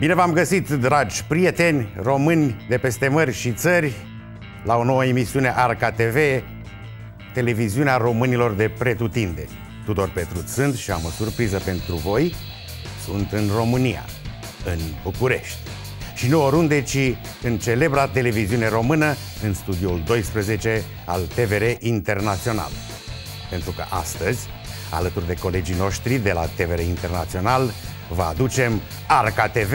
Bine v-am găsit, dragi prieteni români de peste mări și țări, la o nouă emisiune Arca TV, televiziunea românilor de pretutindeni. Tudor Petruț sunt și am o surpriză pentru voi. Sunt în România, în București. Și nu oriunde, ci în celebra televiziune română, în studioul 12 al TVR Internațional. Pentru că astăzi, alături de colegii noștri de la TVR Internațional, vă aducem Arca TV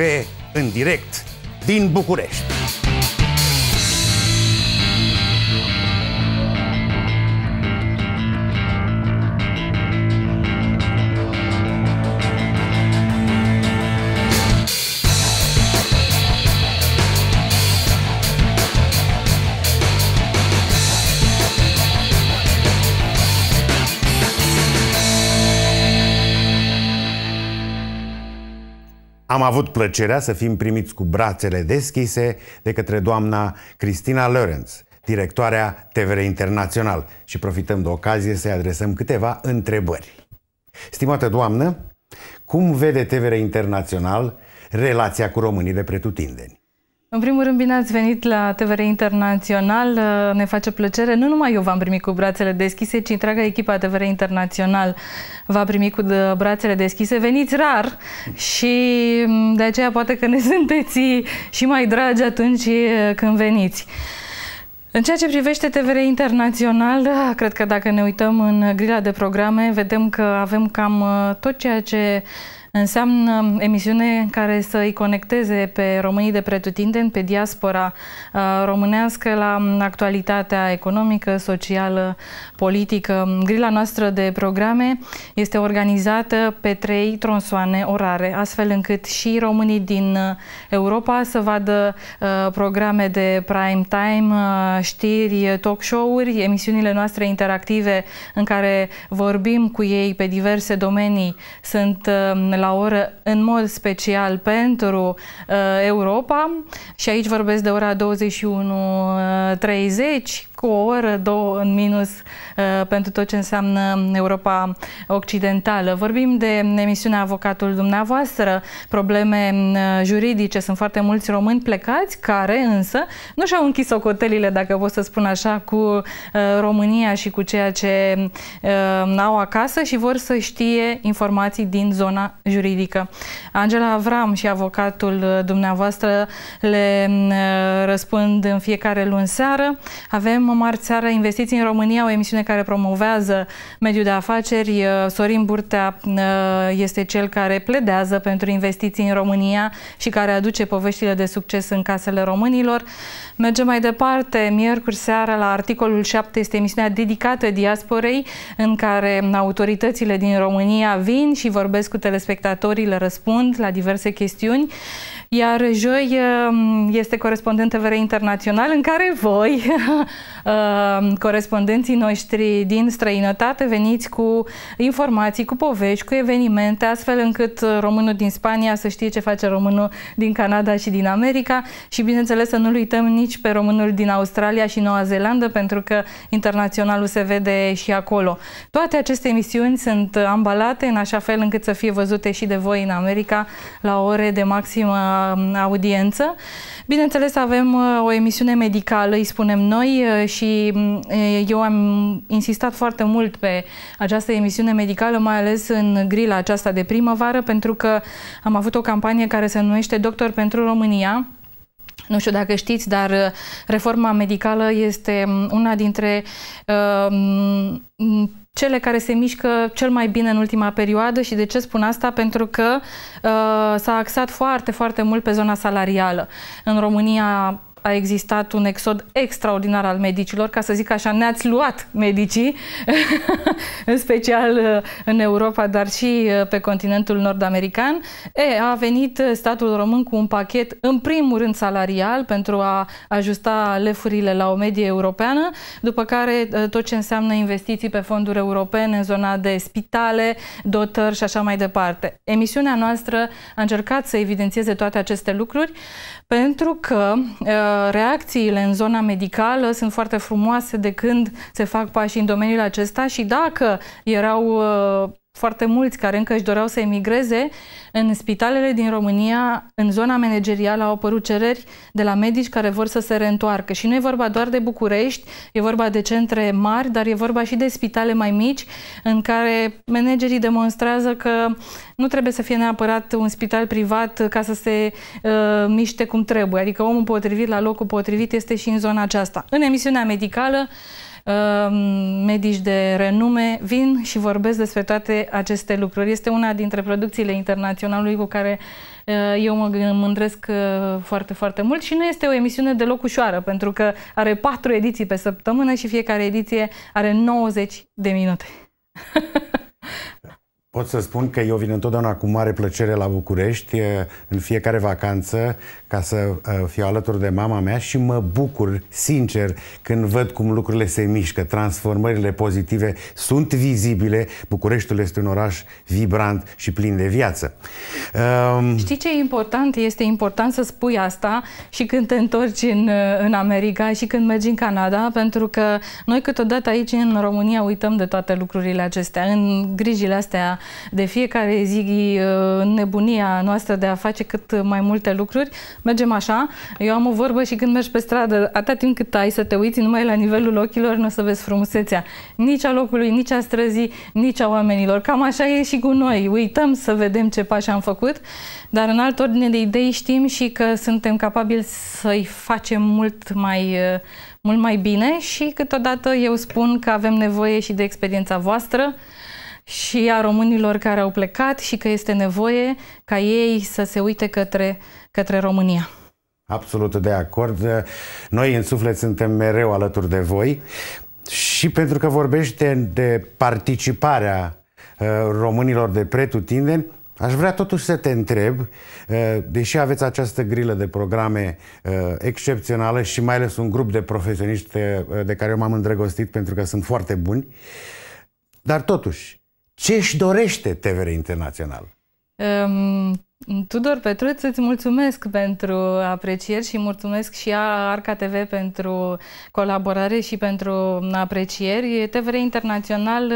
în direct din București. Am avut plăcerea să fim primiți cu brațele deschise de către doamna Cristina Lorenz, directoarea TVR Internațional, și profităm de ocazie să-i adresăm câteva întrebări. Stimată doamnă, cum vede TVR Internațional relația cu românii de pretutindeni? În primul rând, bine ați venit la TVR Internațional, ne face plăcere. Nu numai eu v-am primit cu brațele deschise, ci întreaga echipa TVR Internațional v-a primit cu brațele deschise. Veniți rar și de aceea poate că ne sunteți și mai dragi atunci când veniți. În ceea ce privește TVR Internațional, cred că dacă ne uităm în grila de programe, vedem că avem cam tot ceea ce înseamnă emisiune care să îi conecteze pe românii de pretutindeni, pe diaspora românească, la actualitatea economică, socială, politică. Grila noastră de programe este organizată pe 3 tronsoane orare, astfel încât și românii din Europa să vadă programe de prime time, știri, talk show-uri, emisiunile noastre interactive în care vorbim cu ei pe diverse domenii sunt la oră în mod special pentru Europa și aici vorbesc de ora 21:30 cu o oră, două în minus pentru tot ce înseamnă Europa Occidentală. Vorbim de emisiunea Avocatul dumneavoastră, probleme juridice. Sunt foarte mulți români plecați care însă nu și-au închis ocotelile, dacă pot să spun așa, cu România și cu ceea ce au acasă și vor să știe informații din zona juridică. Angela Avram și Avocatul dumneavoastră le răspund în fiecare luni seară. Avem marți seară Investiții în România, o emisiune care promovează mediul de afaceri. Sorin Burtea este cel care pledează pentru investiții în România și care aduce poveștile de succes în casele românilor. Mergem mai departe, miercuri seară la Articolul 7 este emisiunea dedicată diasporei în care autoritățile din România vin și vorbesc cu telespectatorii, le răspund la diverse chestiuni. Iar joi este corespondent TVR Internațional în care voi, corespondenții noștri din străinătate, veniți cu informații, cu povești, cu evenimente, astfel încât românul din Spania să știe ce face românul din Canada și din America și, bineînțeles, să nu-l uităm nici pe românul din Australia și Noua Zeelandă, pentru că internaționalul se vede și acolo. Toate aceste emisiuni sunt ambalate în așa fel încât să fie văzute și de voi în America la ore de maximă audiență. Bineînțeles, avem o emisiune medicală, îi spunem noi, și eu am insistat foarte mult pe această emisiune medicală, mai ales în grila aceasta de primăvară, pentru că am avut o campanie care se numește Doctor pentru România. Nu știu dacă știți, dar reforma medicală este una dintre cele care se mișcă cel mai bine în ultima perioadă. Și de ce spun asta? Pentru că s-a axat foarte, foarte mult pe zona salarială. În România a existat un exod extraordinar al medicilor, ca să zic așa, ne-ați luat medicii, în special în Europa, dar și pe continentul nord-american. A venit statul român cu un pachet, în primul rând salarial, pentru a ajusta lefurile la o medie europeană, după care tot ce înseamnă investiții pe fonduri europene, în zona de spitale, dotări și așa mai departe. Emisiunea noastră a încercat să evidențieze toate aceste lucruri, pentru că reacțiile în zona medicală sunt foarte frumoase de când se fac pași în domeniul acesta și dacă erau foarte mulți care încă își doreau să emigreze, în spitalele din România, în zona managerială, au apărut cereri de la medici care vor să se reîntoarcă. Și nu e vorba doar de București, e vorba de centre mari, dar e vorba și de spitale mai mici, în care managerii demonstrează că nu trebuie să fie neapărat un spital privat ca să se miște cum trebuie. Adică omul potrivit la locul potrivit este și în zona aceasta. În emisiunea medicală, medici de renume vin și vorbesc despre toate aceste lucruri. Este una dintre producțiile internaționalului cu care eu mă mândresc foarte, foarte mult și nu este o emisiune deloc ușoară, pentru că are 4 ediții pe săptămână și fiecare ediție are 90 de minute. Pot să spun că eu vin întotdeauna cu mare plăcere la București, în fiecare vacanță, ca să fiu alături de mama mea și mă bucur, sincer, când văd cum lucrurile se mișcă. Transformările pozitive sunt vizibile. Bucureștiul este un oraș vibrant și plin de viață. Știi ce e important? Este important să spui asta și când te întorci în America și când mergi în Canada, pentru că noi câteodată aici în România uităm de toate lucrurile acestea, în grijile astea de fiecare zi, în nebunia noastră de a face cât mai multe lucruri, mergem așa. Eu am o vorbă și când mergi pe stradă, atâta timp cât ai să te uiți numai la nivelul ochilor, nu o să vezi frumusețea nici a locului, nici a străzii, nici a oamenilor. Cam așa e și cu noi. Uităm să vedem ce pași am făcut, dar în altă ordine de idei știm și că suntem capabili să-i facem mult mai bine și câteodată eu spun că avem nevoie și de experiența voastră și a românilor care au plecat și că este nevoie ca ei să se uite către România. Absolut de acord. Noi în suflet suntem mereu alături de voi și pentru că vorbește de participarea românilor de pretutindeni, aș vrea totuși să te întreb, deși aveți această grilă de programe excepțională și mai ales un grup de profesioniști de care eu m-am îndrăgostit pentru că sunt foarte buni, dar totuși, ce își dorește TVR Internațional? Tudor Petruț, îți mulțumesc pentru aprecieri și mulțumesc și Arca TV pentru colaborare și pentru aprecieri. TVR Internațional,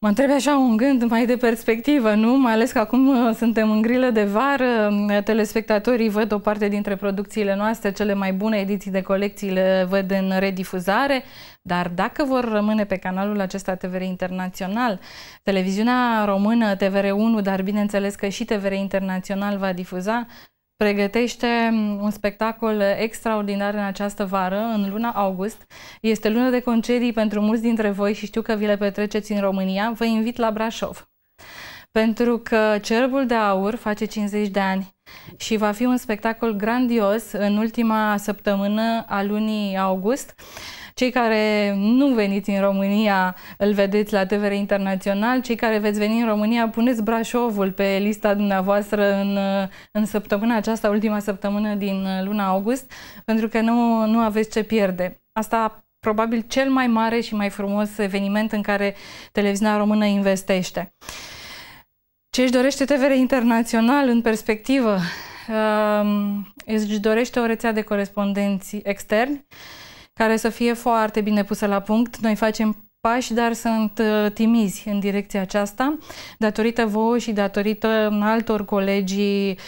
mă întreb așa un gând mai de perspectivă, nu? Mai ales că acum suntem în grilă de vară, telespectatorii văd o parte dintre producțiile noastre, cele mai bune ediții de colecții le văd în redifuzare, dar dacă vor rămâne pe canalul acesta TVR Internațional, televiziunea română TVR1, dar bineînțeles că și TVR Internațional va difuza, pregătește un spectacol extraordinar în această vară, în luna august. Este lună de concedii pentru mulți dintre voi și știu că vi le petreceți în România. Vă invit la Brașov, pentru că Cerbul de Aur face 50 de ani și va fi un spectacol grandios în ultima săptămână a lunii august. Cei care nu veniți în România îl vedeți la TVR Internațional, cei care veți veni în România puneți Brașovul pe lista dumneavoastră în săptămâna aceasta, ultima săptămână din luna august, pentru că nu aveți ce pierde. Asta probabil cel mai mare și mai frumos eveniment în care televiziunea română investește. Ce își dorește TVR Internațional în perspectivă? Își dorește o rețea de corespondenți externi care să fie foarte bine pusă la punct. Noi facem pași, dar sunt timizi în direcția aceasta. Datorită vouă și datorită altor colegii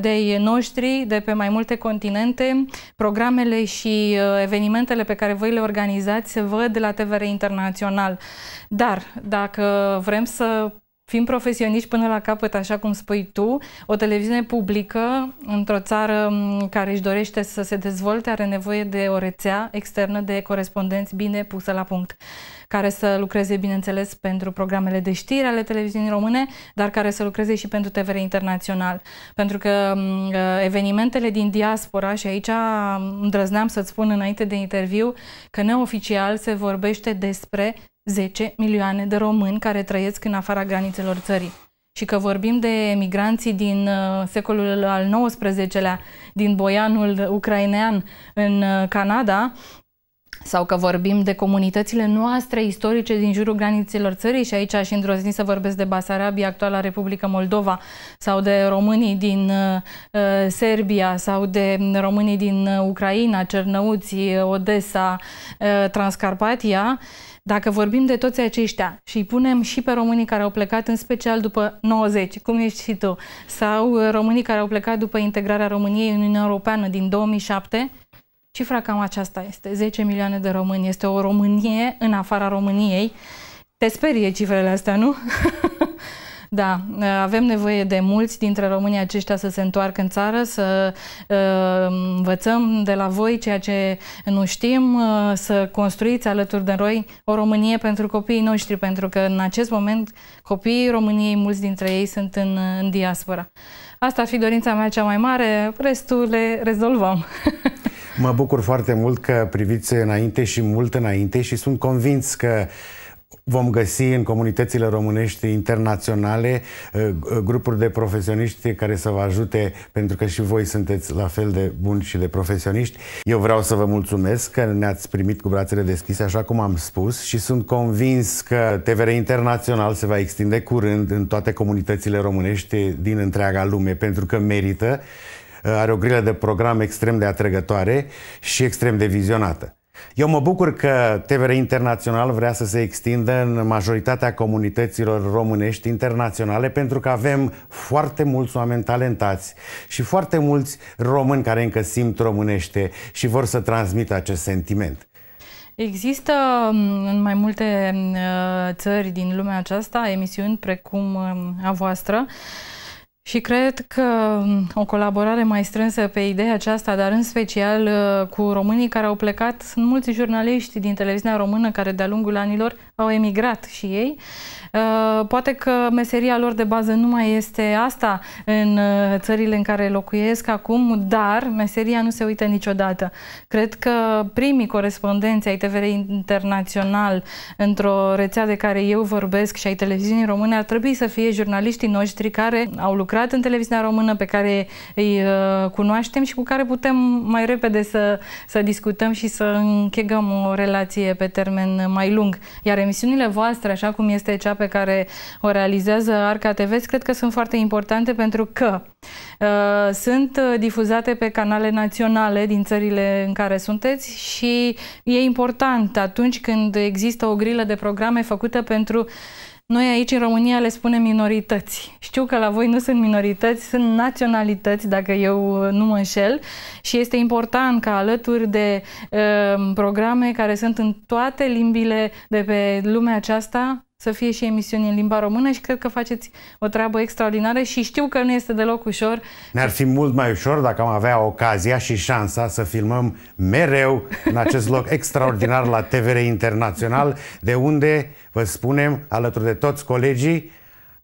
de noștri de pe mai multe continente, programele și evenimentele pe care voi le organizați se văd la TVR Internațional. Dar dacă vrem să fim profesioniști până la capăt, așa cum spui tu, o televiziune publică într-o țară care își dorește să se dezvolte are nevoie de o rețea externă de corespondenți bine pusă la punct, care să lucreze, bineînțeles, pentru programele de știri ale televiziunii române, dar care să lucreze și pentru TVR Internațional. Pentru că evenimentele din diaspora, și aici îndrăzneam să-ți spun înainte de interviu, că neoficial se vorbește despre 10 milioane de români care trăiesc în afara granițelor țării. Și că vorbim de emigranții din secolul al XIX-lea, din Boianul ucrainean în Canada, sau că vorbim de comunitățile noastre istorice din jurul granițelor țării și aici aș îndrăzni să vorbesc de Basarabia, actuala Republică Moldova, sau de românii din Serbia sau de românii din Ucraina, Cernăuți, Odessa, Transcarpatia. Dacă vorbim de toți aceștia și îi punem și pe românii care au plecat în special după 90, cum ești și tu, sau românii care au plecat după integrarea României în Uniunea Europeană din 2007, cifra cam aceasta este, 10 milioane de români. Este o Românie în afara României. Te sperie cifrele astea, nu? Da, avem nevoie de mulți dintre românii aceștia să se întoarcă în țară, să învățăm de la voi ceea ce nu știm, să construiți alături de noi o Românie pentru copiii noștri, pentru că în acest moment copiii României, mulți dintre ei sunt în diaspora. Asta ar fi dorința mea cea mai mare, restul le rezolvăm. Mă bucur foarte mult că priviți înainte și mult înainte și sunt convins că vom găsi în comunitățile românești internaționale grupuri de profesioniști care să vă ajute, pentru că și voi sunteți la fel de buni și de profesioniști. Eu vreau să vă mulțumesc că ne-ați primit cu brațele deschise, așa cum am spus, și sunt convins că TVR Internațional se va extinde curând în toate comunitățile românești din întreaga lume, pentru că merită, are o grilă de program extrem de atrăgătoare și extrem de vizionată. Eu mă bucur că TVR Internațional vrea să se extindă în majoritatea comunităților românești internaționale, pentru că avem foarte mulți oameni talentați și foarte mulți români care încă simt românește și vor să transmită acest sentiment. Există în mai multe țări din lumea aceasta emisiuni precum a voastră, și cred că o colaborare mai strânsă pe ideea aceasta, dar în special cu românii care au plecat, sunt mulți jurnaliști din televiziunea română care de-a lungul anilor au emigrat și ei. Poate că meseria lor de bază nu mai este asta în țările în care locuiesc acum, dar meseria nu se uită niciodată. Cred că primii corespondenți ai TVR Internațional într-o rețea de care eu vorbesc și ai televiziunii române ar trebui să fie jurnaliștii noștri care au lucrat în televiziunea română, pe care îi cunoaștem și cu care putem mai repede să discutăm și să închegăm o relație pe termen mai lung. Iar emisiunile voastre, așa cum este cea pe care o realizează Arca TV, cred că sunt foarte importante pentru că sunt difuzate pe canale naționale din țările în care sunteți și e important atunci când există o grilă de programe făcută pentru... Noi aici în România le spunem minorități. Știu că la voi nu sunt minorități, sunt naționalități, dacă eu nu mă înșel, și este important ca alături de programe care sunt în toate limbile de pe lumea aceasta să fie și emisiuni în limba română și cred că faceți o treabă extraordinară și știu că nu este deloc ușor. Ne-ar fi mult mai ușor dacă am avea ocazia și șansa să filmăm mereu în acest loc extraordinar la TVR Internațional, de unde vă spunem, alături de toți colegii,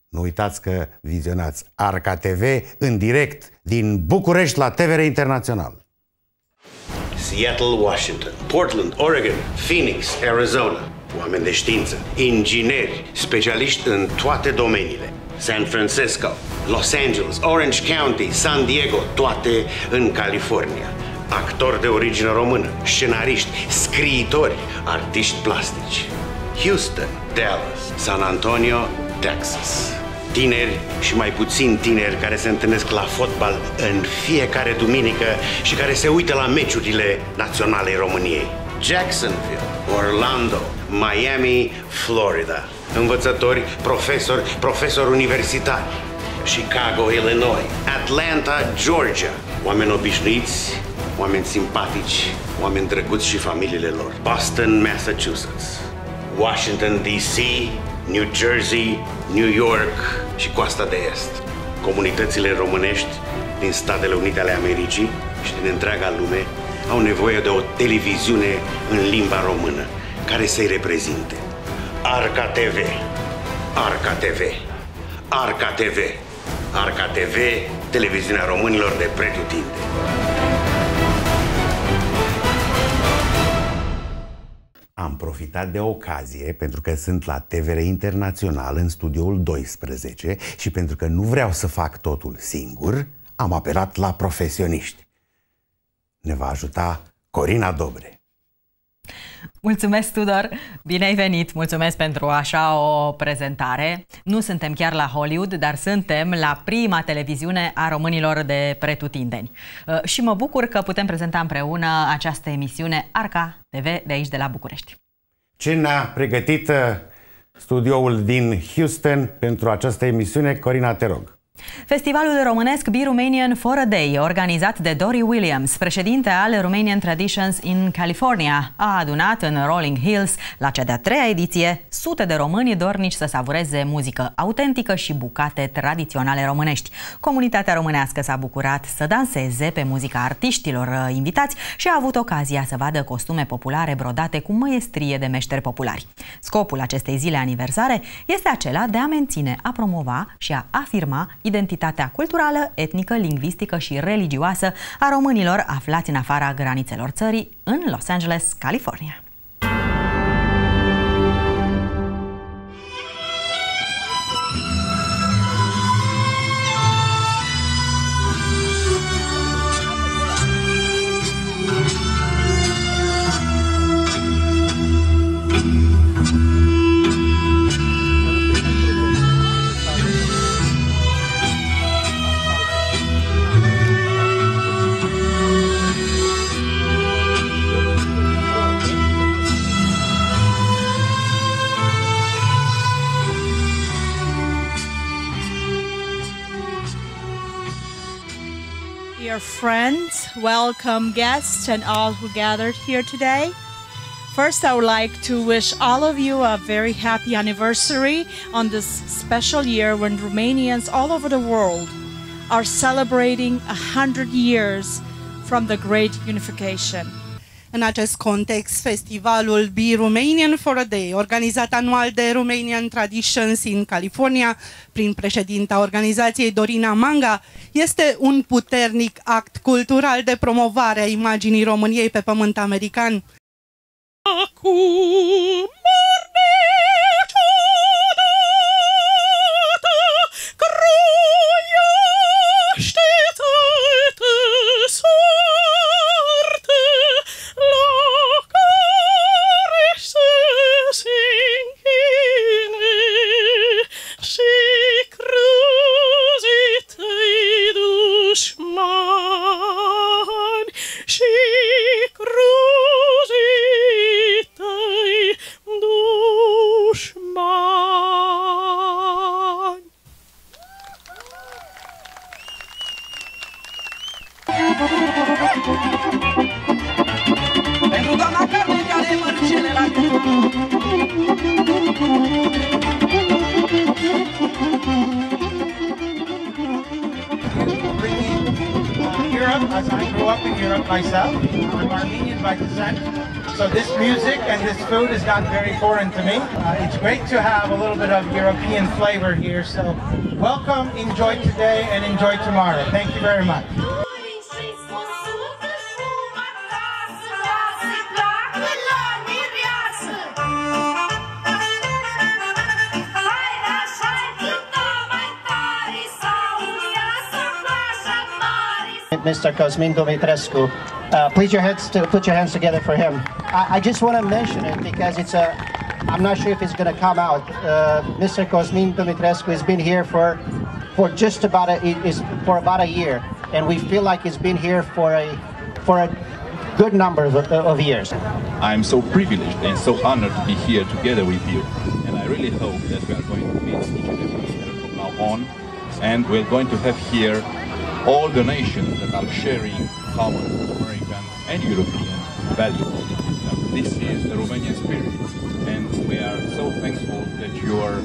nu uitați că vizionați Arca TV în direct din București la TVR Internațional. Seattle, Washington, Portland, Oregon, Phoenix, Arizona. Oameni de știință, ingineri, specialiști în toate domeniile. San Francisco, Los Angeles, Orange County, San Diego, toate în California. Actori de origine română, scenariști, scriitori, artiști plastici. Houston, Dallas, San Antonio, Texas. Tineri și mai puțin tineri care se întâlnesc la fotbal în fiecare duminică și care se uită la meciurile naționale României. Jacksonville, Orlando, Miami, Florida. Învățători, profesori universitari. Chicago, Illinois, Atlanta, Georgia. Oameni obișnuiți, oameni simpatici, oameni drăguți și familiile lor. Boston, Massachusetts, Washington, D.C., New Jersey, New York și Coasta de Est. Comunitățile românești din Statele Unite ale Americii și din întreaga lume au nevoie de o televiziune în limba română care să-i reprezinte. Arca TV, Arca TV, Arca TV, Arca TV, televiziunea românilor de pretutindeni. Am profitat de ocazie, pentru că sunt la TVR Internațional în studioul 12 și pentru că nu vreau să fac totul singur, am apelat la profesioniști. Ne va ajuta Corina Dobre. Mulțumesc, Tudor! Bine ai venit! Mulțumesc pentru așa o prezentare. Nu suntem chiar la Hollywood, dar suntem la prima televiziune a românilor de pretutindeni. Și mă bucur că putem prezenta împreună această emisiune Arca TV de aici, de la București. Ce ne-a pregătit studioul din Houston pentru această emisiune? Corina, te rog! Festivalul românesc Be Romanian for a Day, organizat de Dory Williams, președinte al Romanian Traditions in California, a adunat în Rolling Hills, la cea de-a treia ediție, sute de români dornici să savureze muzică autentică și bucate tradiționale românești. Comunitatea românească s-a bucurat să danseze pe muzica artiștilor invitați și a avut ocazia să vadă costume populare brodate cu măiestrie de meșteri populari. Scopul acestei zile aniversare este acela de a menține, a promova și a afirma identitatea culturală, etnică, lingvistică și religioasă a românilor aflați în afara granițelor țării, în Los Angeles, California. Friends, welcome guests and all who gathered here today. First, I would like to wish all of you a very happy anniversary on this special year when Romanians all over the world are celebrating 100 years from the Great Unification. În acest context, festivalul Be Romanian for a Day, organizat anual de Romanian Traditions in California, prin președinta organizației Dorina Manga, este un puternic act cultural de promovare a imaginii României pe pământ american. Acum to have a little bit of European flavor here, so welcome, enjoy today and enjoy tomorrow. Thank you very much. Mr. Cosmin Dumitrescu, put your hands together for him. I just want to mention it because it's a I'm not sure if it's going to come out. Mr. Cosmin Dumitrescu has been here for about a year, and we feel like he's been here for a good number of years. I'm so privileged and so honored to be here together with you, and I really hope that we are going to meet each other from now on, and we're going to have here all the nations that are sharing common American and European values. This is the Romanian spirit. And we are so thankful that you are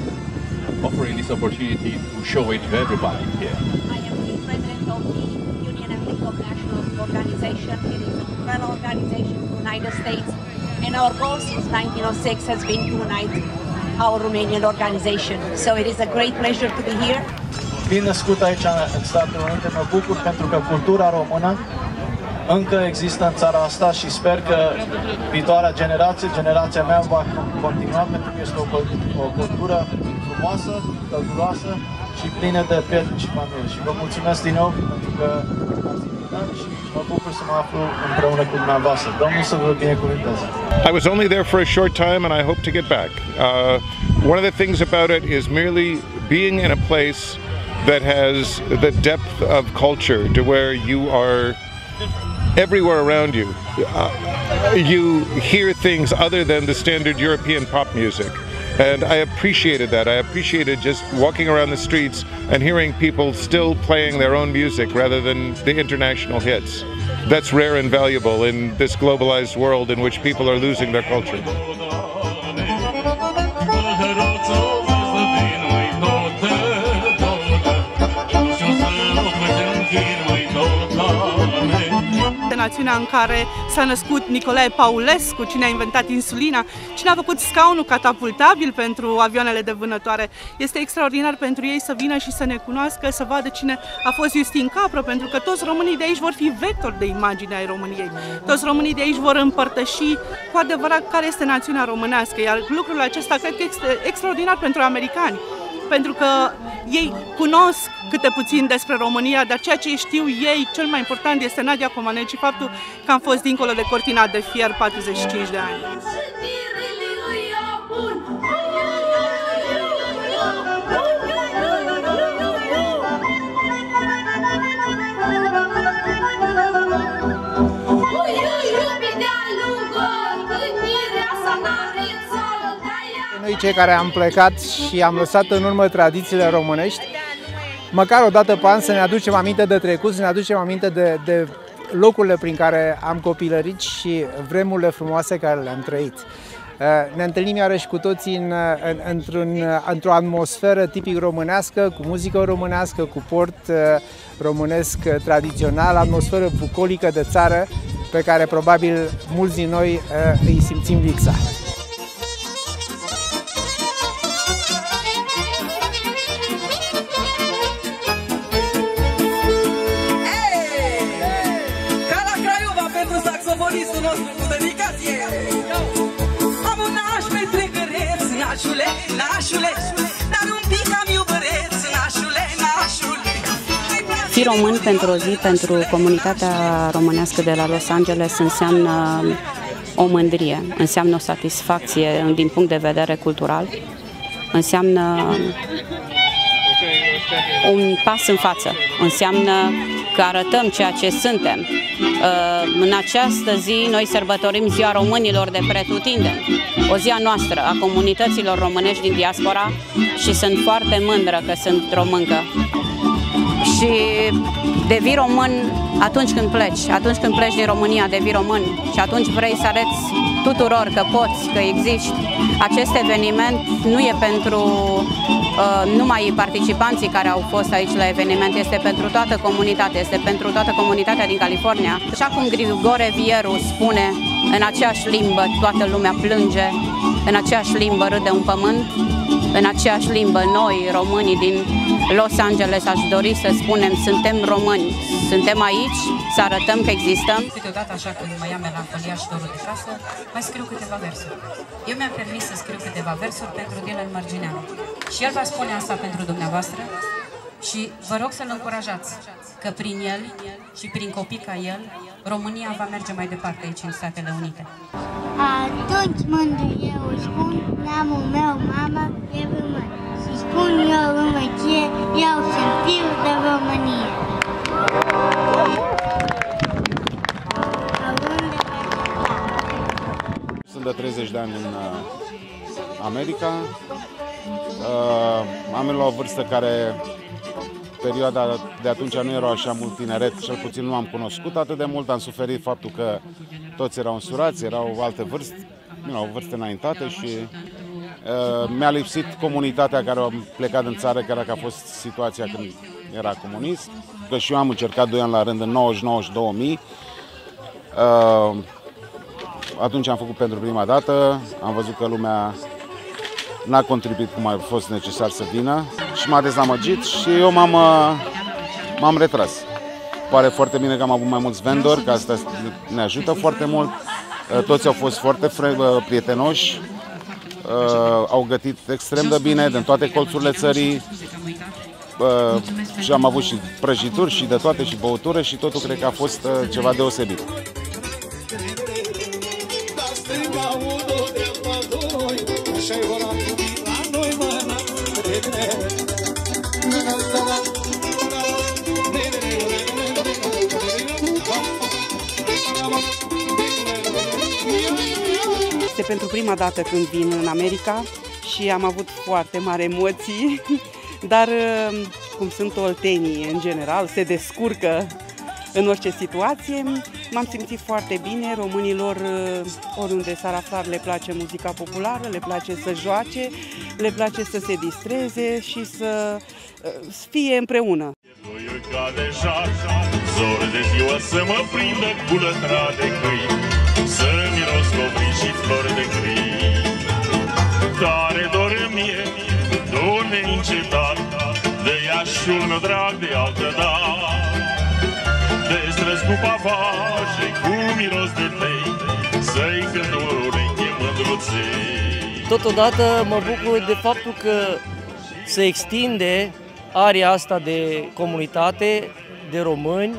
offering this opportunity to show it to everybody here. I am the president of the Union American National Organization. It is an umbrella organization in the United States. And our goal since 1906 has been to unite our Romanian organization. So it is a great pleasure to be here. Fiind născut aici în Statele Unite, mă bucur pentru că cultura română încă există în țara asta și sper că viitoarea generație, generația mea, va continua pentru că este o cultură frumoasă, călduroasă și plină de prieteni și familie. Și vă mulțumesc din nou pentru că ați invitat. I was only there for a short time and I hope to get back. One of the things about it is merely being in a place that has the depth of culture to where you are everywhere around you. You hear things other than the standard European pop music. And I appreciated that. I appreciated just walking around the streets and hearing people still playing their own music rather than the international hits. That's rare and valuable in this globalized world in which people are losing their culture. Națiunea în care s-a născut Nicolae Paulescu, cine a inventat insulina, cine a făcut scaunul catapultabil pentru avioanele de vânătoare. Este extraordinar pentru ei să vină și să ne cunoască, să vadă cine a fost Iustin Capră, pentru că toți românii de aici vor fi vectori de imagine ai României. Toți românii de aici vor împărtăși cu adevărat care este națiunea românească, iar lucrul acesta cred că este extraordinar pentru americani. Pentru că ei cunosc câte puțin despre România, dar ceea ce știu ei, cel mai important, este Nadia Comăneci și faptul că am fost dincolo de cortina de fier 45 de ani. Noi cei care am plecat și am lăsat în urmă tradițiile românești, măcar o dată pe an să ne aducem aminte de trecut, să ne aducem aminte de locurile prin care am copilărit și vremurile frumoase care le-am trăit. Ne întâlnim iarăși cu toții într-o atmosferă tipic românească, cu muzică românească, cu port românesc tradițional, atmosferă bucolică de țară pe care probabil mulți din noi îi simțim lipsa. Fi român pentru o zi, pentru comunitatea românească de la Los Angeles, înseamnă o mândrie, înseamnă o satisfacție din punct de vedere cultural, înseamnă un pas în față, înseamnă că arătăm ceea ce suntem. În această zi noi sărbătorim Ziua Românilor de pretutindeni, o zi a noastră, a comunităților românești din diaspora, și sunt foarte mândră că sunt româncă. Și devii român atunci când pleci, din România devii român și atunci vrei să arăți tuturor că poți, că existi. Acest eveniment nu e pentru numai participanții care au fost aici la eveniment, este pentru toată comunitatea, este pentru toată comunitatea din California. Așa cum Grigore Vieru spune, în aceeași limbă toată lumea plânge, în aceeași limbă râde un pământ, în aceeași limbă noi, românii din Los Angeles, aș dori să spunem, suntem români, suntem aici, să arătăm că existăm. Câteodată, așa când mă ia melancolia și dorul de casă, mai scriu câteva versuri. Eu mi-am permis să scriu câteva versuri pentru Dylan Mărgineanu. Și el va spune asta pentru dumneavoastră și vă rog să-l încurajați, că prin el și prin copii ca el, România va merge mai departe aici în Statele Unite. Atunci mândru eu îi spun, neamul meu, mama, e român. Îi spun eu rămăcie, eu sunt fiu de România. Sunt de 30 de ani în America. Am venit la o vârstă care perioada de atunci nu era așa mult tineret, cel puțin nu am cunoscut atât de mult, am suferit faptul că toți erau însurați, erau alte vârste, o vârstă înaintate și mi-a lipsit comunitatea care a plecat în țară, care a fost situația când era comunist, că și eu am încercat 2 ani la rând în 99 și 2000. Atunci am făcut pentru prima dată, am văzut că lumea n-a contribuit cum a fost necesar să vină și m-a dezamăgit și eu m-am retras. Pare foarte bine că am avut mai mulți vendori, că asta ne ajută foarte mult. Toți au fost foarte prietenoși, au gătit extrem de bine din toate colțurile țării. și am avut și prăjituri și de toate și băutură și totul cred că a fost ceva deosebit. Este pentru prima dată când vin în America și am avut foarte mari emoții, dar cum sunt oltenii în general, se descurcă în orice situație. M-am simțit foarte bine, românilor oriunde s-ar afla le place muzica populară, le place să joace, le place să se distreze și să fie împreună. Zor de ziua să mă prindă cu lătra de câini, să miros copii și flori de crin. Tare doră mie, du-ne încetat, de Iașiul meu drag de altă dată. De străzi cu pavaje, cu miros de tei, să-i cânt o ureche mândruței. Totodată mă bucur de faptul că se extinde area asta de comunitate, de români,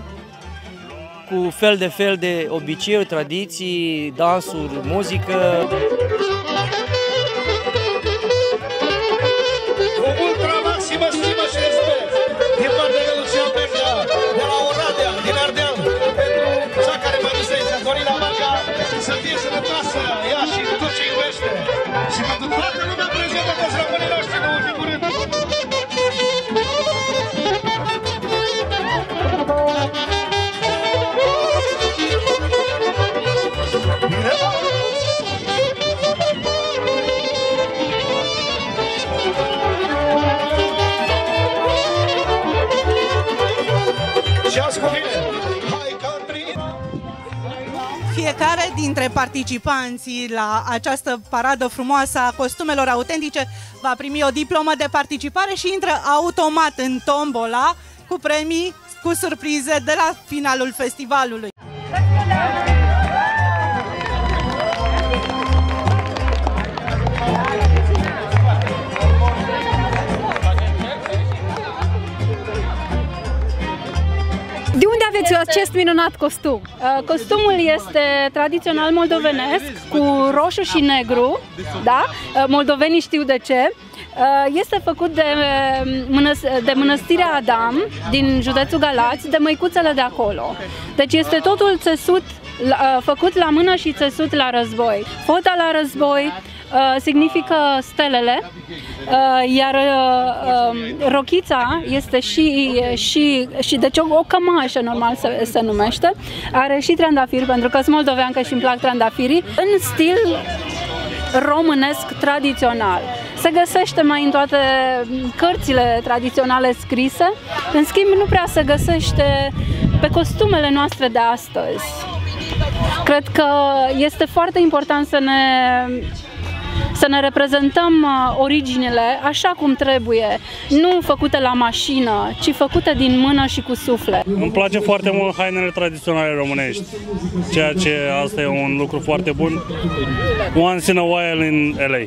cu fel de fel de obiceiuri, tradiții, dansuri, muzică. Cu ultra maximă stimă și respect din partea de Lucian Blaga, de la Oradea, din Ardeal, pentru cea care mă dusește, Corina Dănilă, să fie sănătoasă ea și tot ce iubește. Și pentru toată lumea prezentă, toți românii noștri, în ultimul rând. Fiecare dintre participanții la această paradă frumoasă a costumelor autentice va primi o diplomă de participare și intră automat în tombola cu premii, cu surprize de la finalul festivalului. De unde aveți acest minunat costum? Costumul este tradițional moldovenesc, cu roșu și negru, da? Moldovenii știu de ce. Este făcut de mănăstirea Adam, din județul Galați, de măicuțele de acolo. Deci este totul țesut, făcut la mână și țesut la război. Fota la război significă stelele, iar rochița este și deci o cămașă, normal se numește, are și trandafiri, pentru că sunt moldoveancă și îmi plac trandafirii, în stil românesc tradițional. Se găsește mai în toate cărțile tradiționale scrise, în schimb nu prea se găsește pe costumele noastre de astăzi. Cred că este foarte important să ne reprezentăm originile așa cum trebuie, nu făcute la mașină, ci făcute din mână și cu suflet. Îmi place foarte mult hainele tradiționale românești, ceea ce asta e un lucru foarte bun. Once in a while in LA.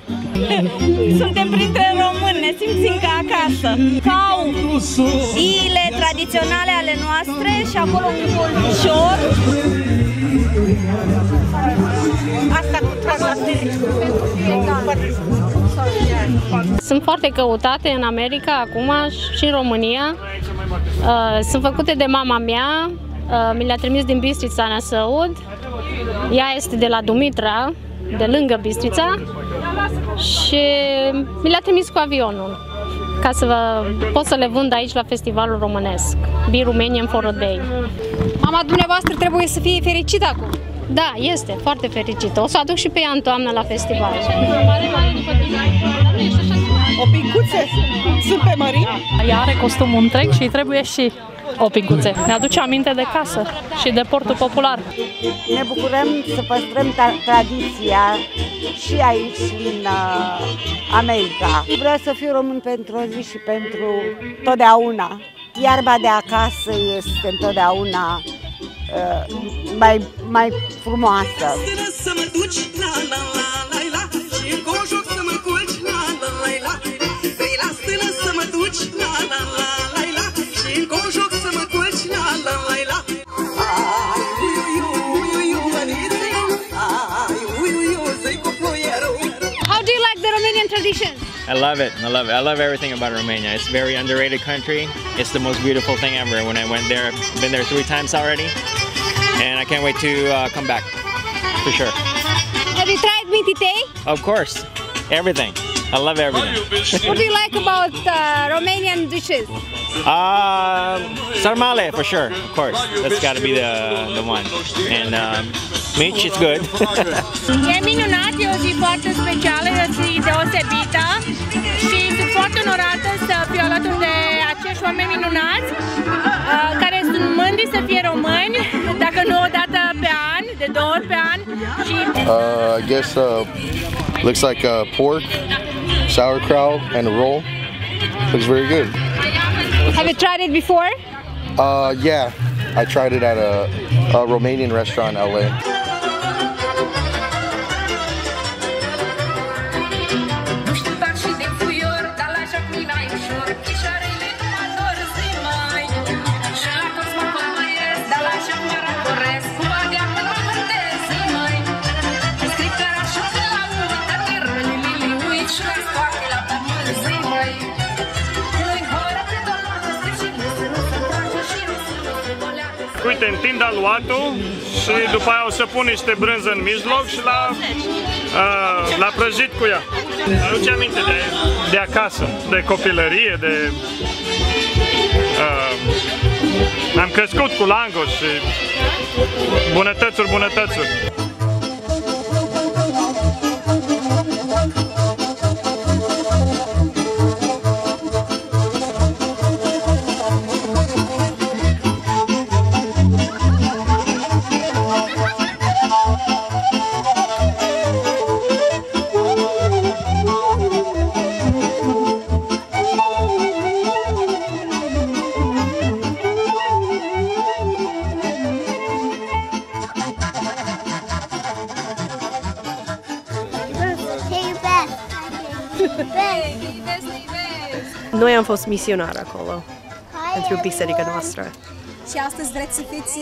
Suntem printre români, ne simțim ca acasă. Au zile tradiționale ale noastre și acolo un colțișor. Asta cu sunt foarte căutate în America acum și în România. Sunt făcute de mama mea, mi le-a trimis din Bistrița Năsăud. Ea este de la Dumitra, de lângă Bistrița, și mi le-a trimis cu avionul ca să pot să le vând aici la festivalul românesc Be Romanian for a Day. Mama dumneavoastră trebuie să fie fericită acum. Da, este foarte fericită. O să aduc și pe ea în toamnă la festival. O pinguțe? Sunt pe mărim? Ea are costumul întreg și trebuie și o pinguțe. Ne aduce aminte de casă și de portul popular. Ne bucurăm să păstrăm tradiția și aici, în America. Vreau să fiu român pentru o zi și pentru totdeauna. Iarba de acasă este întotdeauna mai frumoasă. Să mă duci, la la la la la, și încă o joc să mă culci, la la la la, să mă duci, la la la. I love it. I love it. I love everything about Romania. It's a very underrated country. It's the most beautiful thing ever. When I went there, I've been there 3 times already, and I can't wait to come back, for sure. Have you tried meat today? Of course. Everything. I love everything. What do you like about Romanian dishes? Sarmale, for sure, of course. That's got to be the one. And mici, it's good. E minunat, e o zi foarte specială, e o zi deosebită și sunt foarte onorată să fiu alături de acești oameni minunați care sunt mândri să fie români, dacă nu o dată pe an, de 2 ori pe an. I guess looks like pork, sauerkraut and a roll. Looks very good. Have you tried it before? Yeah, I tried it at a Romanian restaurant in LA. Uite, întind aluatul și după aia o să pun niște brânză în mijloc și la prăjit cu ea. Aduce aminte de acasă, de copilărie, de... am crescut cu langos și bunătățuri, bunătățuri. Noi am fost misionari acolo, pentru biserica noastră. Și astăzi vreți să fiți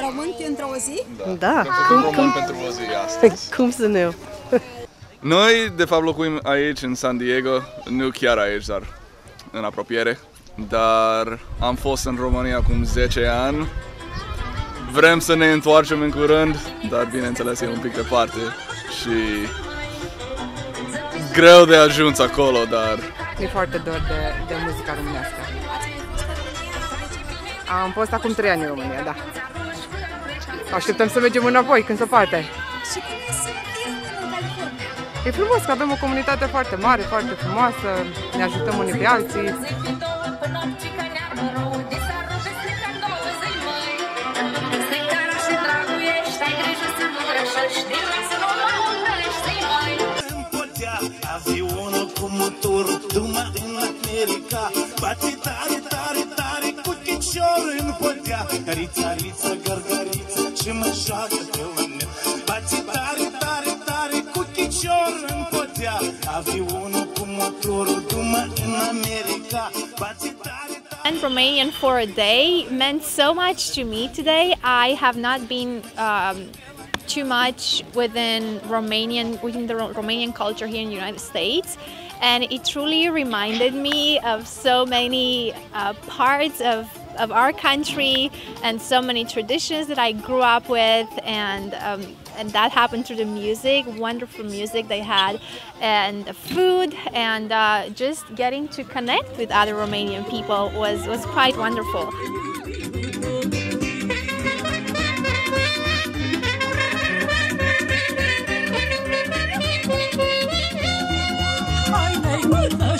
români pentru o zi? Da. Români pentru o zi astăzi. Cum să nu? Noi, de fapt, locuim aici, în San Diego, nu chiar aici, dar în apropiere. Dar am fost în România acum 10 ani. Vrem să ne întoarcem în curând, dar bineînțeles e un pic departe și greu de ajuns acolo, dar... Mi-e foarte dor de muzica românească. Am fost acum 3 ani în România, da. Așteptăm să mergem înapoi, când se poate. E frumos că avem o comunitate foarte mare, foarte frumoasă, ne ajutăm unii pe alții. Bate tare, tare, tare cu piciorul în podea. Carițariță, gărgăriță și mă joacă pe un net. Bate tare, tare, tare cu piciorul în podea. Avionul cu motorul dumă în America. Bate tare, tare. And Romanian for a Day meant so much to me today. I have not been too much within the Romanian culture here in the United States. And it truly reminded me of so many parts of our country and so many traditions that I grew up with, and that happened through the music, wonderful music they had, and the food, and just getting to connect with other Romanian people was quite wonderful.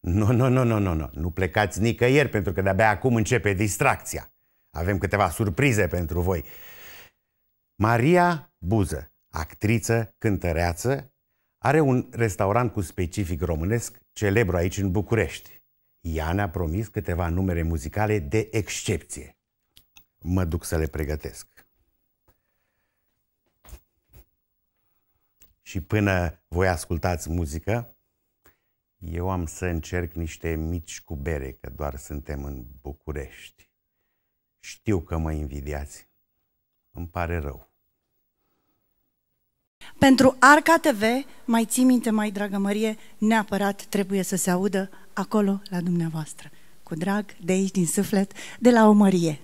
Nu, nu plecați nicăieri, pentru că de-abia acum începe distracția. Avem câteva surprize pentru voi. Maria Buză, actriță, cântăreață, are un restaurant cu specific românesc, celebru aici în București. Ea ne-a promis câteva numere muzicale de excepție. Mă duc să le pregătesc. Și până voi ascultați muzică, eu am să încerc niște mici cu bere, că doar suntem în București. Știu că mă invidiați. Îmi pare rău. Pentru Arca TV, mai ții minte, mai dragă Mărie, neapărat trebuie să se audă acolo la dumneavoastră. Cu drag, de aici, din suflet, de la o Mărie.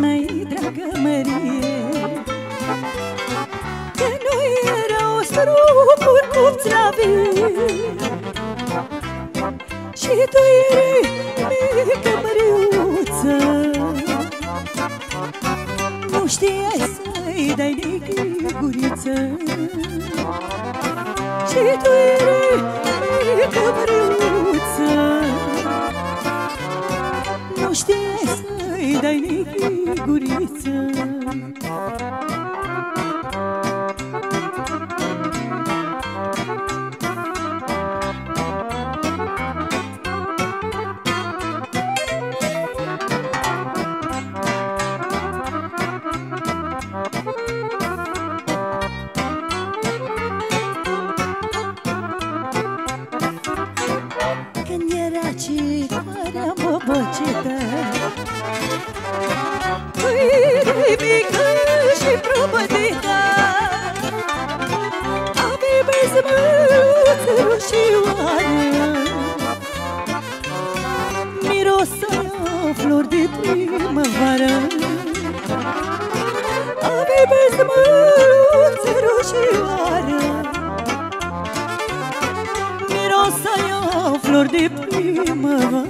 Mai dragă Mărie, că noi erau strupuri cupți la vin și tu erai mică Măriuță, nu știai să-i dai neguriță. Și tu erai mică Măriuță, nu știai să îi dai neguriță. Când era citarea mă băcetă, păi mică și probădită, avei mai zmâlță roșioară, mirosă flori de primăvară. Avei mai zmâlță roșioară, mirosă flori de primăvară.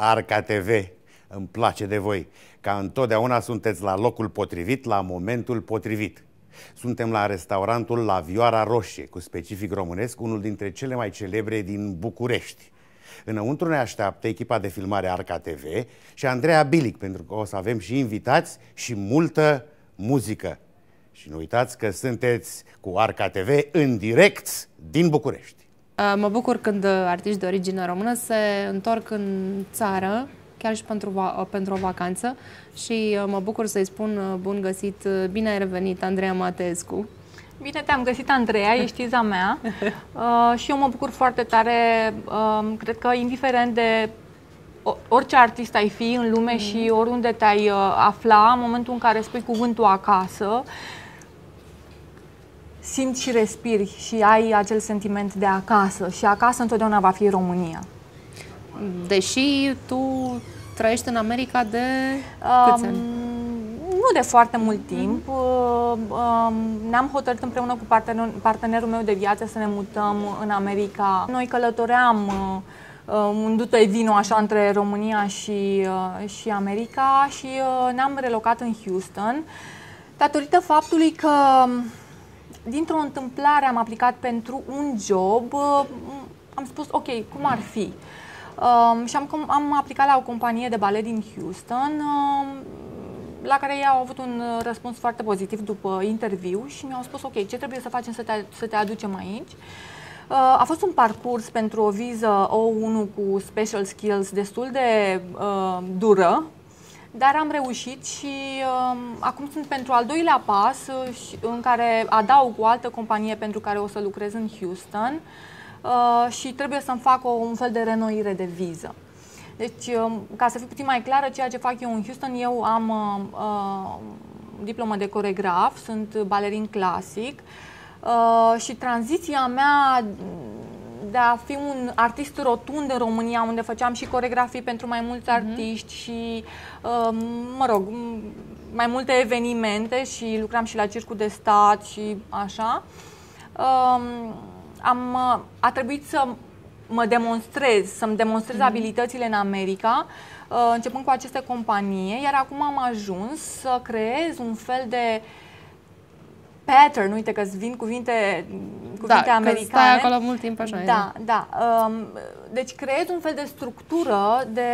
Arca TV, îmi place de voi, ca întotdeauna sunteți la locul potrivit, la momentul potrivit. Suntem la restaurantul La Vioara Roșie, cu specific românesc, unul dintre cele mai celebre din București. Înăuntru ne așteaptă echipa de filmare Arca TV și Andreea Bilic, pentru că o să avem și invitați și multă muzică. Și nu uitați că sunteți cu Arca TV în direct din București. Mă bucur când artiști de origine română se întorc în țară, chiar și pentru o vacanță, și mă bucur să-i spun bun găsit, bine ai revenit, Andreea Mateescu. Bine te-am găsit, Andreea, ești iza mea și eu mă bucur foarte tare, cred că indiferent de orice artist ai fi în lume și oriunde te-ai afla, în momentul în care spui cuvântul acasă, simți și respiri și ai acel sentiment de acasă și acasă întotdeauna va fi România. Deși tu trăiești în America de câți ani? Nu de foarte mult timp. Ne-am hotărât împreună cu partenerul meu de viață să ne mutăm în America. Noi călătoream un dute vino așa între România și America și ne-am relocat în Houston datorită faptului că dintr-o întâmplare am aplicat pentru un job. Am spus, ok, cum ar fi? Și am aplicat la o companie de balet din Houston, la care ei au avut un răspuns foarte pozitiv după interviu și mi-au spus, ok, ce trebuie să facem să te aducem aici? A fost un parcurs pentru o viză O1 cu special skills destul de dură, dar am reușit și acum sunt pentru al doilea pas în care adaug o altă companie pentru care o să lucrez în Houston și trebuie să-mi fac un fel de renoire de viză. Deci, ca să fiu puțin mai clară, ceea ce fac eu în Houston, eu am diplomă de coregraf, sunt balerin clasic și tranziția mea de a fi un artist rotund în România, unde făceam și coregrafii pentru mai mulți artiști și, mă rog, mai multe evenimente și lucram și la Circul de Stat și așa, a trebuit să mă demonstrez, să-mi demonstrez abilitățile în America, începând cu aceste companii, iar acum am ajuns să creez un fel de pattern, uite că îți vin cuvinte da, americane. Da, stai acolo mult timp așa. Da, da. Deci creez un fel de structură de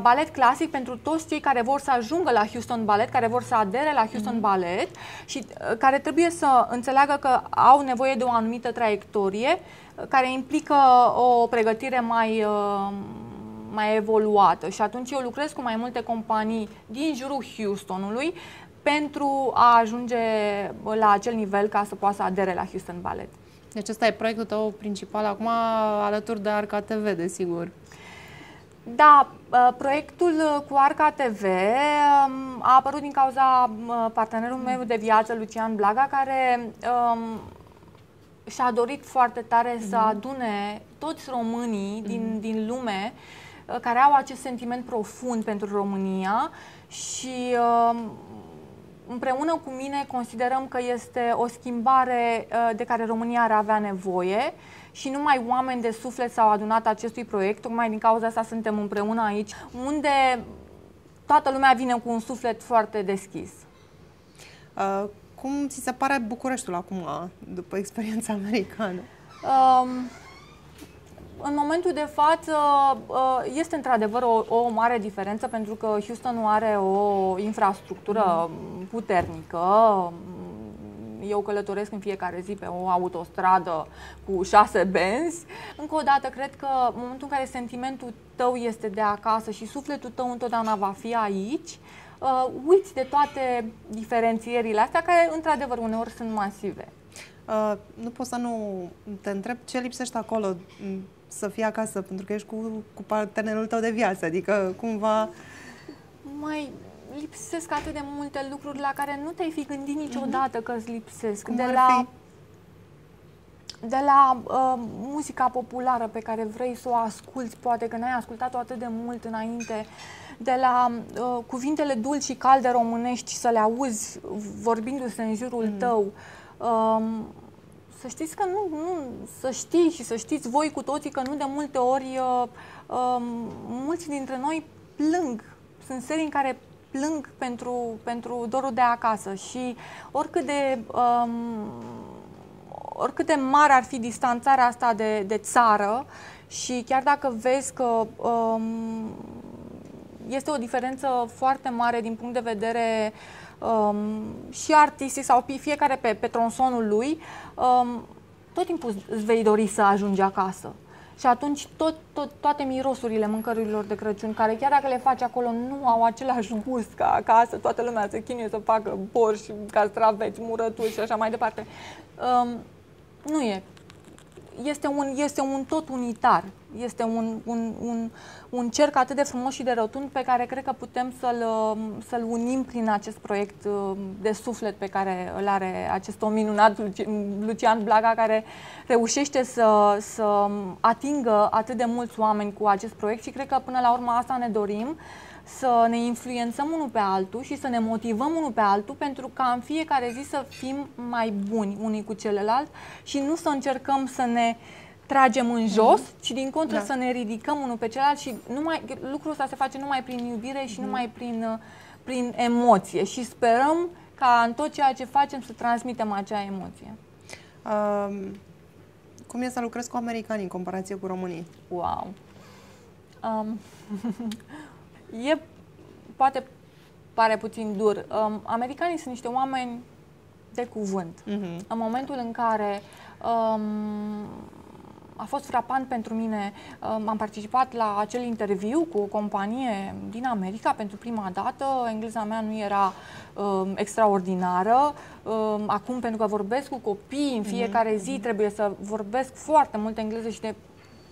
balet clasic pentru toți cei care vor să ajungă la Houston Ballet, care vor să adere la Houston Ballet și care trebuie să înțeleagă că au nevoie de o anumită traiectorie care implică o pregătire mai evoluată. Și atunci eu lucrez cu mai multe companii din jurul Houstonului pentru a ajunge la acel nivel ca să poată să adere la Houston Ballet. Deci ăsta e proiectul tău principal acum, alături de Arca TV, desigur. Da, proiectul cu Arca TV a apărut din cauza partenerului meu de viață, Lucian Blaga, care și-a dorit foarte tare să adune toți românii din lume care au acest sentiment profund pentru România și împreună cu mine considerăm că este o schimbare de care România ar avea nevoie și numai oameni de suflet s-au adunat acestui proiect, tocmai din cauza asta suntem împreună aici, unde toată lumea vine cu un suflet foarte deschis. Cum ți se pare Bucureștiul acum, după experiența americană? În momentul de față este într-adevăr o mare diferență pentru că Houston are o infrastructură puternică. Eu călătoresc în fiecare zi pe o autostradă cu 6 benzi. Încă o dată, cred că în momentul în care sentimentul tău este de acasă și sufletul tău întotdeauna va fi aici, uiți de toate diferențierile astea care într-adevăr uneori sunt masive. Nu pot să nu te întreb ce lipsești acolo să fii acasă, pentru că ești cu partenerul tău de viață, adică cumva... Mai lipsesc atât de multe lucruri la care nu te-ai fi gândit niciodată că îți lipsesc. Cum ar fi? De la muzica populară pe care vrei să o asculți, poate că n-ai ascultat-o atât de mult înainte, de la cuvintele dulci și calde românești să le auzi vorbindu-se în jurul tău. Să știți că să știi și să știți voi cu toții că nu de multe ori mulți dintre noi plâng. Sunt serii în care plâng pentru dorul de acasă și oricât de mare ar fi distanțarea asta de țară și chiar dacă vezi că este o diferență foarte mare din punct de vedere și artistic sau fiecare pe tronsonul lui, tot timpul îți vei dori să ajungi acasă. Și atunci toate mirosurile mâncărurilor de Crăciun, care chiar dacă le faci acolo nu au același gust ca acasă, toată lumea se chinuie să facă borș, castraveți, murături și așa mai departe. Nu e. Este un tot unitar. Este un cerc atât de frumos și de rotund pe care cred că putem să-l unim prin acest proiect de suflet pe care îl are acest om minunat, Lucian Blaga, care reușește să atingă atât de mulți oameni cu acest proiect și cred că până la urmă asta ne dorim, să ne influențăm unul pe altul și să ne motivăm unul pe altul pentru ca în fiecare zi să fim mai buni unii cu celălalt și nu să încercăm să ne tragem în jos, ci din contră să ne ridicăm unul pe celălalt și lucrul ăsta se face numai prin iubire și numai prin emoție și sperăm ca în tot ceea ce facem să transmitem acea emoție. Cum e să lucrezi cu americanii în comparație cu românii? Wow! E, poate pare puțin dur. Americanii sunt niște oameni de cuvânt. În momentul în care a fost frapant pentru mine, am participat la acel interviu cu o companie din America pentru prima dată. Engleza mea nu era extraordinară. Acum, pentru că vorbesc cu copii în fiecare zi, trebuie să vorbesc foarte mult engleză și de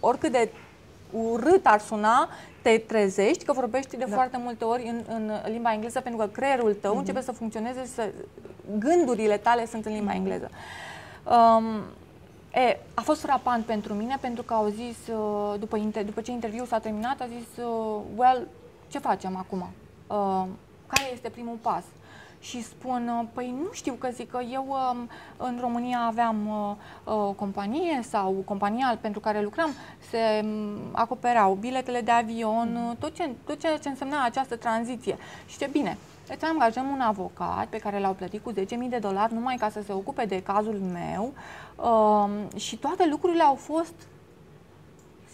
oricât de urât ar suna, te trezești că vorbești de foarte multe ori în limba engleză pentru că creierul tău începe să funcționeze, gândurile tale sunt în limba engleză. A fost frapant pentru mine pentru că au zis, după ce interviul s-a terminat, a zis, well, ce facem acum? Care este primul pas? Și spun, păi nu știu, că zic că eu în România aveam o companie sau compania pentru care lucram, se acoperau biletele de avion, tot ceea ce însemna această tranziție. Și ce bine, îți angajăm un avocat pe care l-au plătit cu $10.000 numai ca să se ocupe de cazul meu și toate lucrurile au fost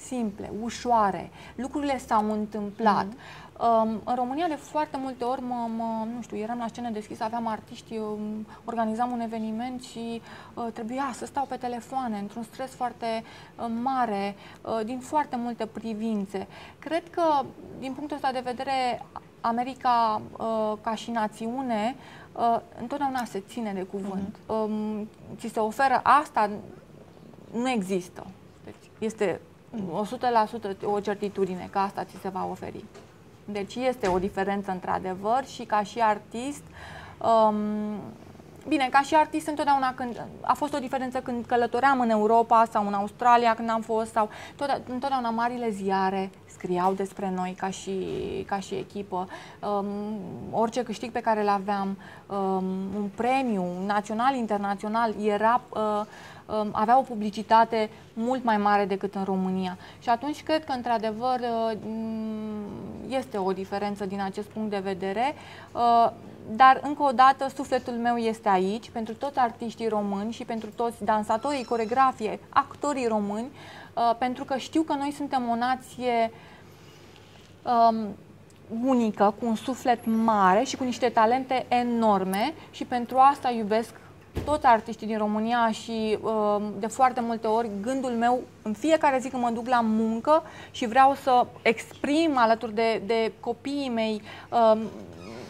simple, ușoare, lucrurile s-au întâmplat. În România de foarte multe ori, nu știu, eram la scenă deschisă, aveam artiști, organizam un eveniment și trebuia să stau pe telefoane, într-un stres foarte mare, din foarte multe privințe. Cred că, din punctul ăsta de vedere, America, ca și națiune, întotdeauna se ține de cuvânt. Ți se oferă asta, nu există. Deci este 100% o certitudine că asta ți se va oferi. Deci este o diferență într-adevăr și ca și artist, bine, ca și artist întotdeauna când a fost o diferență când călătoream în Europa sau în Australia când am fost, sau întotdeauna marile ziare scriau despre noi ca și echipă, orice câștig pe care îl aveam, un premiu național, internațional, avea o publicitate mult mai mare decât în România. Și atunci cred că, într-adevăr, este o diferență din acest punct de vedere, dar, încă o dată, sufletul meu este aici, pentru toți artiștii români și pentru toți dansatorii, coregrafii, actorii români, pentru că știu că noi suntem o nație unică, cu un suflet mare și cu niște talente enorme și pentru asta iubesc toți artiștii din România și de foarte multe ori gândul meu în fiecare zi când mă duc la muncă și vreau să exprim alături de copiii mei.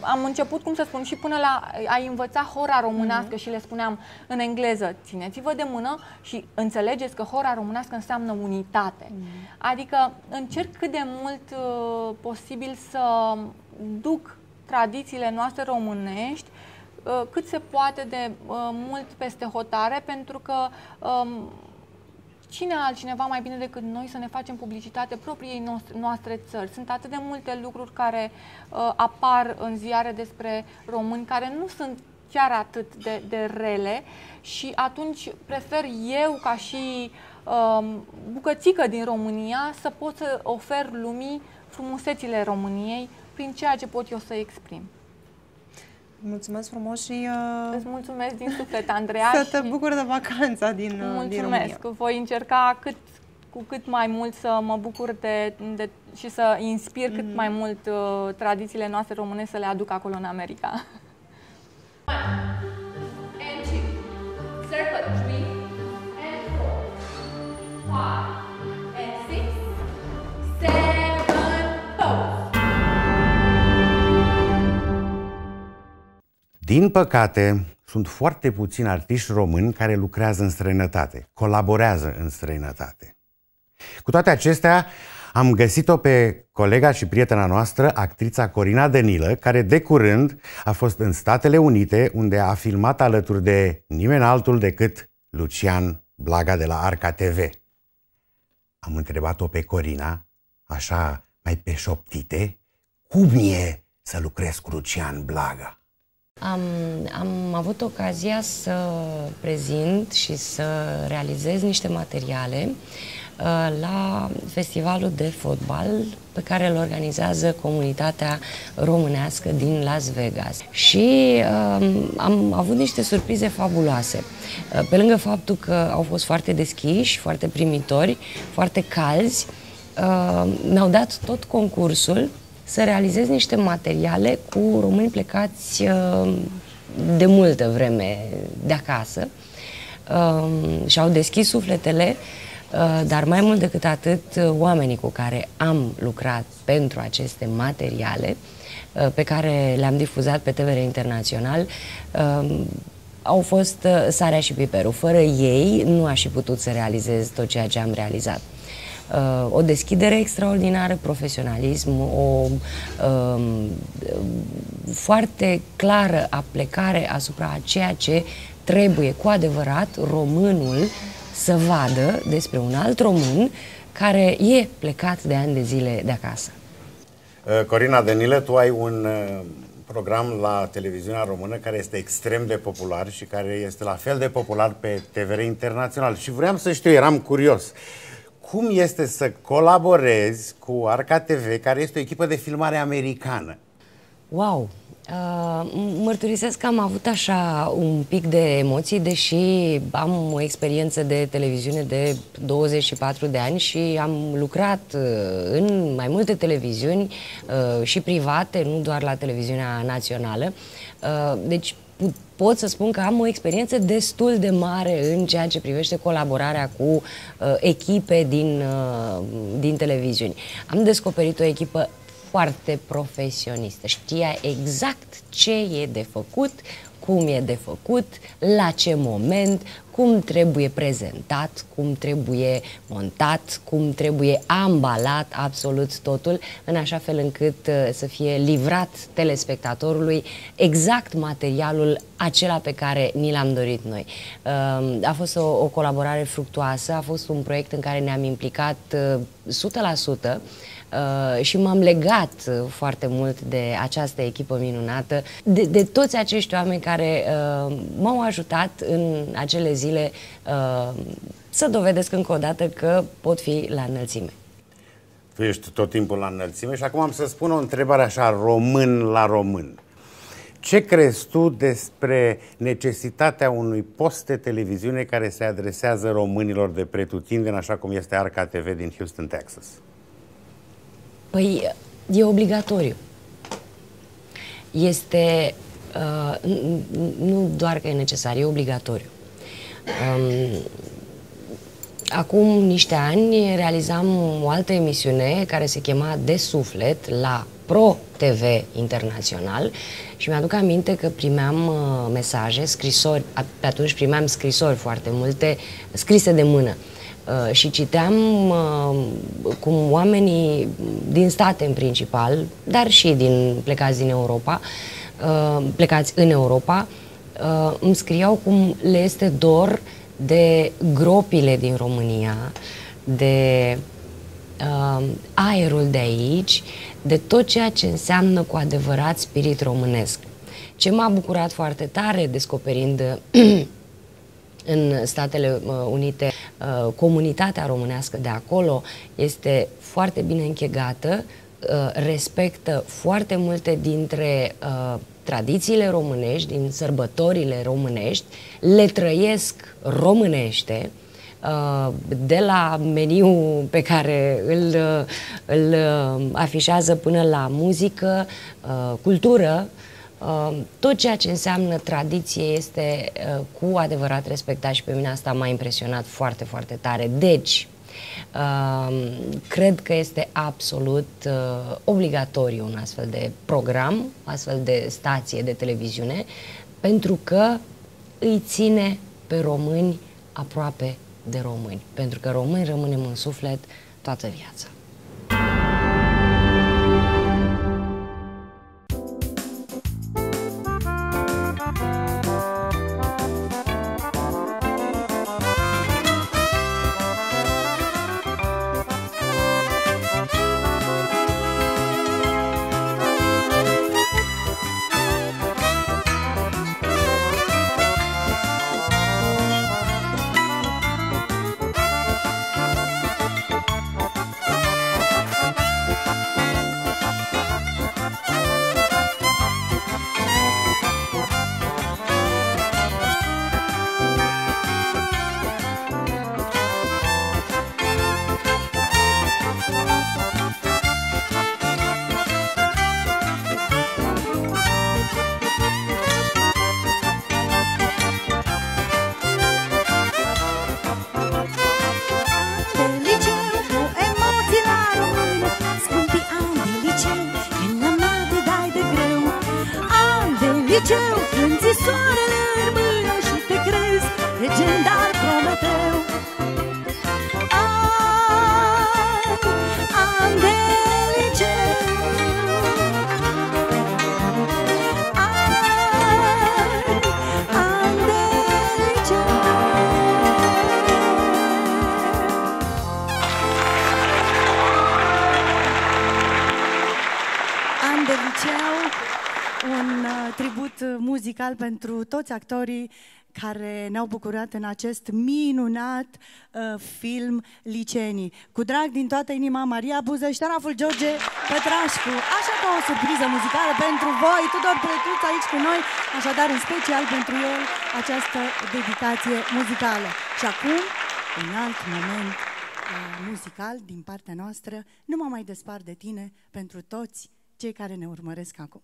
Am început, cum să spun, și până la a învăța hora românească și le spuneam în engleză, țineți-vă de mână și înțelegeți că hora românească înseamnă unitate. Adică încerc cât de mult posibil să duc tradițiile noastre românești cât se poate de mult peste hotare, pentru că cine altcineva mai bine decât noi să ne facem publicitate propriei noastre țări. Sunt atât de multe lucruri care apar în ziare despre români, care nu sunt chiar atât de rele și atunci prefer eu, ca și bucățică din România, să pot să ofer lumii frumusețile României prin ceea ce pot eu să exprim. Mulțumesc frumos și... Îți mulțumesc din suflet, Andreea. Să te bucuri de vacanța din România. Mulțumesc. Voi încerca cu cât mai mult să mă bucur și să inspir cât mai mult tradițiile noastre române să le aduc acolo în America. Circle 3 and 4, 5 and Din păcate, sunt foarte puțini artiști români care lucrează în străinătate, colaborează în străinătate. Cu toate acestea, am găsit-o pe colega și prietena noastră, actrița Corina Dănilă, care de curând a fost în Statele Unite, unde a filmat alături de nimeni altul decât Lucian Blaga de la Arca TV. Am întrebat-o pe Corina, așa mai pe șoptite, cum e să lucrez cu Lucian Blaga? Am avut ocazia să prezint și să realizez niște materiale la festivalul de fotbal pe care îl organizează comunitatea românească din Las Vegas. Și am avut niște surprize fabuloase. Pe lângă faptul că au fost foarte deschiși, foarte primitori, foarte calzi, ne-au dat tot concursul să realizez niște materiale cu români plecați de multă vreme de acasă și au deschis sufletele, dar mai mult decât atât, oamenii cu care am lucrat pentru aceste materiale pe care le-am difuzat pe TVR Internațional au fost sarea și piperul. Fără ei nu aș fi putut să realizez tot ceea ce am realizat. O deschidere extraordinară, profesionalism, o foarte clară aplecare asupra a ceea ce trebuie cu adevărat românul să vadă despre un alt român care e plecat de ani de zile de acasă. Corina Dănilă, tu ai un program la televiziunea română care este extrem de popular și care este la fel de popular pe TVR Internațional. Și vreau să știu, eram curios, cum este să colaborezi cu Arca TV, care este o echipă de filmare americană? Wow! Mărturisesc că am avut așa un pic de emoții, deși am o experiență de televiziune de 24 de ani și am lucrat în mai multe televiziuni și private, nu doar la televiziunea națională. Deci pot să spun că am o experiență destul de mare în ceea ce privește colaborarea cu echipe din televiziuni. Am descoperit o echipă foarte profesionistă, știa exact ce e de făcut, cum e de făcut, la ce moment, cum trebuie prezentat, cum trebuie montat, cum trebuie ambalat absolut totul, în așa fel încât să fie livrat telespectatorului exact materialul acela pe care ni l-am dorit noi. A fost o colaborare fructuoasă, a fost un proiect în care ne-am implicat 100%, și m-am legat foarte mult de această echipă minunată, de toți acești oameni care m-au ajutat în acele zile să dovedesc încă o dată că pot fi la înălțime. Tu ești tot timpul la înălțime și acum am să spun o întrebare așa, român la român. Ce crezi tu despre necesitatea unui post de televiziune care se adresează românilor de pretutindeni, așa cum este Arca TV din Houston, Texas? Păi, e obligatoriu. Este, nu doar că e necesar, e obligatoriu. Acum niște ani realizam o altă emisiune care se chema De Suflet la Pro TV Internațional și mi-aduc aminte că primeam mesaje, scrisori, pe atunci primeam scrisori foarte multe, scrise de mână. Și citeam cum oamenii din state în principal, dar și plecați în Europa, îmi scriau cum le este dor de gropile din România, de aerul de aici, de tot ceea ce înseamnă cu adevărat spirit românesc. Ce m-a bucurat foarte tare descoperind în Statele Unite, comunitatea românească de acolo este foarte bine închegată, respectă foarte multe dintre tradițiile românești, din sărbătorile românești, le trăiesc românește, de la meniul pe care îl afișează până la muzică, cultură. Tot ceea ce înseamnă tradiție este cu adevărat respectat și pe mine asta m-a impresionat foarte, foarte tare. Deci, cred că este absolut obligatoriu un astfel de program, astfel de stație de televiziune pentru că îi ține pe români aproape de români, pentru că români rămânem în suflet toată viața. Pentru toți actorii care ne-au bucurat în acest minunat film Licenii. Cu drag din toată inima, Maria Buză și taraful George Pătrașcu. Așa ca o surpriză muzicală pentru voi, Tudor Petruț aici cu noi, așadar în special pentru el această dedicație muzicală. Și acum, un alt moment muzical din partea noastră, nu mă mai despart de tine, pentru toți cei care ne urmăresc acum.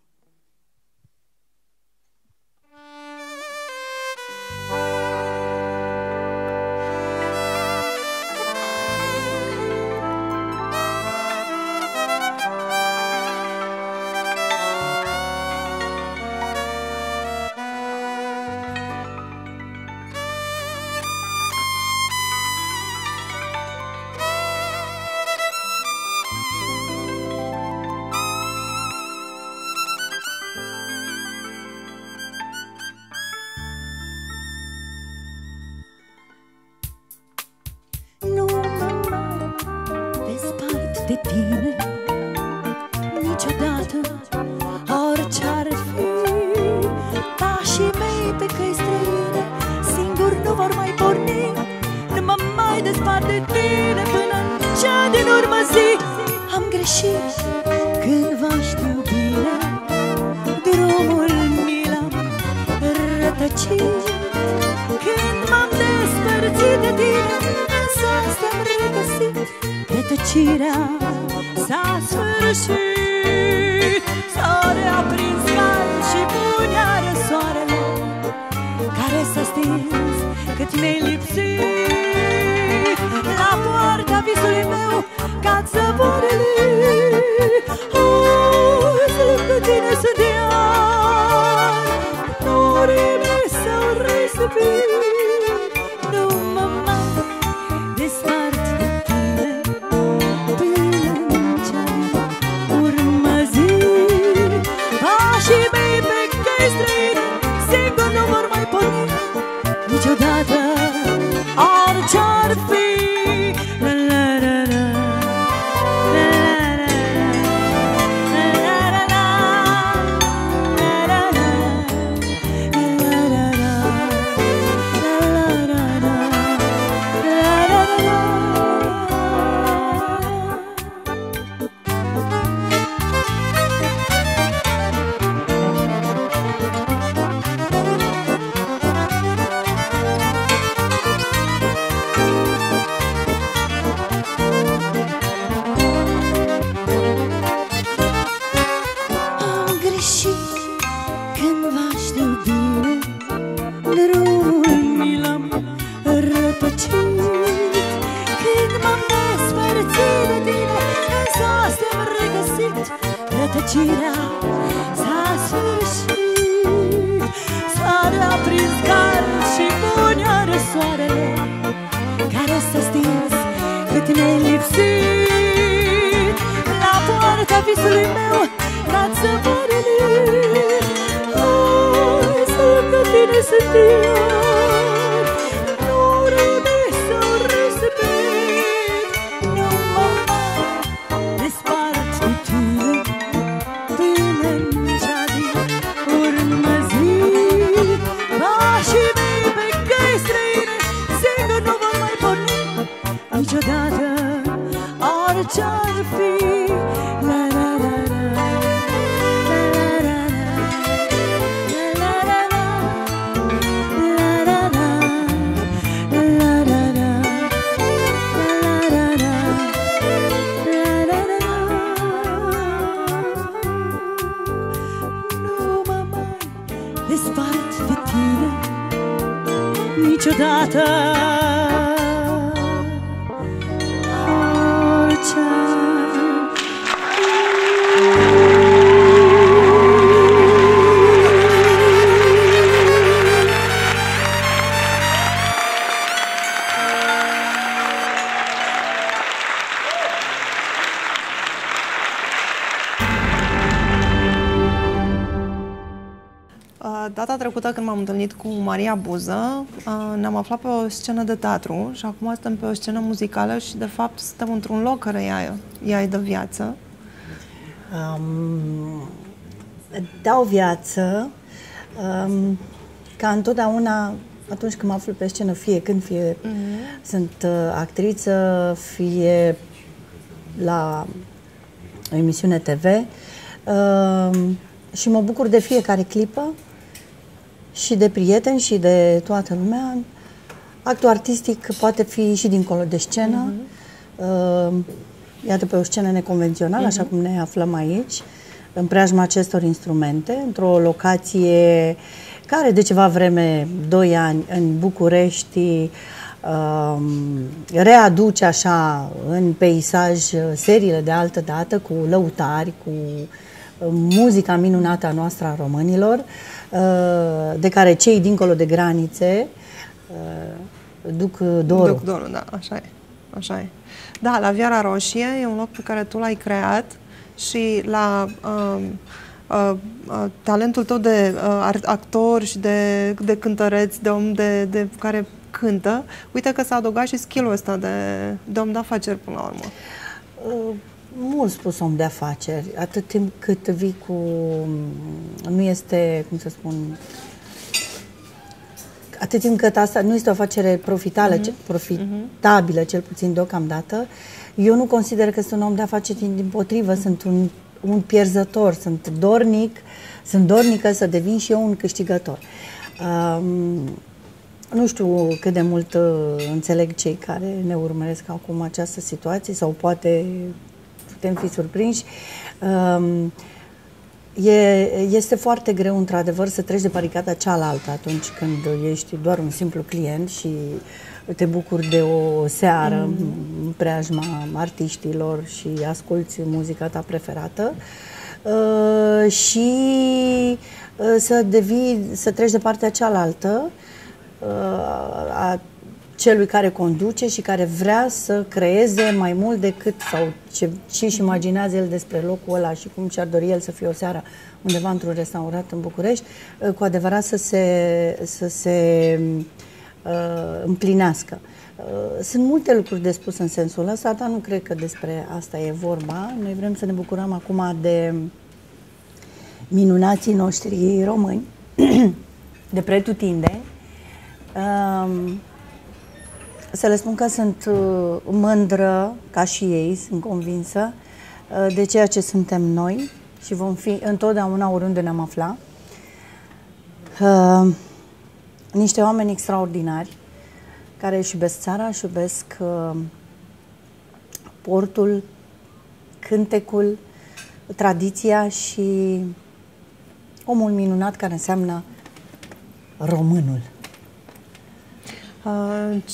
Rătăcirea s-a sfârșit. ne-ai lipsit. La poarta visului meu n-ați zăvărit. Hai sunt de tine, sunt eu. Nu râde sau răspit. Nu mă despart cu tine până în cea din urmă zi. Pașii mei pe căi străine singur nu vor mai porni niciodată, orice-ar fi. Niciodată, orice. Data trecută când m-am întâlnit cu Maria Buză, ne-am aflat pe o scenă de teatru și acum suntem pe o scenă muzicală și de fapt suntem într-un loc care ea îi dă viață. Dau viață ca întotdeauna atunci când mă aflu pe scenă, fie când, fie sunt actriță, fie la o emisiune TV, și mă bucur de fiecare clipă și de prieteni și de toată lumea. Actul artistic poate fi și dincolo de scenă. Iată, pe o scenă neconvențională, așa cum ne aflăm aici, în preajma acestor instrumente, într-o locație care de ceva vreme, 2 ani, în București, readuce așa în peisaj seriile de altă dată, cu lăutari, cu muzica minunată a noastră a românilor, de care cei dincolo de granițe duc dorul. Duc dorul, da, așa e. Așa e. Da, La Vioara Roșie e un loc pe care tu l-ai creat și la talentul tău de actor și de cântăreț, de om de care cântă, uite că s-a adăugat și skill-ul ăsta de om de afaceri până la urmă. Mult spus om de afaceri, atât timp cât vii cu... nu este, cum să spun... Atât timp cât asta nu este o afacere profitabilă, cel puțin deocamdată, eu nu consider că sunt un om de afaceri, dimpotrivă, sunt un pierzător, sunt dornică să devin și eu un câștigător. Nu știu cât de mult înțeleg cei care ne urmăresc acum această situație sau poate... putem fi surprinși. Este foarte greu, într-adevăr, să treci de baricada cealaltă atunci când ești doar un simplu client și te bucuri de o seară în preajma artiștilor și asculți muzica ta preferată și să treci de partea cealaltă a celui care conduce și care vrea să creeze mai mult decât sau ce își imaginează el despre locul ăla și cum și-ar dori el să fie o seară undeva într-un restaurant în București, cu adevărat să se împlinească. Sunt multe lucruri de spus în sensul ăsta, dar nu cred că despre asta e vorba. Noi vrem să ne bucurăm acum de minunații noștri români, de pretutindeni. Să le spun că sunt mândră, ca și ei, sunt convinsă de ceea ce suntem noi și vom fi întotdeauna, oriunde ne-am afla, niște oameni extraordinari care își iubesc țara, își iubesc portul, cântecul, tradiția și omul minunat care înseamnă românul.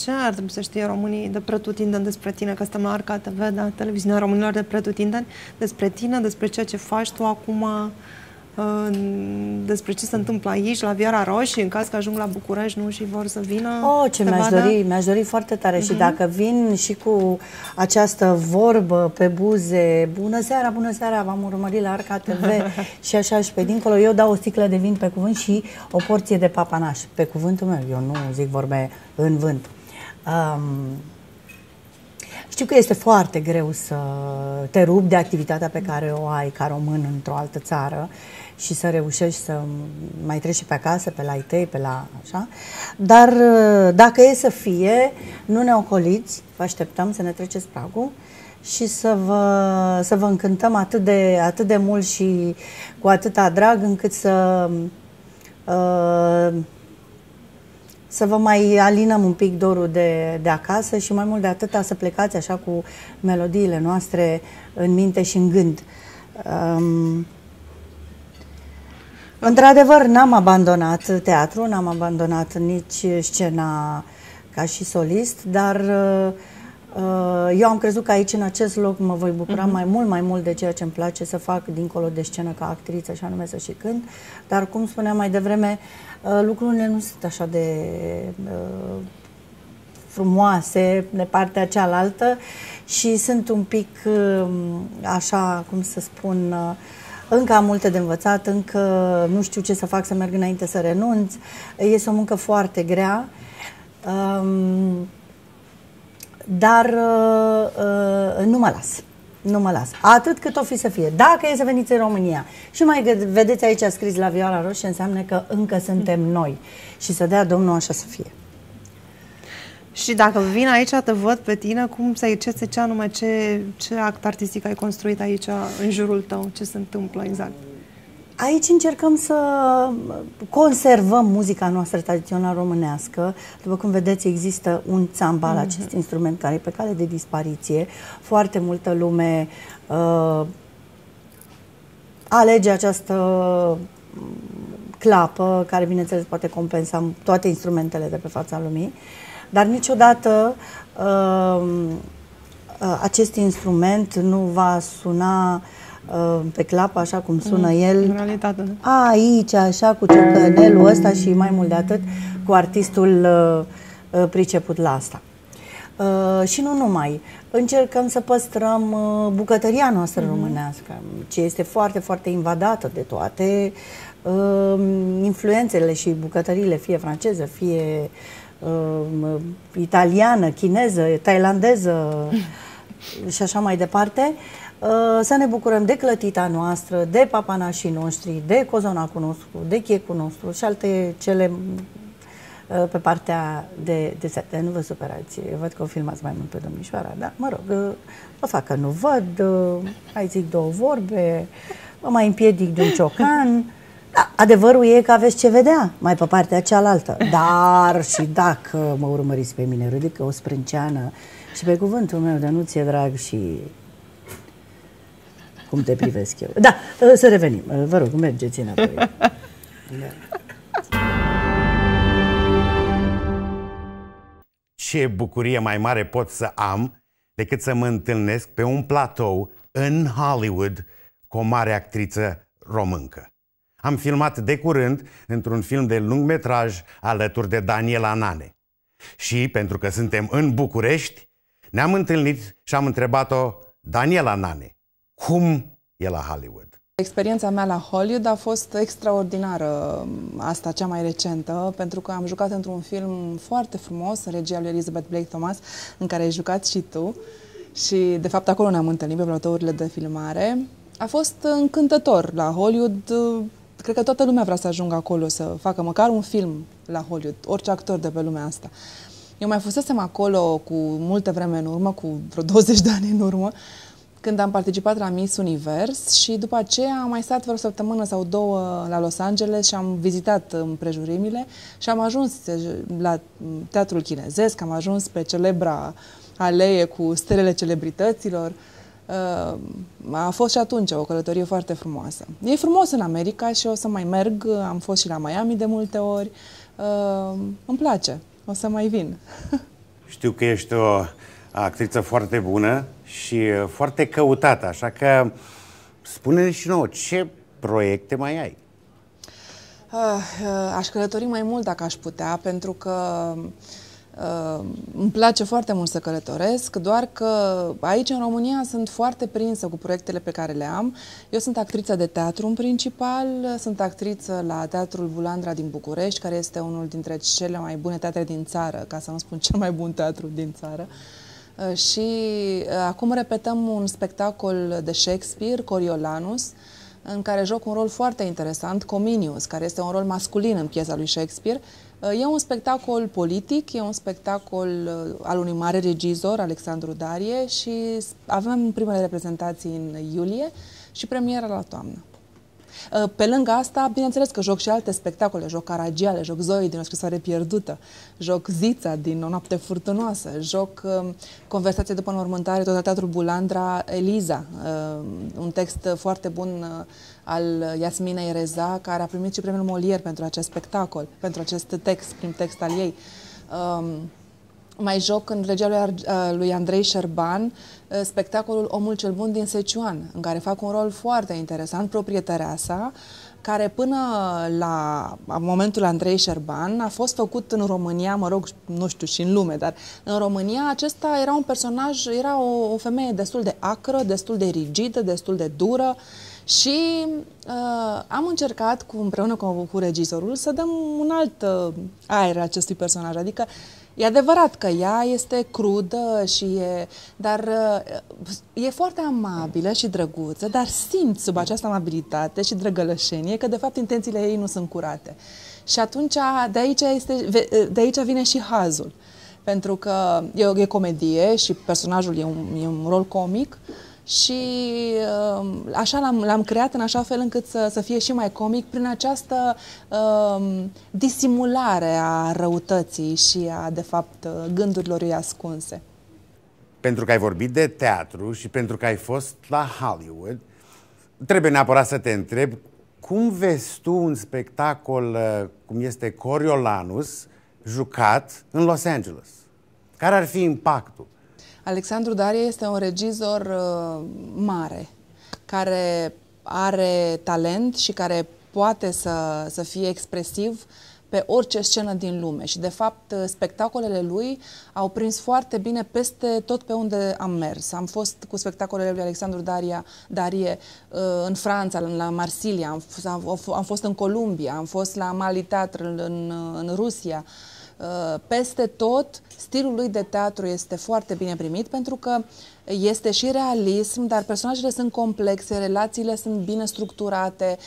Ce ar trebui să știe românii de pretutindeni despre tine? Că suntem la Arca TV, da, televiziunea românilor de pretutindeni, despre tine, despre ceea ce faci tu acum, despre ce se întâmplă aici, la Vioara Roșie, în caz că ajung la București, nu, și vor să vină. Oh, ce mi-aș dori, mi-aș dori foarte tare. Și dacă vin și cu această vorbă pe buze, bună seara, bună seara, v-am urmărit la Arca TV și așa și pe dincolo, eu dau o sticlă de vin pe cuvânt și o porție de papanaș, pe cuvântul meu, eu nu zic vorbe în vânt. Știu că este foarte greu să te rupi de activitatea pe care o ai ca român într-o altă țară și să reușești să mai treci și pe acasă, pe la ai tăi, pe la așa. Dar dacă e să fie, nu ne ocoliți, vă așteptăm să ne treceți pragul și să vă încântăm atât de mult și cu atâta drag încât să vă mai alinăm un pic dorul de acasă și mai mult de atâta să plecați așa cu melodiile noastre în minte și în gând. Într-adevăr, n-am abandonat teatru, n-am abandonat nici scena ca și solist, dar eu am crezut că aici, în acest loc, mă voi bucura mai mult de ceea ce îmi place să fac dincolo de scenă ca actriță, și anume să și cânt. Dar, cum spuneam mai devreme, lucrurile nu sunt așa de frumoase de partea cealaltă și sunt un pic, așa, cum să spun, încă am multe de învățat, încă nu știu ce să fac, să merg înainte, să renunț. Este o muncă foarte grea. Dar nu mă las. Nu mă las. Atât cât o fi să fie. Dacă e să veniți în România și mai vedeți aici scris La Vioara Roșie, înseamnă că încă suntem noi. Și să dea Domnul așa să fie. Și dacă vin aici, te văd pe tine, ce act artistic ai construit aici, în jurul tău? Ce se întâmplă exact? Aici încercăm să conservăm muzica noastră tradițională românească. După cum vedeți, există un țambal, acest instrument care e pe cale de dispariție. Foarte multă lume alege această clapă, care, bineînțeles, poate compensa toate instrumentele de pe fața lumii. Dar niciodată acest instrument nu va suna pe clapă așa cum sună el în realitate, aici, așa, cu ciocănelul ăsta și mai mult de atât cu artistul priceput la asta. Și nu numai. Încercăm să păstrăm bucătăria noastră românească, ce este foarte, foarte invadată de toate influențele și bucătăriile, fie franceză, fie italiană, chineză, tailandeză și așa mai departe. Să ne bucurăm de clătita noastră, de papanașii noștri, de cozonacul nostru, de chiecul nostru și alte cele pe partea de sete. Nu vă supărați, văd că o filmați mai mult pe domnișoara, dar mă rog, o fac că nu văd, mai zic două vorbe, mă mai împiedic de un ciocan. Da, adevărul e că aveți ce vedea mai pe partea cealaltă, dar și dacă mă urmăriți pe mine, ridică o sprânceană și pe cuvântul meu de nu ți-e drag și cum te privesc eu. Da, să revenim. Vă rog, mergeți înapoi. Ce bucurie mai mare pot să am decât să mă întâlnesc pe un platou în Hollywood cu o mare actriță româncă. Am filmat de curând într-un film de lung metraj alături de Daniela Nane. Și, pentru că suntem în București, ne-am întâlnit și am întrebat-o, Daniela Nane, cum e la Hollywood? Experiența mea la Hollywood a fost extraordinară, asta cea mai recentă, pentru că am jucat într-un film foarte frumos, în regia lui Elizabeth Blake Thomas, în care ai jucat și tu. Și, de fapt, acolo ne-am întâlnit pe platourile de filmare. A fost încântător la Hollywood. Cred că toată lumea vrea să ajungă acolo, să facă măcar un film la Hollywood, orice actor de pe lumea asta. Eu mai fusesem acolo cu multă vreme în urmă, cu vreo 20 de ani în urmă, când am participat la Miss Univers și după aceea am mai stat vreo săptămână sau două la Los Angeles și am vizitat împrejurimile și am ajuns la teatrul chinezesc, am ajuns pe celebra alee cu stelele celebrităților. A fost și atunci o călătorie foarte frumoasă. E frumos în America și o să mai merg, am fost și la Miami de multe ori. Îmi place, o să mai vin. Știu că ești o actriță foarte bună și foarte căutată, așa că spune-ne și nouă ce proiecte mai ai? Aș călători mai mult dacă aș putea, pentru că îmi place foarte mult să călătoresc, doar că aici în România sunt foarte prinsă cu proiectele pe care le am. Eu sunt actriță de teatru în principal, sunt actriță la Teatrul Bulandra din București, care este unul dintre cele mai bune teatre din țară, ca să nu spun cel mai bun teatru din țară. Și acum repetăm un spectacol de Shakespeare, Coriolanus, în care joc un rol foarte interesant, Cominius, care este un rol masculin în piesa lui Shakespeare. E un spectacol politic, e un spectacol al unui mare regizor, Alexandru Darie, și avem primele reprezentații în iulie și premiera la toamnă. Pe lângă asta, bineînțeles că joc și alte spectacole, joc Caragiale, joc Zoe din O scrisoare pierdută, joc Zița din O noapte furtunoasă, joc Conversație după înmormântare, tot la Teatrul Bulandra, Eliza, un text foarte bun al Iasminei Reza, care a primit și premiul Molière pentru acest spectacol, pentru acest text, prim text al ei. Mai joc în regia lui Andrei Șerban spectacolul Omul cel bun din Sichuan, în care fac un rol foarte interesant, proprietarea sa, care până la momentul Andrei Șerban a fost făcut în România, mă rog, nu știu, și în lume, dar în România acesta era un personaj, era o femeie destul de acră, destul de rigidă, destul de dură. Și am încercat, împreună cu regizorul, să dăm un alt aer acestui personaj. Adică e adevărat că ea este crudă, dar e foarte amabilă și drăguță, dar simți sub această amabilitate și drăgălășenie că, de fapt, intențiile ei nu sunt curate. Și atunci, de aici vine și hazul. Pentru că e comedie și personajul e un rol comic. Și așa l-am creat în așa fel încât să fie și mai comic prin această disimulare a răutății și a, de fapt, gândurilor ei ascunse. Pentru că ai vorbit de teatru și pentru că ai fost la Hollywood, trebuie neapărat să te întreb cum vezi tu un spectacol cum este Coriolanus jucat în Los Angeles? Care ar fi impactul? Alexandru Darie este un regizor mare, care are talent și care poate să fie expresiv pe orice scenă din lume. Și, de fapt, spectacolele lui au prins foarte bine peste tot pe unde am mers. Am fost cu spectacolele lui Alexandru Darie în Franța, la Marsilia, am fost în Columbia, am fost la Mali Teatr în Rusia. Peste tot, stilul lui de teatru este foarte bine primit, pentru că este și realism, dar personajele sunt complexe, relațiile sunt bine structurate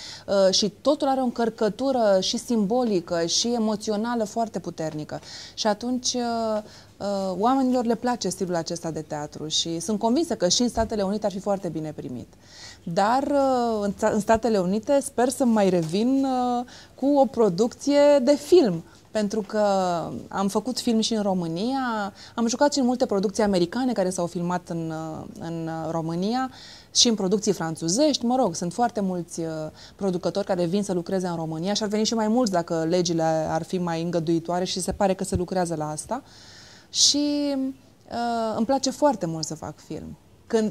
și totul are o încărcătură și simbolică și emoțională foarte puternică. Și atunci oamenilor le place stilul acesta de teatru și sunt convinsă că și în Statele Unite ar fi foarte bine primit. Dar în Statele Unite sper să mai revin cu o producție de film. Pentru că am făcut film și în România, am jucat și în multe producții americane care s-au filmat în România și în producții franțuzești. Mă rog, sunt foarte mulți producători care vin să lucreze în România și ar veni și mai mulți dacă legile ar fi mai îngăduitoare și se pare că se lucrează la asta. Și îmi place foarte mult să fac film.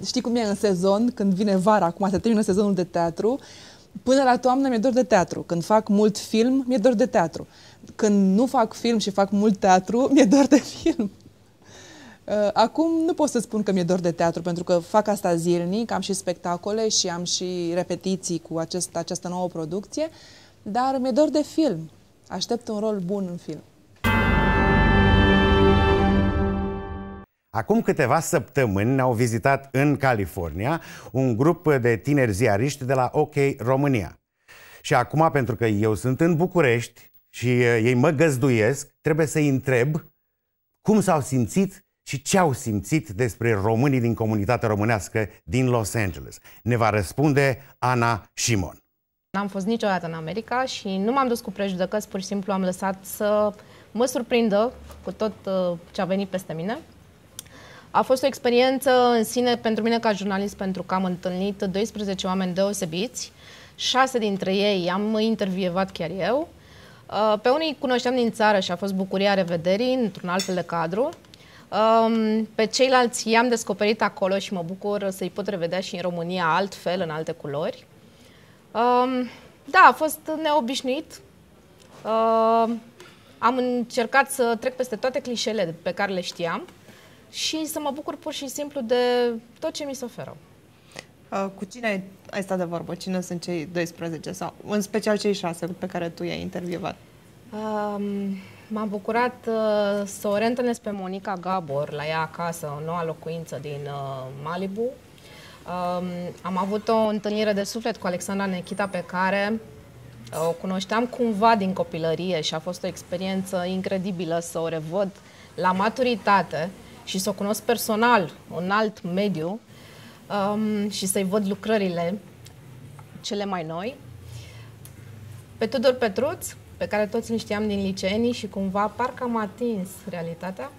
Știi cum e în sezon, când vine vara, acum se termină sezonul de teatru, până la toamnă mi-e dor de teatru. Când fac mult film, mi-e dor de teatru. Când nu fac film și fac mult teatru, mi-e dor de film. Acum nu pot să spun că mi-e dor de teatru, pentru că fac asta zilnic, am și spectacole și am și repetiții cu această nouă producție, dar mi-e dor de film. Aștept un rol bun în film. Acum câteva săptămâni ne-au vizitat în California un grup de tineri ziariști de la OK România. Și acum, pentru că eu sunt în București și ei mă găzduiesc, trebuie să-i întreb cum s-au simțit și ce au simțit despre românii din comunitatea românească din Los Angeles. Ne va răspunde Ana Șimon. N-am fost niciodată în America și nu m-am dus cu prejudecăți, pur și simplu am lăsat să mă surprindă cu tot ce a venit peste mine. A fost o experiență în sine pentru mine ca jurnalist, pentru că am întâlnit 12 oameni deosebiți, 6 dintre ei am intervievat chiar eu. Pe unii cunoșteam din țară și a fost bucuria revederii într-un alt fel de cadru. Pe ceilalți i-am descoperit acolo și mă bucur să-i pot revedea și în România altfel, în alte culori. Da, a fost neobișnuit. Am încercat să trec peste toate clișele pe care le știam și să mă bucur pur și simplu de tot ce mi se oferă. Cu cine ai stat de vorbă? Cine sunt cei 12 sau în special cei 6 pe care tu i-ai intervievat? M-am bucurat să o reîntâlnesc pe Monica Gabor la ea acasă, în noua locuință din Malibu. Am avut o întâlnire de suflet cu Alexandra Nechita, pe care o cunoșteam cumva din copilărie și a fost o experiență incredibilă să o revăd la maturitate și să o cunosc personal, un alt mediu, și să-i văd lucrările cele mai noi. Pe Tudor Petruț, pe care toți îl știam din liceenii și cumva parcă am atins realitatea.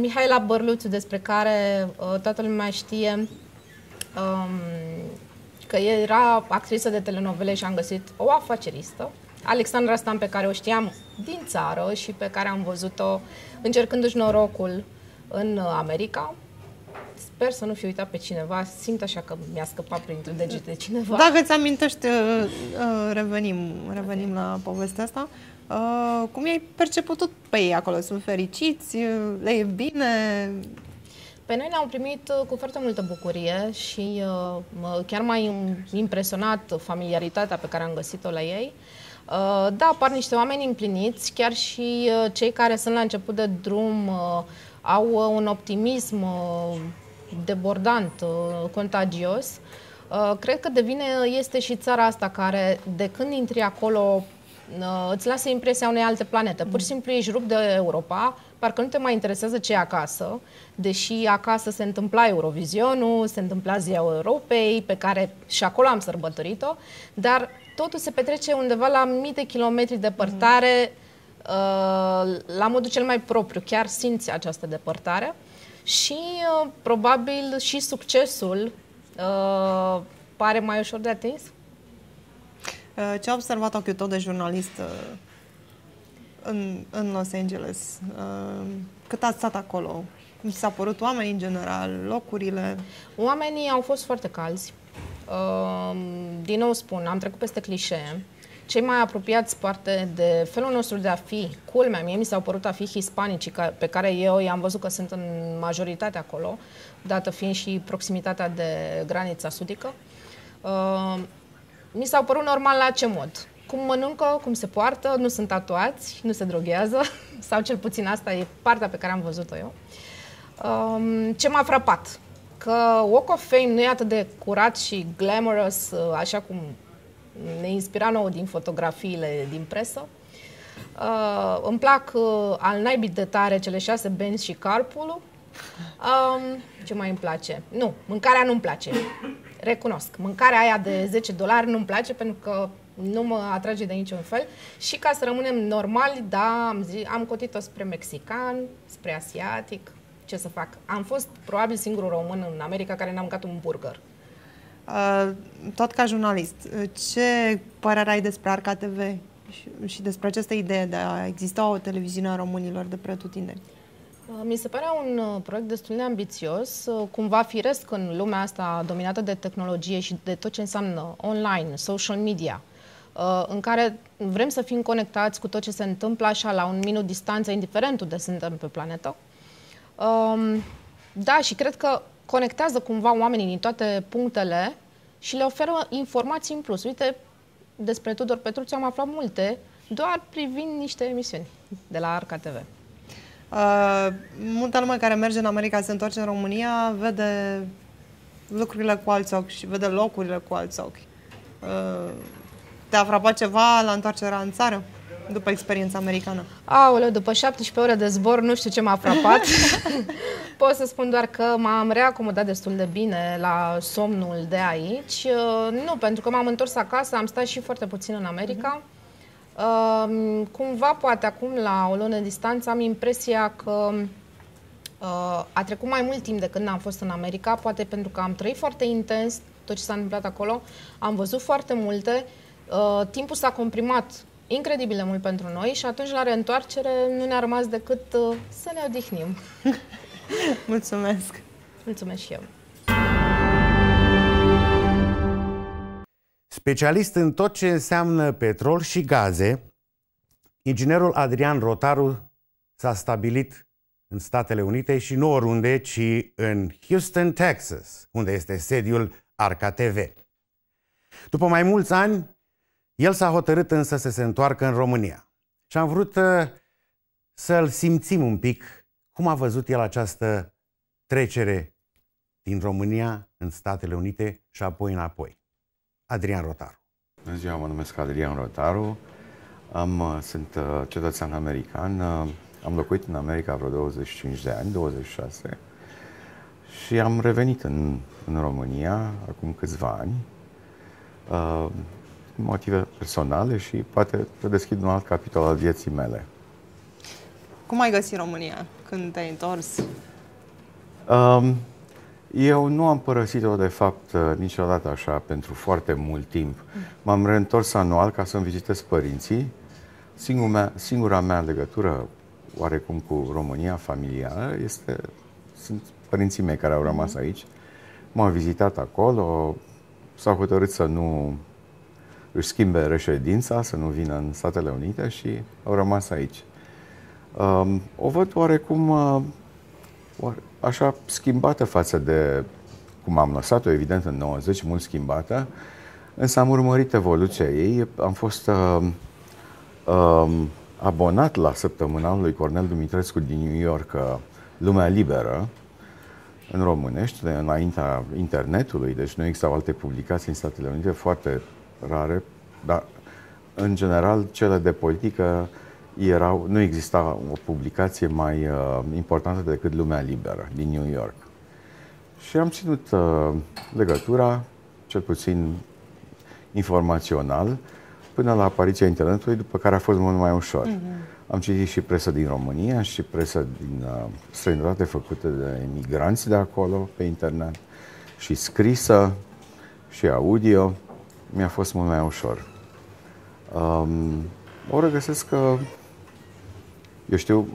Mihaela Bărluțu, despre care toată lumea știe că era actriță de telenovele și am găsit o afaceristă. Alexandra Stan, pe care o știam din țară și pe care am văzut-o încercându-și norocul în America. Sper să nu fi uitat pe cineva, simt așa că mi-a scăpat printre degete cineva. Dacă îți amintești, revenim la povestea asta. Cum i-ai perceput tot pe ei acolo? Sunt fericiți? Le e bine? Pe noi ne-au primit cu foarte multă bucurie și chiar m-a impresionat familiaritatea pe care am găsit-o la ei. Da, apar niște oameni împliniți, chiar și cei care sunt la început de drum au un optimism debordant, contagios. Cred că este și țara asta care, de când intri acolo, îți lasă impresia unei alte planete. Pur și simplu ești rupt de Europa, parcă nu te mai interesează ce e acasă, deși acasă se întâmpla Eurovizionul, se întâmpla Ziua Europei, pe care și acolo am sărbătorit-o, dar totul se petrece undeva la mii de kilometri departare, la modul cel mai propriu, chiar simți această depărtare și probabil și succesul pare mai ușor de atins. Ce a observat ochiul tău de jurnalist în Los Angeles? Cât ați stat acolo? Mi s-a părut oamenii în general, locurile? Oamenii au fost foarte calzi. Din nou spun, am trecut peste clișee. Cei mai apropiați parte de felul nostru de a fi, culmea, mie mi s-au părut a fi hispanici, pe care eu i-am văzut că sunt în majoritate acolo, dată fiind și proximitatea de granița sudică. Mi s-au părut normal la ce mod? Cum mănâncă, cum se poartă, nu sunt tatuați, nu se droghează, sau cel puțin asta e partea pe care am văzut-o eu. Ce m-a frapat? Că Walk of Fame nu e atât de curat și glamorous, așa cum ne inspira nouă din fotografiile din presă. Îmi plac al naibii de tare cele 6 Benz și carpool-ul. Ce mai îmi place? Nu, mâncarea nu-mi place. Recunosc, mâncarea aia de $10 nu-mi place pentru că nu mă atrage de niciun fel și ca să rămânem normali, da, am cotit-o spre mexican, spre asiatic, ce să fac? Am fost probabil singurul român în America care n-a mâncat un burger. Tot ca jurnalist, ce părere ai despre Arca TV și despre această idee de a exista o televiziune a românilor de pretutindeni? Mi se pare un proiect destul de ambițios, cumva firesc în lumea asta dominată de tehnologie și de tot ce înseamnă online, social media, în care vrem să fim conectați cu tot ce se întâmplă așa la un minut distanță, indiferent unde suntem pe planetă. Da, și cred că conectează cumva oamenii din toate punctele și le oferă informații în plus. Uite, despre Tudor Petruț am aflat multe, doar privind niște emisiuni de la Arca TV. Multă lume care merge în America, se întoarce în România, vede lucrurile cu alți ochi și vede locurile cu alți ochi. Te-a frapat ceva la întoarcerea în țară, după experiența americană? Aoleu, după 17 ore de zbor, nu știu ce m-a frapat. Pot să spun doar că m-am reacomodat destul de bine la somnul de aici. Nu, pentru că m-am întors acasă, am stat și foarte puțin în America. Cumva, poate acum, la o lună distanță, am impresia că a trecut mai mult timp de când am fost în America, poate pentru că am trăit foarte intens tot ce s-a întâmplat acolo, am văzut foarte multe, timpul s-a comprimat incredibil de mult pentru noi și atunci, la reîntoarcere, nu ne-a rămas decât să ne odihnim. Mulțumesc! Mulțumesc și eu! Specialist în tot ce înseamnă petrol și gaze, inginerul Adrian Rotaru s-a stabilit în Statele Unite și nu oriunde, ci în Houston, Texas, unde este sediul Arca TV. După mai mulți ani, el s-a hotărât însă să se întoarcă în România. Și am vrut să-l simțim un pic cum a văzut el această trecere din România în Statele Unite și apoi înapoi. Adrian Rotaru. Bună ziua, mă numesc Adrian Rotaru, sunt cetățean american, am locuit în America vreo 25 de ani, 26, și am revenit în România acum câțiva ani, motive personale și poate deschid un alt capitol al vieții mele. Cum ai găsit România când te-ai întors? Eu nu am părăsit-o, de fapt, niciodată așa, pentru foarte mult timp. M-am reîntors anual ca să-mi vizitez părinții. Singura mea legătură, oarecum, cu România familială este... Sunt părinții mei care au rămas aici. M-au vizitat acolo, s-au hotărât să nu își schimbe reședința, să nu vină în Statele Unite și au rămas aici. O văd oarecum... așa schimbată față de cum am lăsat-o, evident, în 90, mult schimbată, însă am urmărit evoluția ei. Am fost abonat la săptămânalul lui Cornel Dumitrescu din New York, Lumea Liberă, în românești, înaintea internetului, deci nu existau alte publicații în Statele Unite, foarte rare, dar în general cele de politică nu exista o publicație mai importantă decât Lumea Liberă din New York. Și am ținut legătura, cel puțin informațional, până la apariția internetului, după care a fost mult mai ușor. Am citit și presă din România și presă din străinătate făcută de emigranți de acolo, pe internet, și scrisă, și audio. Mi-a fost mult mai ușor. O regăsesc că... Eu știu,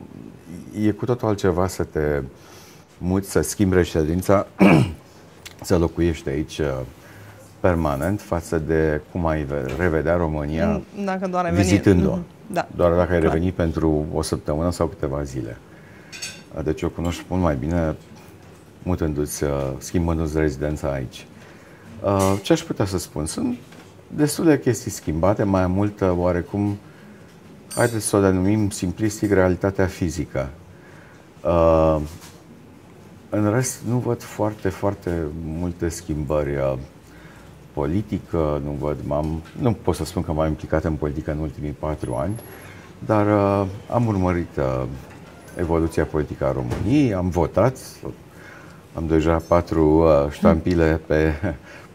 e cu totul altceva să te muți, să schimbi reședința, să locuiești aici permanent față de cum ai revedea România vizitând-o. Da. Doar dacă ai revenit pentru o săptămână sau câteva zile. Deci o cunoști mult mai bine mutându-ți, schimbându-ți rezidența aici. Ce aș putea să spun? Sunt destule chestii schimbate, mai mult oarecum... Haideți să o denumim simplistic realitatea fizică. În rest, nu văd foarte multe schimbări politică, nu pot să spun că m-am implicat în politică în ultimii 4 ani, dar am urmărit evoluția politică a României, am votat, am deja 4 ștampile pe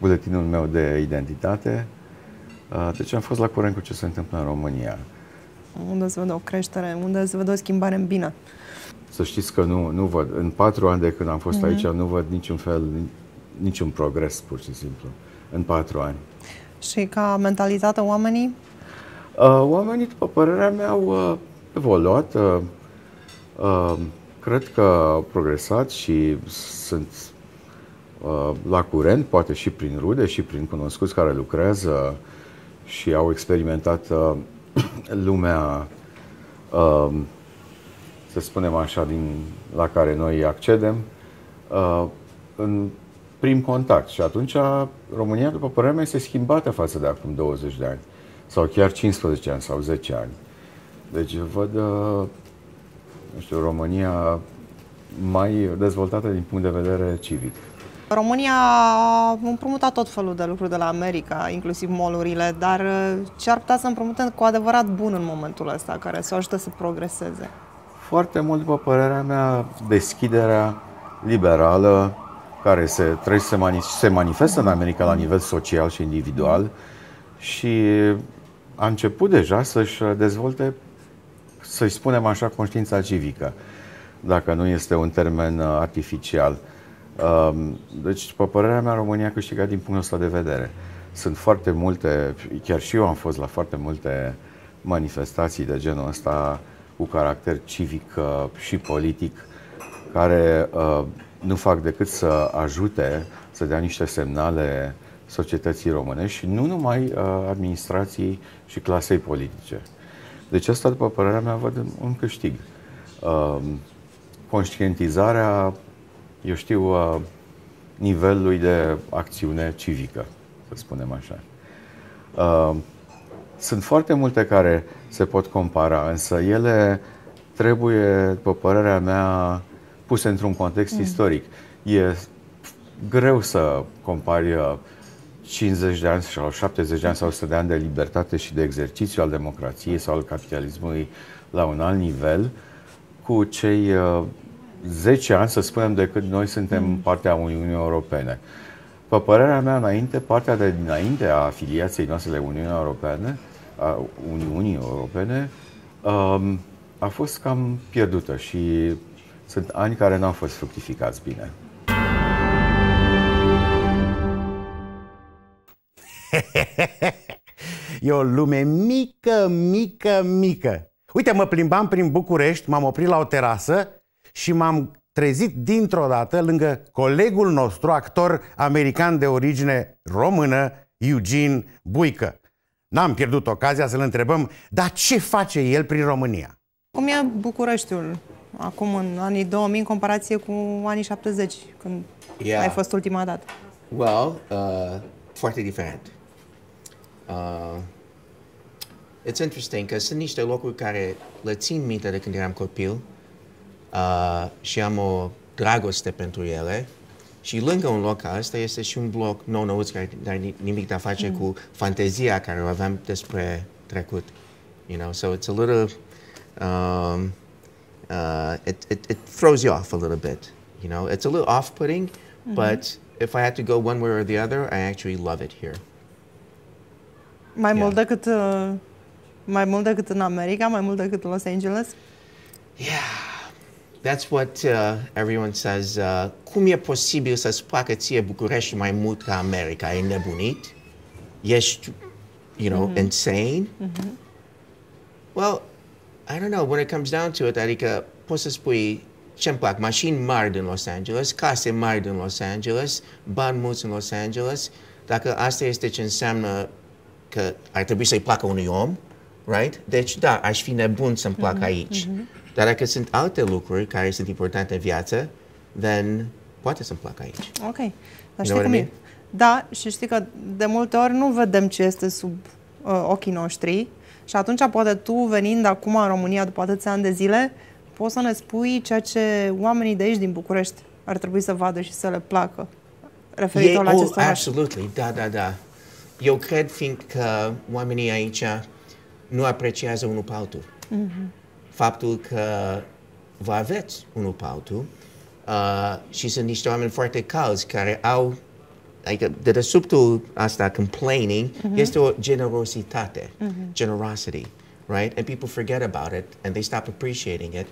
buletinul meu de identitate, deci am fost la curent cu ce se întâmplă în România. Unde se vede o creștere, unde se vede o schimbare în bine. Să știți că nu văd. În 4 ani de când am fost aici, nu văd niciun progres, pur și simplu. În 4 ani. Și ca mentalitate, oamenii? Oamenii, după părerea mea, au evoluat. Cred că au progresat și sunt la curent, poate și prin rude, și prin cunoscuți care lucrează și au experimentat... lumea, să spunem așa, la care noi accedem, în prim contact. Și atunci România, după părerea mea, este schimbată față de acum 20 de ani, sau chiar 15 ani, sau 10 ani. Deci văd, nu știu, România mai dezvoltată din punct de vedere civic. România a împrumutat tot felul de lucruri de la America, inclusiv mall-urile, dar ce ar putea să împrumutăm cu adevărat bun în momentul ăsta, care să o ajute să progreseze? Foarte mult, după părerea mea, deschiderea liberală, care se manifestă în America la nivel social și individual și a început deja să-și dezvolte, să-i spunem așa, conștiința civică, dacă nu este un termen artificial. Deci, după părerea mea, România a câștigat din punctul ăsta de vedere. Sunt foarte multe, chiar și eu am fost la foarte multe manifestații de genul ăsta cu caracter civic și politic, care nu fac decât să ajute, să dea niște semnale societății românești și nu numai a administrației și clasei politice. Deci asta, după părerea mea, văd un câștig. Conștientizarea, eu știu, nivelului de acțiune civică, să spunem așa. Sunt foarte multe care se pot compara, însă ele trebuie, după părerea mea, puse într-un context istoric. E greu să compari 50 de ani sau 70 de ani sau 100 de ani de libertate și de exercițiu al democrației sau al capitalismului la un alt nivel cu cei 10 ani, să spunem, de când noi suntem partea Uniunii Europene. Pe părerea mea, înainte, partea de dinainte a afiliației noastre la Uniunii Europene a fost cam pierdută și sunt ani care n-au fost fructificați bine. E o lume mică, mică, mică. Uite, mă plimbam prin București, m-am oprit la o terasă și m-am trezit dintr-o dată lângă colegul nostru, actor american de origine română, Eugene Buică. N-am pierdut ocazia să-l întrebăm, dar ce face el prin România? Cum e Bucureștiul acum, în anii 2000, în comparație cu anii 70, când ai fost ultima dată? Well, foarte diferent. It's interesting că sunt niște locuri care le țin minte de când eram copil și am o dragoste pentru ele. Și lângă un loc asta este și un bloc nou-nouț care n-are nimic de a face cu fantezia care o aveam despre trecut. You know, so it's a little... it throws you off a little bit. You know, it's a little off-putting, but if I had to go one way or the other, I actually love it here. Mai mult decât în America, mai mult decât în Los Angeles? Yeah. That's what everyone says. Cum e posibil să-ți placă ție București mai mult ca America? E nebunit? Ești, you know, insane? Well, I don't know, when it comes down to it, adică poți să spui ce-mi plac, mașini mari din Los Angeles, case mari din Los Angeles, bani mulți în Los Angeles, dacă asta este ce înseamnă că ar trebui să-i placă unui om, right? Deci, da, aș fi nebun să-mi plac aici. Dar dacă sunt alte lucruri care sunt importante în viață, then poate să-mi placă aici. Ok. Dar știi cum e? Da, și știi că de multe ori nu vedem ce este sub ochii noștri și atunci poate tu, venind acum în România după atâția ani de zile, poți să ne spui ceea ce oamenii de aici din București ar trebui să vadă și să le placă referitor la acest oraș. Absolutely, da, da, da. Eu cred, fiindcă oamenii aici nu apreciază unul pe altul. Faptul că vă aveți unul pe altul și sunt niște oameni foarte calzi care au, adică dedesubtul asta, complaining, este o generositate, generosity, right? And people forget about it and they stop appreciating it.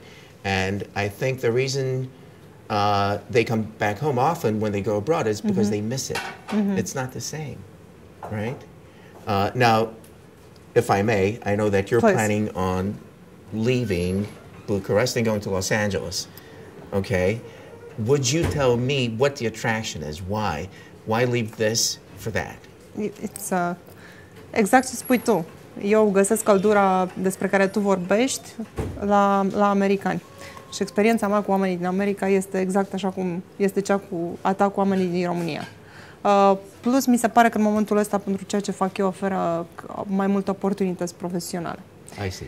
And I think the reason they come back home often when they go abroad is because they miss it. It's not the same, right? Now, if I may, I know that you're planning on leaving Bucharest and going to Los Angeles, okay? Would you tell me what the attraction is? Why? Why leave this for that? It's exact ce spui tu. Eu găsesc căldura despre care tu vorbești la americani. Și experiența mea cu oamenii din America este exact așa cum este cea cu a ta cu oamenii din România. Plus, mi se pare că în momentul ăsta, pentru ceea ce fac eu, oferă mai multe oportunități profesionale. I see.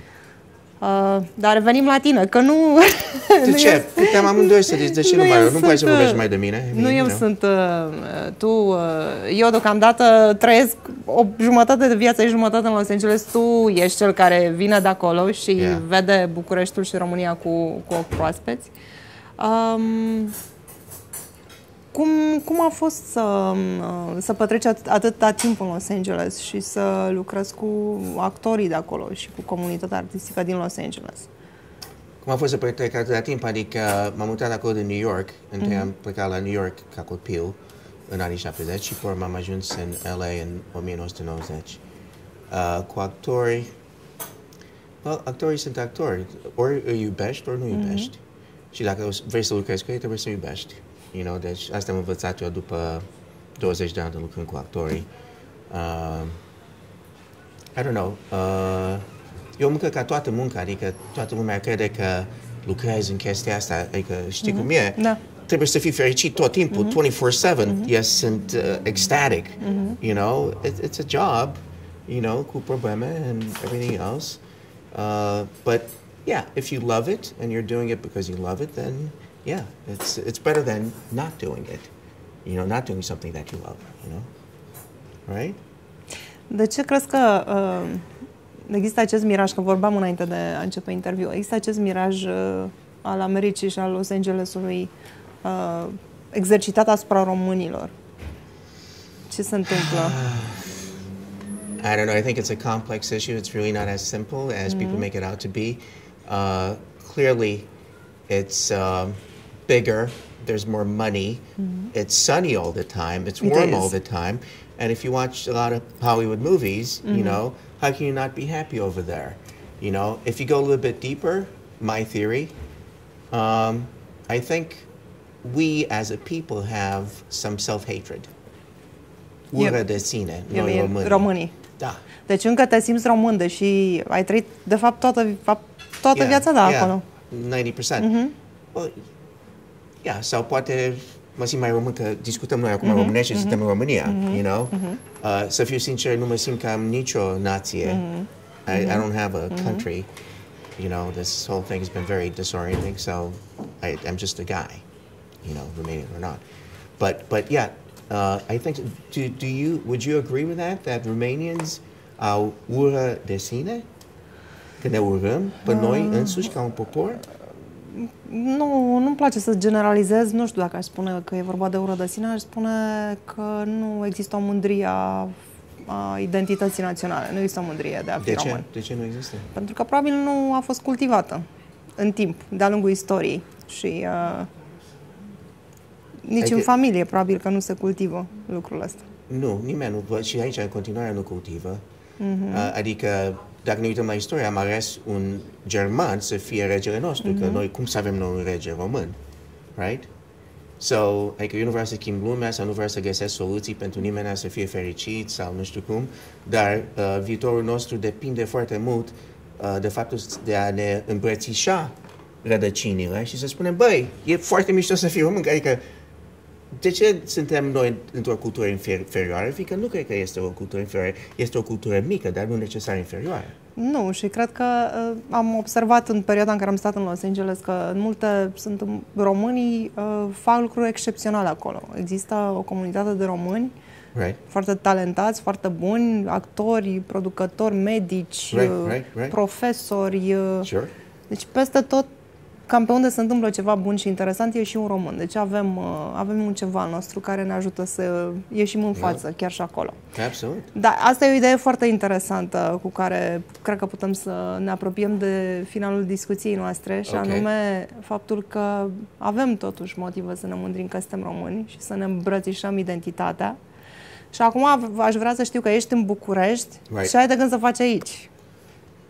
Dar revenim la tine, că nu... De ce? Puteam amândoi să zici, de ce nu poți să vorbești mai de mine? Nu, eu sunt... Eu deocamdată trăiesc o jumătate de viață și jumătate în Los Angeles. Tu ești cel care vine de acolo și vede Bucureștiul și România cu ochi proaspeți. Cum a fost să petreci atâta timp în Los Angeles și să lucrezi cu actorii de acolo și cu comunitatea artistică din Los Angeles? Cum a fost să petrec atâta timp? Adică m-am mutat acolo din New York, întâi am plecat la New York ca copil în anii 70 și apoi m-am ajuns în LA în 1990. Cu actorii... Well, actorii sunt actori. Ori îi iubești, ori nu iubești. Și dacă vrei să lucrezi cu ei, trebuie să iubești. You know, deci asta am învățat eu după 20 de ani de lucrând cu actorii. I don't know. E o muncă ca toată munca, adică toată lumea crede că lucrezi în chestia asta, adică știi cum e? Da. Trebuie să fii fericit tot timpul, 24/7. Sunt ecstatic, you know? It's a job, you know, cu probleme and everything else. But yeah, if you love it and you're doing it because you love it, then yeah, it's better than not doing it. You know, not doing something that you love, you know? Right? De ce crezi că există acest miraj, că vorbeam înainte de a începe interviu, există acest miraj al Americii și al Los Angelesului exercitat asupra românilor? Ce se întâmplă? I don't know. I think it's a complex issue. It's really not as simple as people make it out to be. Clearly, it's bigger. There's more money. It's sunny all the time. It's warm all the time. And if you watch a lot of Hollywood movies, you know, how can you not be happy over there? You know, if you go a little bit deeper, my theory, I think we as a people have some self-hatred. Ură de sine, noi românii. Da. Deci încă te simți român, deși ai trăit, de fapt, toată viața ta acolo. 90%. Well, sau poate... Mă simt mai român că discutăm noi acum românești și suntem în România, you know? Să fiu sincer, nu mă simt că am nicio nație. I don't have a country. You know, this whole thing has been very disorienting, so I'm just a guy, you know, Romanian or not. But yeah, I think, would you agree with that, that Romanians au ură de sine? Că ne urăm pe noi însuși ca un popor? Nu, nu-mi place să generalizez, nu știu dacă aș spune că e vorba de ură de sine, aș spune că nu există o mândrie a identității naționale, nu există o mândrie de a fi român. De ce nu există? Pentru că probabil nu a fost cultivată în timp, de-a lungul istoriei și nici în familie probabil că nu se cultivă lucrul ăsta. Nu, nimeni nu, și aici în continuare nu cultivă, adică... Dacă ne uităm la istorie, am ales un german să fie regele nostru, că noi, cum să avem noi un rege român, right? So, adică eu nu vreau să schimb lumea sau nu vreau să găsesc soluții pentru nimeni să fie fericit sau nu știu cum, dar viitorul nostru depinde foarte mult de faptul de a ne îmbrățișa rădăcinile și să spunem, băi, e foarte mișto să fii român, adică de ce suntem noi într-o cultură inferioară? Fiindcă nu cred că este o cultură inferioară. Este o cultură mică, dar nu necesar inferioară. Nu, și cred că am observat în perioada în care am stat în Los Angeles că multe românii fac lucruri excepționale acolo. Există o comunitate de români foarte talentați, foarte buni, actori, producători, medici, profesori. Deci peste tot, cam pe unde se întâmplă ceva bun și interesant, e și un român. Deci avem un ceva al nostru care ne ajută să ieșim în față, chiar și acolo. Absolut. Da, asta e o idee foarte interesantă cu care cred că putem să ne apropiem de finalul discuției noastre, și anume faptul că avem totuși motive să ne mândrim că suntem români și să ne îmbrățișăm identitatea. Și acum aș vrea să știu că ești în București și ai de gând să faci aici.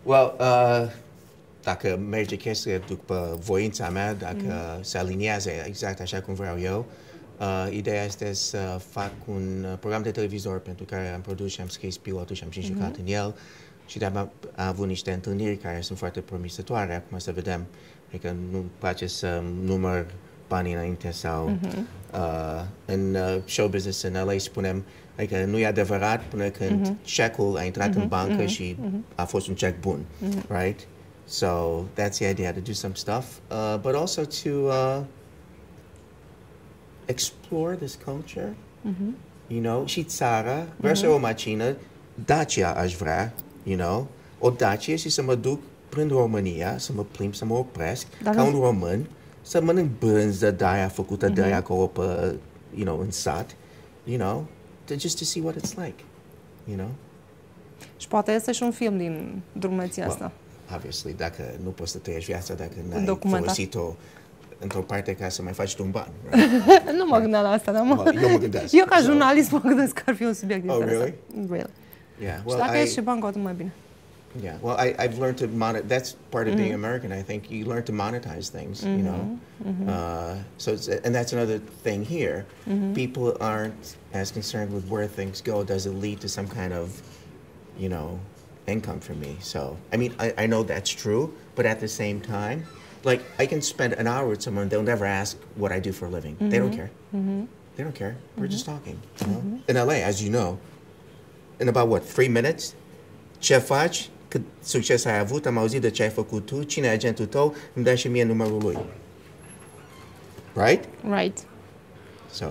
Well, dacă merge chestia după voința mea, dacă se aliniază exact așa cum vreau eu, ideea este să fac un program de televizor pentru care am produs și am scris pilotul și am și jucat în el. Și de-abia am avut niște întâlniri care sunt foarte promisătoare. Acum să vedem, adică nu-mi place să număr banii înainte sau... în show business în LA spunem, adică nu e adevărat până când check-ul a intrat în bancă și a fost un check bun, right? So that's the idea, to do some stuff, but also to explore this culture, you know, și țara, vreau să o mașină, Dacia aș vrea, you know, o Dacia și să mă duc prin România, să mă plimb, să mă opresc, ca un român, să mănânc brânză de aia făcută de aia acolo pe, you know, în sat, you know, just to see what it's like, you know. Și poate este și un film din drumeția asta. Obviously, dacă nu poți să trăiești viața, dacă n-ai folosit-o într-o parte ca să mai faci tu un ban. Nu mă gândeam la asta, dar eu mă gândesc. Eu ca jurnalist mă gândesc că ar fi un subiect interesant. Oh, really? Really. Și dacă ești și bani, cu atât mai bine. Yeah. Well, I've learned to monetize. That's part of being American, I think. You learn to monetize things, you know. So it's, and that's another thing here. People aren't as concerned with where things go. Does it lead to some kind of, you know, income for me? So, I mean, I know that's true, but at the same time, like, I can spend an hour with someone, they'll never ask what I do for a living. They don't care. They don't care. We're just talking, you know? In LA, as you know, in about, what, 3 minutes? Ce faci? Cât succes ai avut? Am auzit de ce ai făcut tu? Cine e agentul tău? Îmi dai și mie numărul lui. Right? Right. So.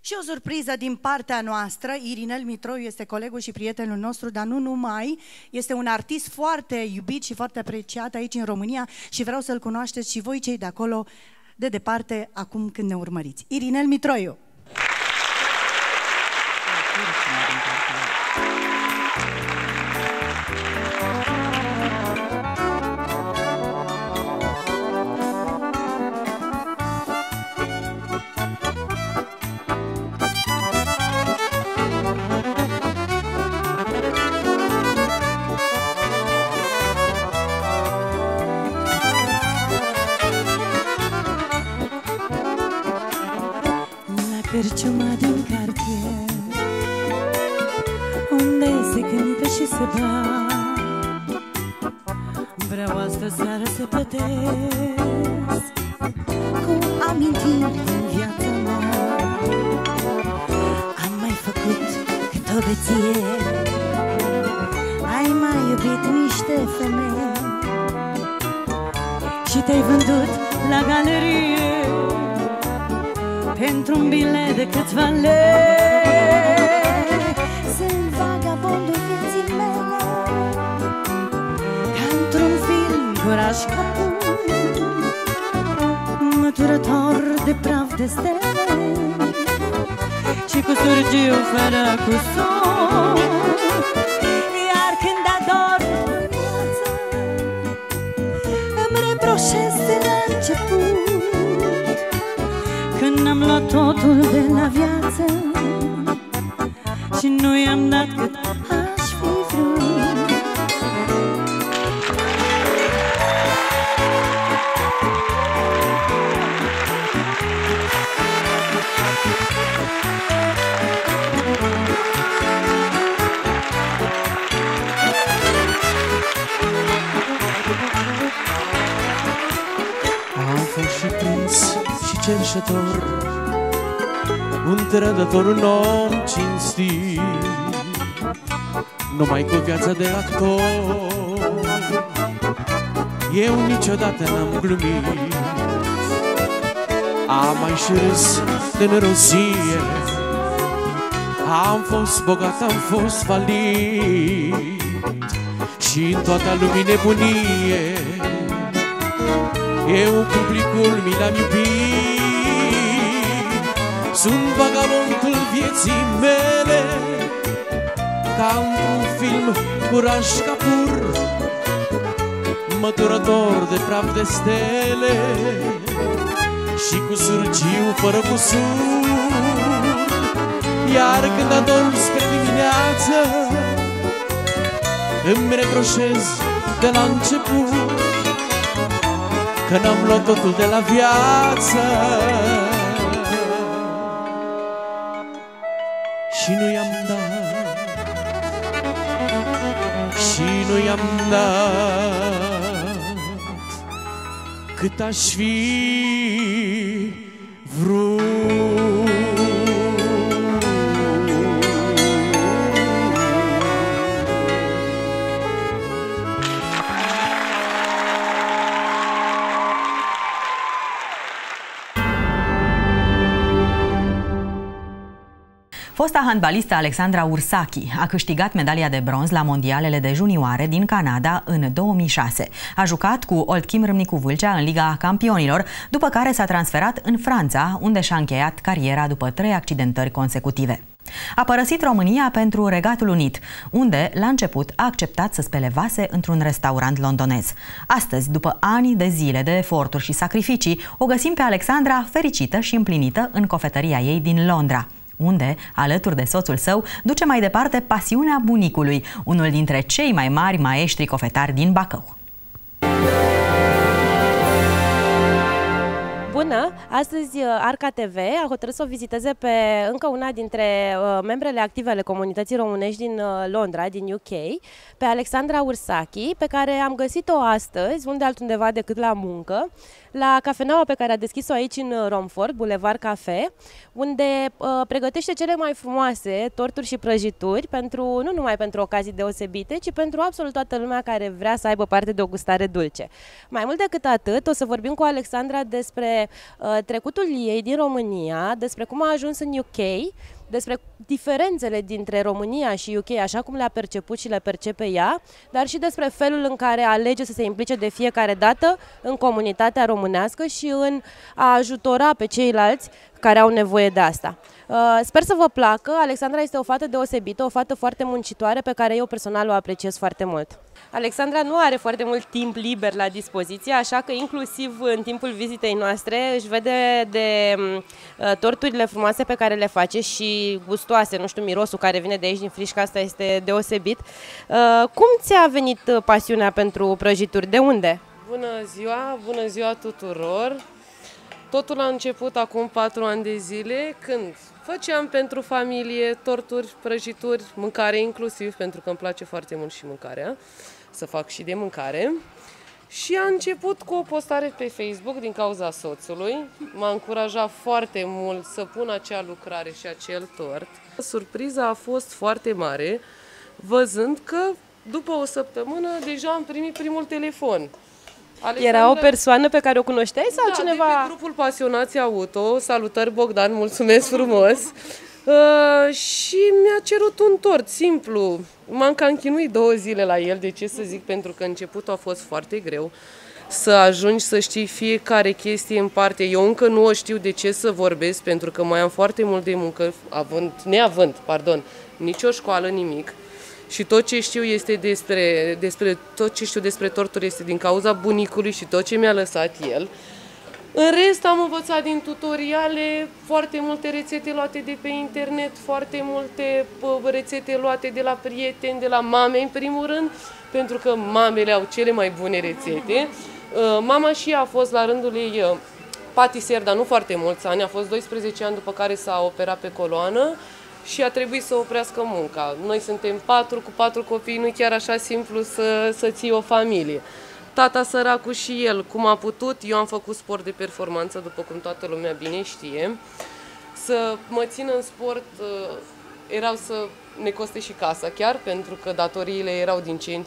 Și o surpriză din partea noastră, Irinel Mitroiu este colegul și prietenul nostru, dar nu numai, este un artist foarte iubit și foarte apreciat aici în România și vreau să-l cunoașteți și voi cei de acolo, de departe, acum când ne urmăriți. Irinel Mitroiu! Cărciuma din cartier, unde se cântă și se bat. Vreau astă seară să plătesc cu amintiri din viața mea. Am mai făcut cât o beție, ai mai iubit niște femei și te-ai vândut la galerie pentru-un bilet de câțiva lei. Sunt vagabondul vieții mele, ca într-un film cu oraș capul, măturător de praf de stele și cu surgiu fără cusor. Iar când ador viața, îmi reproșez de la început când am luat totul de la viață și nu i-am dat cât aș fi vrut. Am fost și prins și cerșător, un trădător, un om cinstit, numai cu viața de actor. Eu niciodată n-am glumit, am mai și râs de nerozie. Am fost bogat, am fost falit și în toată lumii nebunie. Eu publicul mi l-am iubit. Sunt vagabondul vieții mele, ca într-un film curaj capur, măturător de praf de stele și cu surgiu fără cusur. Iar când adorm spre dimineață, îmi reproșez de la început că n-am luat totul de la viață și nu i-am dat, și nu i-am dat cât aș fi vrut. Fosta handbalistă Alexandra Ursachi a câștigat medalia de bronz la mondialele de junioare din Canada în 2006. A jucat cu Oltchim Râmnicu Vâlcea în Liga Campionilor, după care s-a transferat în Franța, unde și-a încheiat cariera după 3 accidentări consecutive. A părăsit România pentru Regatul Unit, unde, la început, a acceptat să spele vase într-un restaurant londonez. Astăzi, după ani de zile de eforturi și sacrificii, o găsim pe Alexandra fericită și împlinită în cofetăria ei din Londra, unde, alături de soțul său, duce mai departe pasiunea bunicului, unul dintre cei mai mari maestri cofetari din Bacău. Bună! Astăzi Arca TV a hotărât să o viziteze pe încă una dintre membrele active ale comunității românești din Londra, din UK, pe Alexandra Ursachi, pe care am găsit-o astăzi, unde altundeva decât la muncă, la cafeneaua pe care a deschis-o aici în Romford, Boulevard Cafe, unde pregătește cele mai frumoase torturi și prăjituri, nu numai pentru ocazii deosebite, ci pentru absolut toată lumea care vrea să aibă parte de o gustare dulce. Mai mult decât atât, o să vorbim cu Alexandra despre trecutul ei din România, despre cum a ajuns în UK, despre diferențele dintre România și UK, așa cum le-a perceput și le percepe ea, dar și despre felul în care alege să se implice de fiecare dată în comunitatea românească și în a ajutora pe ceilalți care au nevoie de asta. Sper să vă placă. Alexandra este o fată deosebită, o fată foarte muncitoare pe care eu personal o apreciez foarte mult. Alexandra nu are foarte mult timp liber la dispoziție, așa că inclusiv în timpul vizitei noastre își vede de torturile frumoase pe care le face și gustoase, nu știu, mirosul care vine de aici din frișca asta este deosebit. Cum ți-a venit pasiunea pentru prăjituri? De unde? Bună ziua tuturor! Totul a început acum 4 ani de zile, când făceam pentru familie torturi, prăjituri, mâncare inclusiv, pentru că îmi place foarte mult și mâncarea, să fac și de mâncare. Și a început cu o postare pe Facebook din cauza soțului. M-a încurajat foarte mult să pun acea lucrare și acel tort. Surpriza a fost foarte mare, văzând că după o săptămână deja am primit primul telefon. Alexandra... Era o persoană pe care o cunoșteai sau cineva? De pe grupul Pasionații Auto, salutări Bogdan, mulțumesc frumos, și mi-a cerut un tort simplu, m-am cam chinuit 2 zile la el, de ce să zic, pentru că începutul a fost foarte greu să ajungi să știi fiecare chestie în parte. Eu încă nu o știu de ce să vorbesc, pentru că mai am foarte mult de muncă, neavând nicio școală, nimic. Și tot ce știu este despre torturi este din cauza bunicului și tot ce mi-a lăsat el. În rest am învățat din tutoriale, foarte multe rețete luate de pe internet, foarte multe rețete luate de la prieteni, de la mame în primul rând, pentru că mamele au cele mai bune rețete. Mama și ea a fost la rândul ei patiser, dar nu foarte mulți ani, a fost 12 ani, după care s-a operat pe coloană și a trebuit să oprească munca. Noi suntem 4 cu 4 copii, nu-i chiar așa simplu să ții o familie. Tata săracul și el, cum a putut, eu am făcut sport de performanță, după cum toată lumea bine știe. Să mă țin în sport erau să ne coste și casa chiar, pentru că datoriile erau din ce în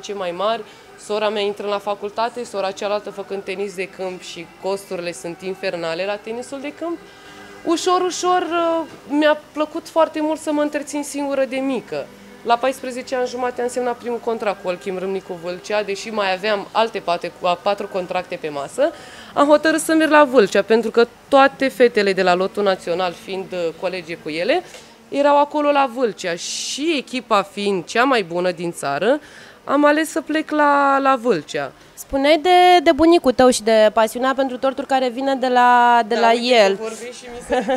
ce mai mari, Sora mea intră la facultate, sora cealaltă făcând tenis de câmp și costurile sunt infernale la tenisul de câmp. Ușor, ușor mi-a plăcut foarte mult să mă întrețin singură de mică. La 14 ani jumate am semnat primul contract cu Oltchim Râmnicu Vâlcea, deși mai aveam alte 4 contracte pe masă. Am hotărât să merg la Vâlcea, pentru că toate fetele de la lotul național, fiind colege cu ele, erau acolo la Vâlcea și echipa fiind cea mai bună din țară, am ales să plec la Vâlcea. Spuneai de bunicul tău și de pasiunea pentru torturi care vine de la el. Vorbim și mi se ridică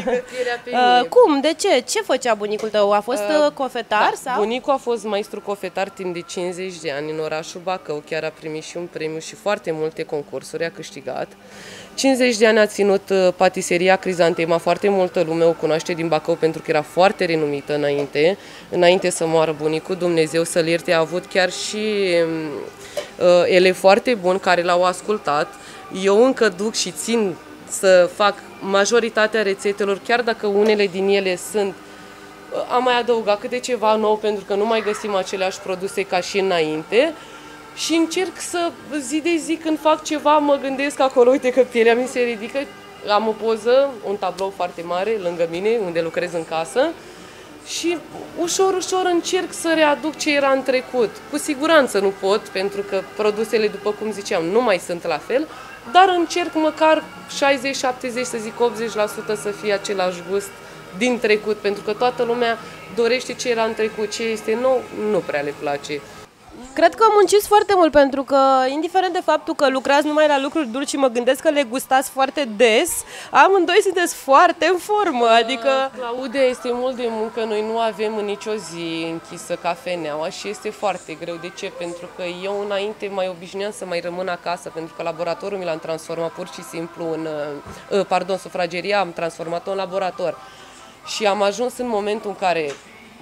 pielea pe mine. Cum? De ce? Ce făcea bunicul tău? A fost cofetar? Da. Sau? Bunicul a fost maestru cofetar timp de 50 de ani în orașul Bacău. Chiar a primit și un premiu și foarte multe concursuri a câștigat. 50 de ani a ținut patiseria Crizantema. Foarte multă lume o cunoaște din Bacău pentru că era foarte renumită înainte. Înainte să moară bunicul, Dumnezeu să-l ierte, a avut chiar și ele foarte buni care l-au ascultat. Eu încă duc și țin să fac majoritatea rețetelor, chiar dacă unele din ele sunt... Am mai adăugat câte ceva nou pentru că nu mai găsim aceleași produse ca și înainte. Și încerc să, zi de zi, când fac ceva, mă gândesc acolo, uite că pielea mi se ridică. Am o poză, un tablou foarte mare lângă mine, unde lucrez în casă. Și ușor, ușor încerc să readuc ce era în trecut. Cu siguranță nu pot, pentru că produsele, după cum ziceam, nu mai sunt la fel, dar încerc măcar 60, 70, să zic 80% să fie același gust din trecut, pentru că toată lumea dorește ce era în trecut, ce este nou, nu prea le place. Cred că munciți foarte mult, pentru că, indiferent de faptul că lucrați numai la lucruri dulci și mă gândesc că le gustați foarte des, amândoi sunteți foarte în formă, adică... Claudia, este mult de muncă, noi nu avem în nicio zi închisă cafeneaua și este foarte greu. De ce? Pentru că eu înainte mai obișnuiam să mai rămân acasă, pentru că laboratorul mi l-am transformat pur și simplu în... Pardon, sufrageria, am transformat-o în laborator. Și am ajuns în momentul în care...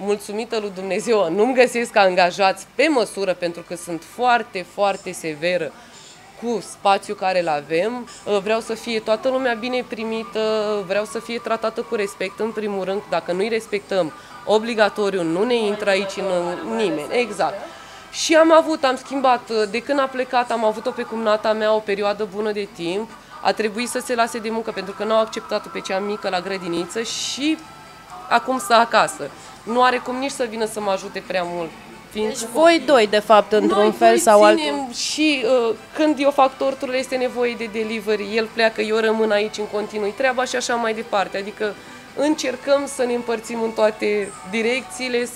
Mulțumită lui Dumnezeu, nu-mi găsesc angajați pe măsură, pentru că sunt foarte, foarte severă cu spațiul care îl avem. Vreau să fie toată lumea bine primită, vreau să fie tratată cu respect, în primul rând. Dacă nu-i respectăm, obligatoriu, nu ne intră aici nimeni. Exact. Și am schimbat, de când a plecat, am avut-o pe cumnata mea o perioadă bună de timp. A trebuit să se lase de muncă, pentru că n-au acceptat-o pe cea mică la grădiniță și acum stă acasă. Nu are cum nici să vină să mă ajute prea mult. Deci voi doi, de fapt, într-un fel sau altul. Și când eu fac torturile, este nevoie de delivery. El pleacă, eu rămân aici în continuu treaba și așa mai departe. Adică încercăm să ne împărțim în toate direcțiile,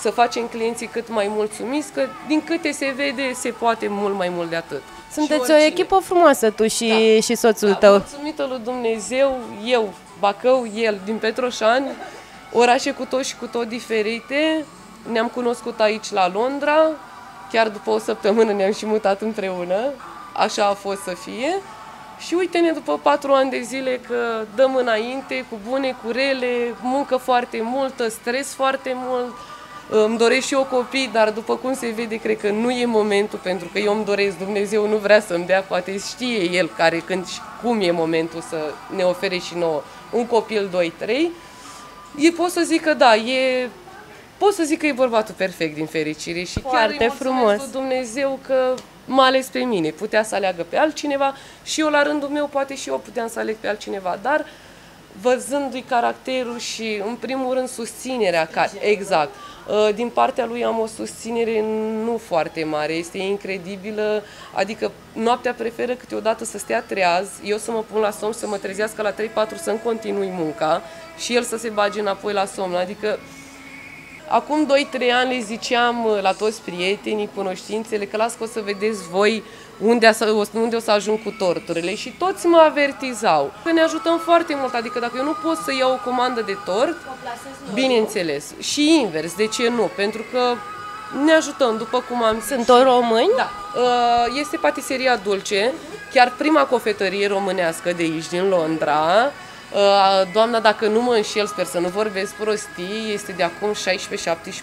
să facem clienții cât mai mulțumiți, că din câte se vede, se poate mult mai mult de atât. Sunteți o echipă frumoasă, tu și, da, și soțul tău. Mulțumită lui Dumnezeu, eu, Bacău, el, din Petroșani, orașe cu tot și cu tot diferite. Ne-am cunoscut aici la Londra, chiar după o săptămână ne-am și mutat împreună, așa a fost să fie. Și uite-ne după 4 ani de zile că dăm înainte, cu bune, cu rele, muncă foarte multă, stres foarte mult. Îmi doresc și eu copii, dar după cum se vede, cred că nu e momentul, pentru că eu îmi doresc, Dumnezeu nu vrea să-mi dea, poate știe El care, când și cum e momentul să ne ofere și nouă un copil, 2, 3. Pot să zic că da, pot să zic că e bărbatul perfect, din fericire, și foarte chiar îi mulțumesc lui Dumnezeu că m-a ales pe mine. Putea să aleagă pe altcineva și eu la rândul meu poate și eu puteam să aleg pe altcineva, dar văzându-i caracterul și în primul rând susținerea, exact, din partea lui am o susținere nu foarte mare, este incredibilă, adică noaptea preferă câteodată să stea treaz, eu să mă pun la somn, să mă trezească la 3-4 să-mi continui munca și el să se bage înapoi la somn, adică acum 2-3 ani le ziceam la toți prietenii, cunoștințele, că las că o să vedeți voi unde o să ajung cu torturile și toți mă avertizau că ne ajutăm foarte mult, adică dacă eu nu pot să iau o comandă de tort, bineînțeles, și invers, de ce nu, pentru că ne ajutăm, după cum am zis. Sunt o români? Da. Este patiseria Dulce, chiar prima cofetărie românească de aici, din Londra. Doamna, dacă nu mă înșel, sper să nu vorbesc prostii, este de acum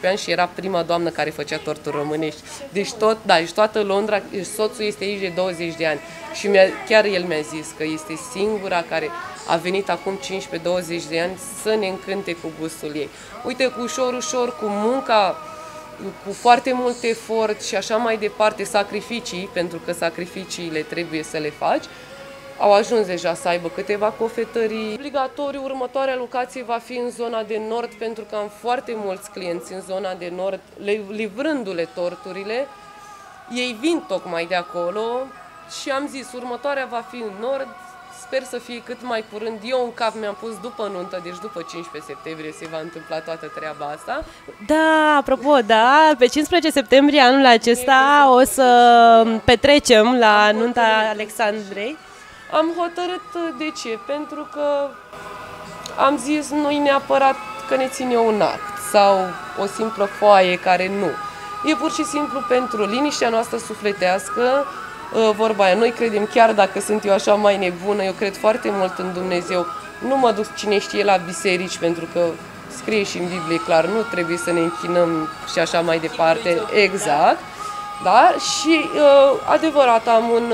16-17 ani și era prima doamnă care făcea torturi românești. Deci toată Londra, soțul este aici de 20 de ani și chiar el mi-a zis că este singura care a venit acum 15-20 de ani să ne încânte cu gustul ei. Uite, cu ușor, ușor, cu munca, cu foarte mult efort și așa mai departe, sacrificii, pentru că sacrificiile trebuie să le faci, au ajuns deja să aibă câteva cofetării. Obligatoriu, următoarea locație va fi în zona de nord, pentru că am foarte mulți clienți în zona de nord, livrându-le torturile. Ei vin tocmai de acolo și am zis, următoarea va fi în nord, sper să fie cât mai curând. Eu în cap mi-am pus după nuntă, deci după 15 septembrie se va întâmpla toată treaba asta. Da, apropo, da, pe 15 septembrie anul acesta o să petrecem la nunta Alexandrei. Am hotărât, de ce? Pentru că am zis, nu-i neapărat că ne ține un act sau o simplă foaie care nu. E pur și simplu pentru liniștea noastră sufletească, vorba aia. Noi credem, chiar dacă sunt eu așa mai nebună, eu cred foarte mult în Dumnezeu. Nu mă duc cine știe la biserici, pentru că scrie și în Biblie clar, nu trebuie să ne închinăm și așa mai departe. Exact. Da? Și adevărat, am un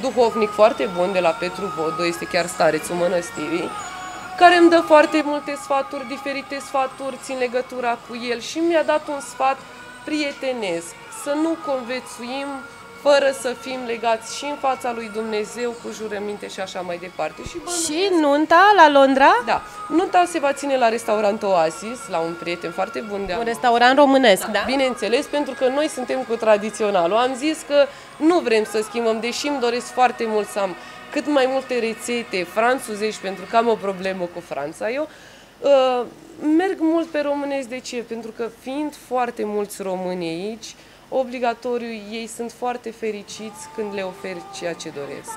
duhovnic foarte bun de la Petru Vodo, este chiar starețul mănăstirii, care îmi dă foarte multe sfaturi, diferite sfaturi, țin legătura cu el și mi-a dat un sfat prietenesc, să nu conviețuim fără să fim legați și în fața lui Dumnezeu cu jurăminte și așa mai departe. Și nunta la Londra? Da. Nunta se va ține la restaurant Oasis, la un prieten foarte bun de acolo. Un restaurant românesc, da? Bineînțeles, pentru că noi suntem cu tradiționalul. Am zis că nu vrem să schimbăm, deși îmi doresc foarte mult să am cât mai multe rețete franțuzești, pentru că am o problemă cu Franța eu. Merg mult pe românesc, de ce? Pentru că fiind foarte mulți români aici, obligatoriu, ei sunt foarte fericiți când le oferi ceea ce doresc.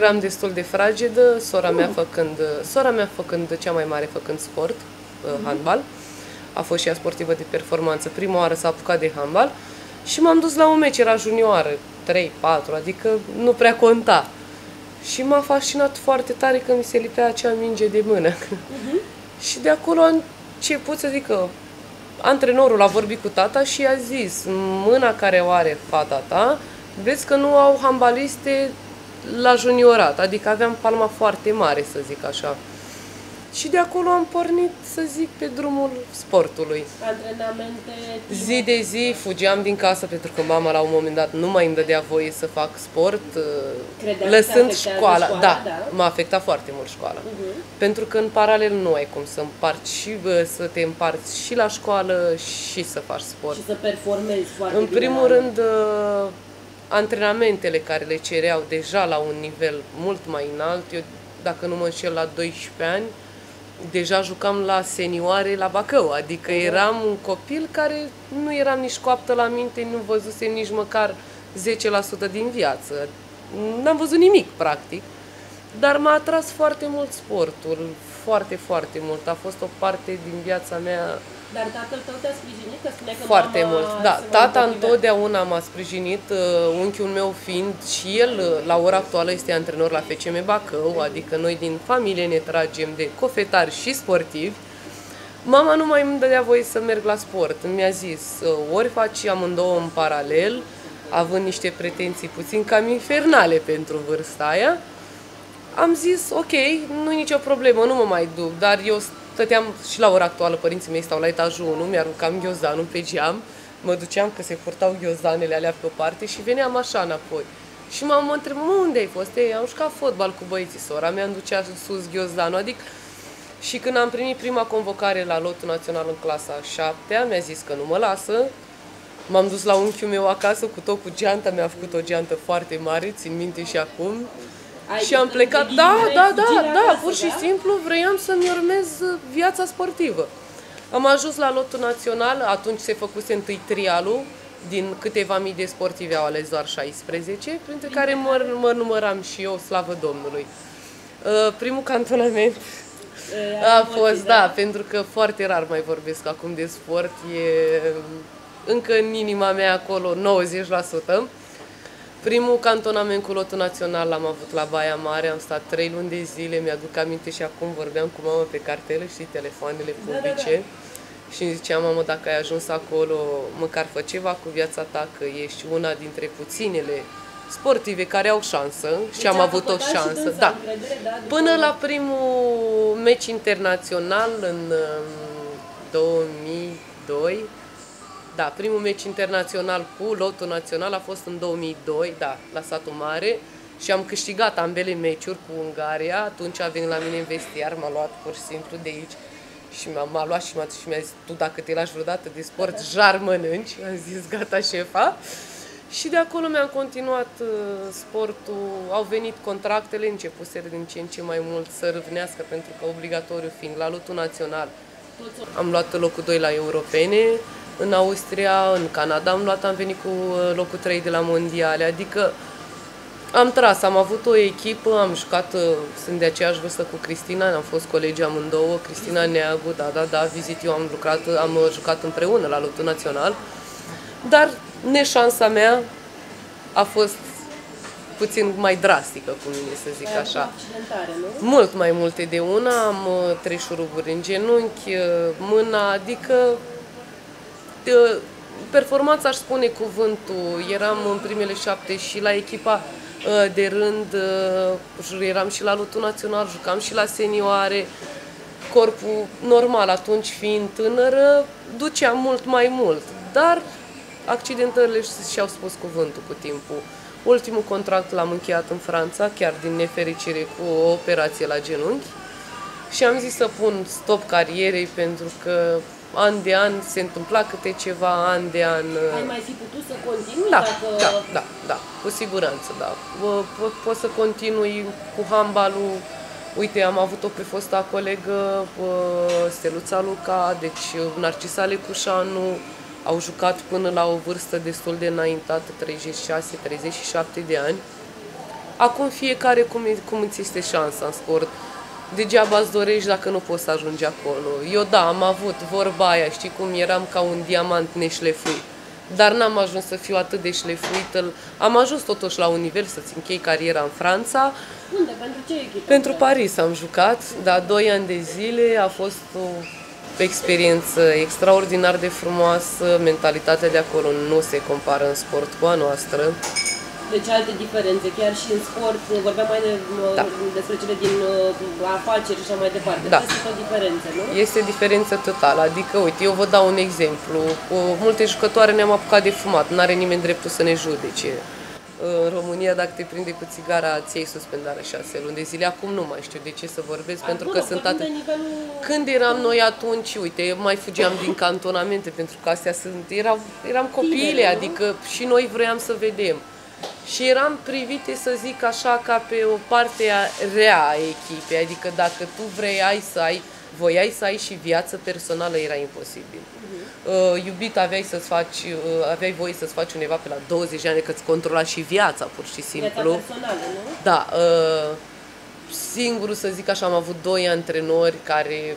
Eram destul de fragedă, sora mea făcând cea mai mare, făcând sport, handbal. A fost și ea sportivă de performanță. Prima oară s-a apucat de handbal și m-am dus la un meci, era junioară, 3-4, adică nu prea conta. Și m-a fascinat foarte tare că mi se lipea acea minge de mână. Și de acolo a început, să zic că antrenorul a vorbit cu tata și i-a zis: mâna care o are fata ta, vezi că nu au handbaliste la juniorat, adică aveam palma foarte mare, să zic așa. Și de acolo am pornit, să zic, pe drumul sportului. Antrenamente... Zi de zi fugeam din casă, pentru că mama la un moment dat nu mai îmi dădea voie să fac sport. Lăsând școala. Da, m-a afectat foarte mult școala. Pentru că în paralel nu ai cum să împarți și să te împarți și la școală și să faci sport. Și să performezi foarte bine. În primul rând, antrenamentele care le cereau deja la un nivel mult mai înalt. Eu, dacă nu mă înșel, la 12 ani, deja jucam la senioare la Bacău. Adică eram un copil care nu eram nici coaptă la minte, nu văzusem nici măcar 10% din viață. N-am văzut nimic, practic. Dar m-a atras foarte mult sportul, foarte, foarte mult. A fost o parte din viața mea. Dar tatăl tău te-a sprijinit? Că spune că foarte mult, da. Tata întotdeauna m-a sprijinit, unchiul meu fiind și el, la ora actuală, este antrenor la FCM Bacău, adică noi din familie ne tragem de cofetari și sportivi. Mama nu mai îmi dădea voie să merg la sport. Mi-a zis, ori faci amândouă în paralel, având niște pretenții puțin cam infernale pentru vârsta aia. Am zis, ok, nu-i nicio problemă, nu mă mai duc, dar eu stăteam și la ora actuală, părinții mei stau la etajul 1, mi-aruncam ghiozdanul pe geam, mă duceam că se purtau ghiozdanele alea pe o parte și veneam așa înapoi. Și mama întrebă, mă, unde ai fost? Ei, am jucat fotbal cu băieții, sora mea îmi ducea sus ghiozdanul, adică. Și când am primit prima convocare la lotul național în clasa 7-a, mi-a zis că nu mă lasă. M-am dus la unchiul meu acasă cu tot cu geanta, mi-a făcut o geantă foarte mare, țin minte și acum. Și am plecat, da, pur și simplu vroiam să-mi urmez viața sportivă. Am ajuns la lotul național, atunci se făcuse întâi trialul, din câteva mii de sportive au ales doar 16, printre care mă număram și eu, slavă Domnului. Primul cantonament a fost, da, pentru că foarte rar mai vorbesc acum de sport, e încă în inima mea acolo 90%. Primul cantonament cu lotul național l-am avut la Baia Mare, am stat 3 luni de zile, mi-aduc aminte și acum vorbeam cu mama pe cartelă, știi, telefoanele publice. Și îmi zicea, mamă, dacă ai ajuns acolo, măcar fă ceva cu viața ta, că ești una dintre puținele sportive care au șansă. Deci și am avut o șansă, da. Până la primul meci internațional în 2002, da, primul meci internațional cu lotul național a fost în 2002, da, la Satul Mare și am câștigat ambele meciuri cu Ungaria. Atunci a venit la mine în vestiar, m-a luat pur și simplu de aici și m-a luat și mi-a zis, tu dacă te lași vreodată de sport, jar mănânci. Am zis, gata, șefa. Și de acolo mi-am continuat sportul, au venit contractele, începuseră din ce în ce mai mult să râvnească, pentru că obligatoriu fiind la lotul național. Am luat locul 2 la europene, în Austria, în Canada am venit cu locul 3 de la mondiale, adică am tras, am avut o echipă, am jucat, sunt de aceeași vârstă cu Cristina, am fost colegi amândouă, Cristina Neagu, da, vizit eu, am jucat împreună la lotul național, dar neșansa mea a fost puțin mai drastică, cum e să zic așa. Mult mai multe de una, am 3 șuruburi în genunchi, mâna, adică performanța, aș spune cuvântul, eram în primele 7 și la echipa de rând, eram și la lotul național, jucam și la senioare, corpul normal atunci fiind tânără, duceam mult mai mult, dar accidentările și-au spus cuvântul cu timpul. Ultimul contract l-am încheiat în Franța, chiar din nefericire, cu o operație la genunchi. și am zis să pun stop carierei pentru că an de an se întâmpla câte ceva, an de an... Ai mai fi putut să continui? Da, dacă... da, cu siguranță, da. Pot să continui cu handbalul. Uite, am avut-o pe fosta colegă Steluța Luca, deci Narcisa Lecușanu, au jucat până la o vârstă destul de înaintată, 36-37 de ani. Acum fiecare cum îți este șansa în sport. Degeaba îți dorești dacă nu poți să ajungi acolo. Eu da, am avut vorba aia, știi cum, eram ca un diamant neșlefuit. Dar n-am ajuns să fiu atât de șlefuită. Am ajuns totuși la un nivel să-ți închei cariera în Franța. Unde? Pentru ce echipă? Pentru Paris am jucat, dar 2 ani de zile a fost o experiență extraordinar de frumoasă. Mentalitatea de acolo nu se compară în sport cu a noastră. Deci alte diferențe, chiar și în sport, vorbeam mai despre cele din afaceri și așa mai departe. Da. Este o diferență, nu? Este diferență totală, adică, uite, eu vă dau un exemplu. Cu multe jucătoare ne-am apucat de fumat, n-are nimeni dreptul să ne judece. În România, dacă te prinde cu țigara, ți iei suspendarea 6 luni de zile. Acum nu mai știu de ce să vorbesc, pentru că sunt atât... Nivelul... Când eram noi atunci, uite, mai fugeam din cantonamente, pentru că astea sunt... Eram copiile, adică și noi vroiam să vedem. Și eram privite, să zic așa, ca pe o parte rea a echipei, adică dacă tu voiai să ai și viață personală, era imposibil. Iubit, aveai voie să-ți faci undeva pe la 20 de ani, că îți controla și viața, pur și simplu. Viața personală, nu? Da. Singurul, să zic așa, am avut 2 antrenori care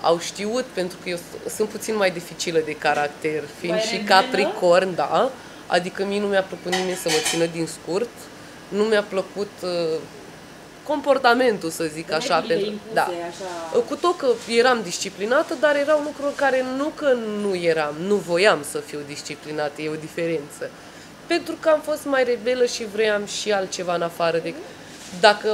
au știut, pentru că eu sunt puțin mai dificilă de caracter, fiind și capricorn, da. Adică mie nu mi-a plăcut nimeni să mă țină din scurt, nu mi-a plăcut comportamentul, să zic așa, pentru da. Așa... Cu tot că eram disciplinată, dar erau lucruri care nu că nu eram, nu voiam să fiu disciplinată, e o diferență. Pentru că am fost mai rebelă și vroiam și altceva în afară de... Dacă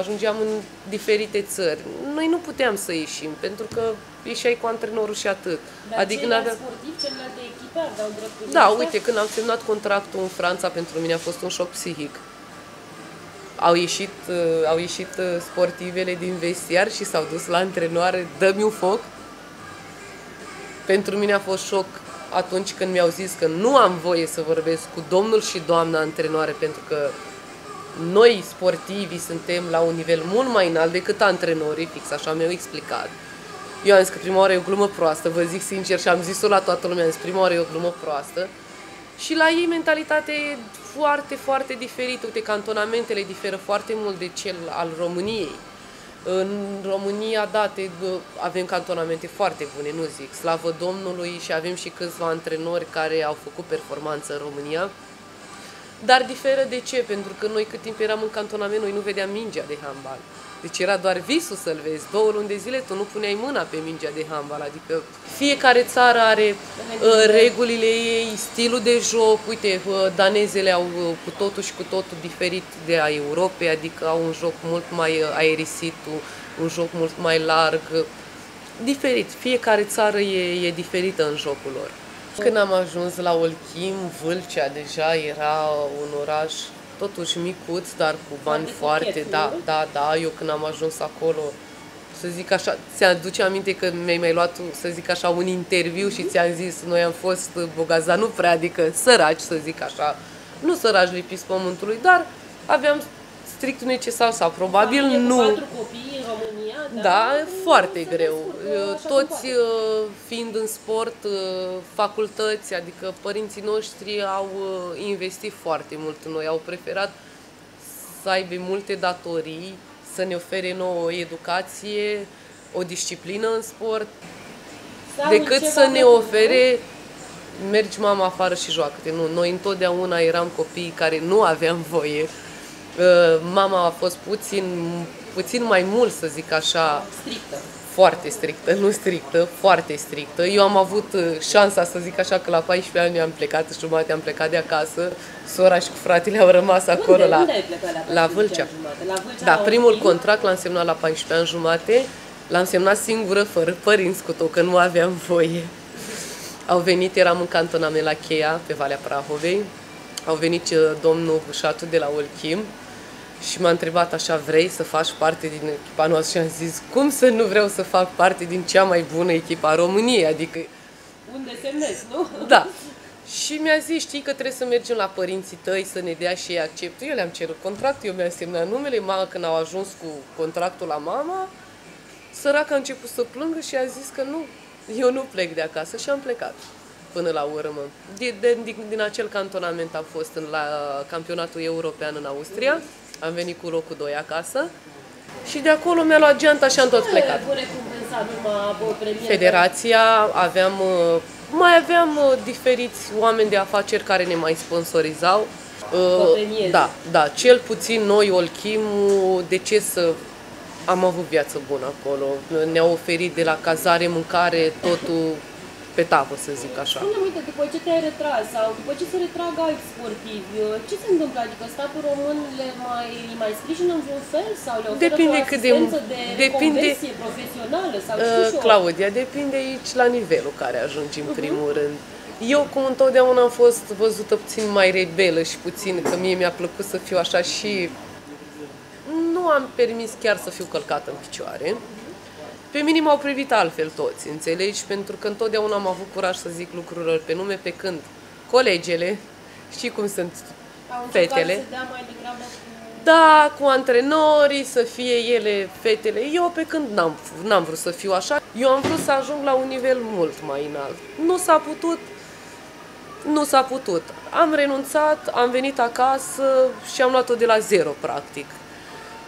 ajungeam în diferite țări. Noi nu puteam să ieșim, pentru că ieșeai cu antrenorul și atât. Dar adică ceilalți sportivi, celelalte echipe aveau dreptul. Da, uite, când am semnat contractul în Franța, pentru mine a fost un șoc psihic. Au ieșit sportivele din vestiar și s-au dus la antrenoare, dă-mi un foc. Pentru mine a fost șoc atunci când mi-au zis că nu am voie să vorbesc cu domnul și doamna antrenoare, pentru că noi, sportivii, suntem la un nivel mult mai înalt decât antrenorii, fix așa mi-au explicat. Eu am zis că prima oară e o glumă proastă, vă zic sincer, și am zis-o la toată lumea, am zis prima oară e o glumă proastă. Și la ei mentalitatea e foarte, foarte diferită. Uite, cantonamentele diferă foarte mult de cel al României. În România, avem cantonamente foarte bune, nu zic, slavă Domnului, și avem și câțiva antrenori care au făcut performanță în România. Dar diferă de ce? Pentru că noi, cât timp eram în cantonament, noi nu vedeam mingea de handbal. Deci era doar visul să-l vezi. 2 luni de zile tu nu puneai mâna pe mingea de handbal. Adică fiecare țară are regulile ei, stilul de joc. Uite, danezele au cu totul și cu totul diferit de a Europei, adică au un joc mult mai aerisit, un joc mult mai larg. Diferit. Fiecare țară e diferită în jocul lor. Când am ajuns la Oltchim, Vâlcea deja era un oraș totuși micuț, dar cu bani foarte, da, eu când am ajuns acolo, să zic așa, ți-aduce aminte că mi-ai mai luat, să zic așa, un interviu și ți-am zis, noi am fost bogaza, nu prea, adică săraci, să zic așa, nu săraci lipiți pământului, dar aveam strict necesar sau probabil nu. 4 copii în România, da, foarte greu. Toți fiind în sport, facultăți, adică părinții noștri au investit foarte mult în noi, au preferat să aibă multe datorii, să ne ofere nouă o educație, o disciplină în sport, decât să ne ofere mergi mama afară și joacă-te. Nu, noi întotdeauna eram copiii care nu aveam voie. Mama a fost puțin mai mult, să zic așa, strictă. Foarte strictă, nu strictă, foarte strictă. Eu am avut șansa, să zic așa, că la 14 ani am plecat, jumate am plecat de acasă, sora și cu fratele au rămas acolo. Unde ai plecat la Vâlcea? Da, primul contract l-am semnat la 14 ani jumate, l-am semnat singură, fără părinți, cu tot, că nu aveam voie. Au venit, eram în cantonament la Cheia, pe Valea Prahovei, au venit domnul Bușatu de la Oltchim, și m-a întrebat așa, vrei să faci parte din echipa noastră? Și am zis, cum să nu vreau să fac parte din cea mai bună echipa României, adică... Unde semnezi, nu? Da. Și mi-a zis, știi că trebuie să mergem la părinții tăi să ne dea și ei acceptul. Eu le-am cerut contractul, eu mi-am semnat numele, mama când au ajuns cu contractul la mama, săraca a început să plângă și a zis că nu, eu nu plec de acasă și am plecat. Până la urmă. Din acel cantonament am fost la campionatul european în Austria, am venit cu locul 2 acasă și de acolo mi-a luat geanta și am tot plecat. Federația, mai aveam diferiți oameni de afaceri care ne mai sponsorizau. Da, da, cel puțin noi, Olchim, de ce să... Am avut viață bună acolo, ne-au oferit de la cazare, mâncare, totul... pe tavă, să zic așa. Spune-mi, uite, după ce te-ai retras sau după ce se retrag alți sportivi, ce se întâmplă? Adică statul român îi mai sprijină în vreun fel? Sau le oferă depinde o asistență de reconversie profesională? Sau Claudia, depinde aici la nivelul care ajungi în primul rând. Eu, cum întotdeauna, am fost văzută puțin mai rebelă și puțin, că mie mi-a plăcut să fiu așa și nu am permis chiar să fiu călcată în picioare. Pe mine m-au privit altfel toți, înțelegi? Pentru că întotdeauna am avut curaj să zic lucrurilor pe nume, pe când colegele, știi cum sunt fetele, să dea mai degrabă cu... Da, cu antrenorii, să fie ele fetele. Eu pe când n-am vrut să fiu așa. Eu am vrut să ajung la un nivel mult mai înalt. Nu s-a putut, nu s-a putut. Am renunțat, am venit acasă și am luat-o de la zero, practic.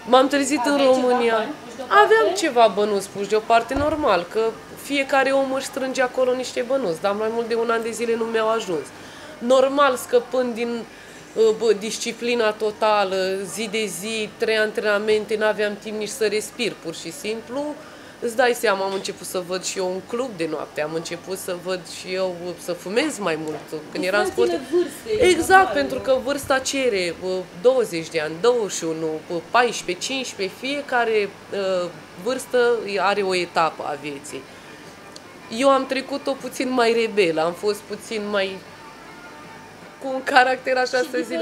M-am trezit în România. Aveam ceva bănuți puși deoparte, normal, că fiecare om își strânge acolo niște bănuți, dar mai mult de un an de zile nu mi-au ajuns. Normal, scăpând din disciplina totală, zi de zi, 3 antrenamente, n-aveam timp nici să respir, pur și simplu, îți dai seama, am început să văd și eu un club de noapte, am început să văd și eu să fumez mai mult când eram sport. Exact, pentru că vârsta cere 20 de ani, 21, 14, 15, fiecare vârstă are o etapă a vieții. Eu am trecut-o puțin mai rebelă, am fost puțin mai cu un caracter așa să zic.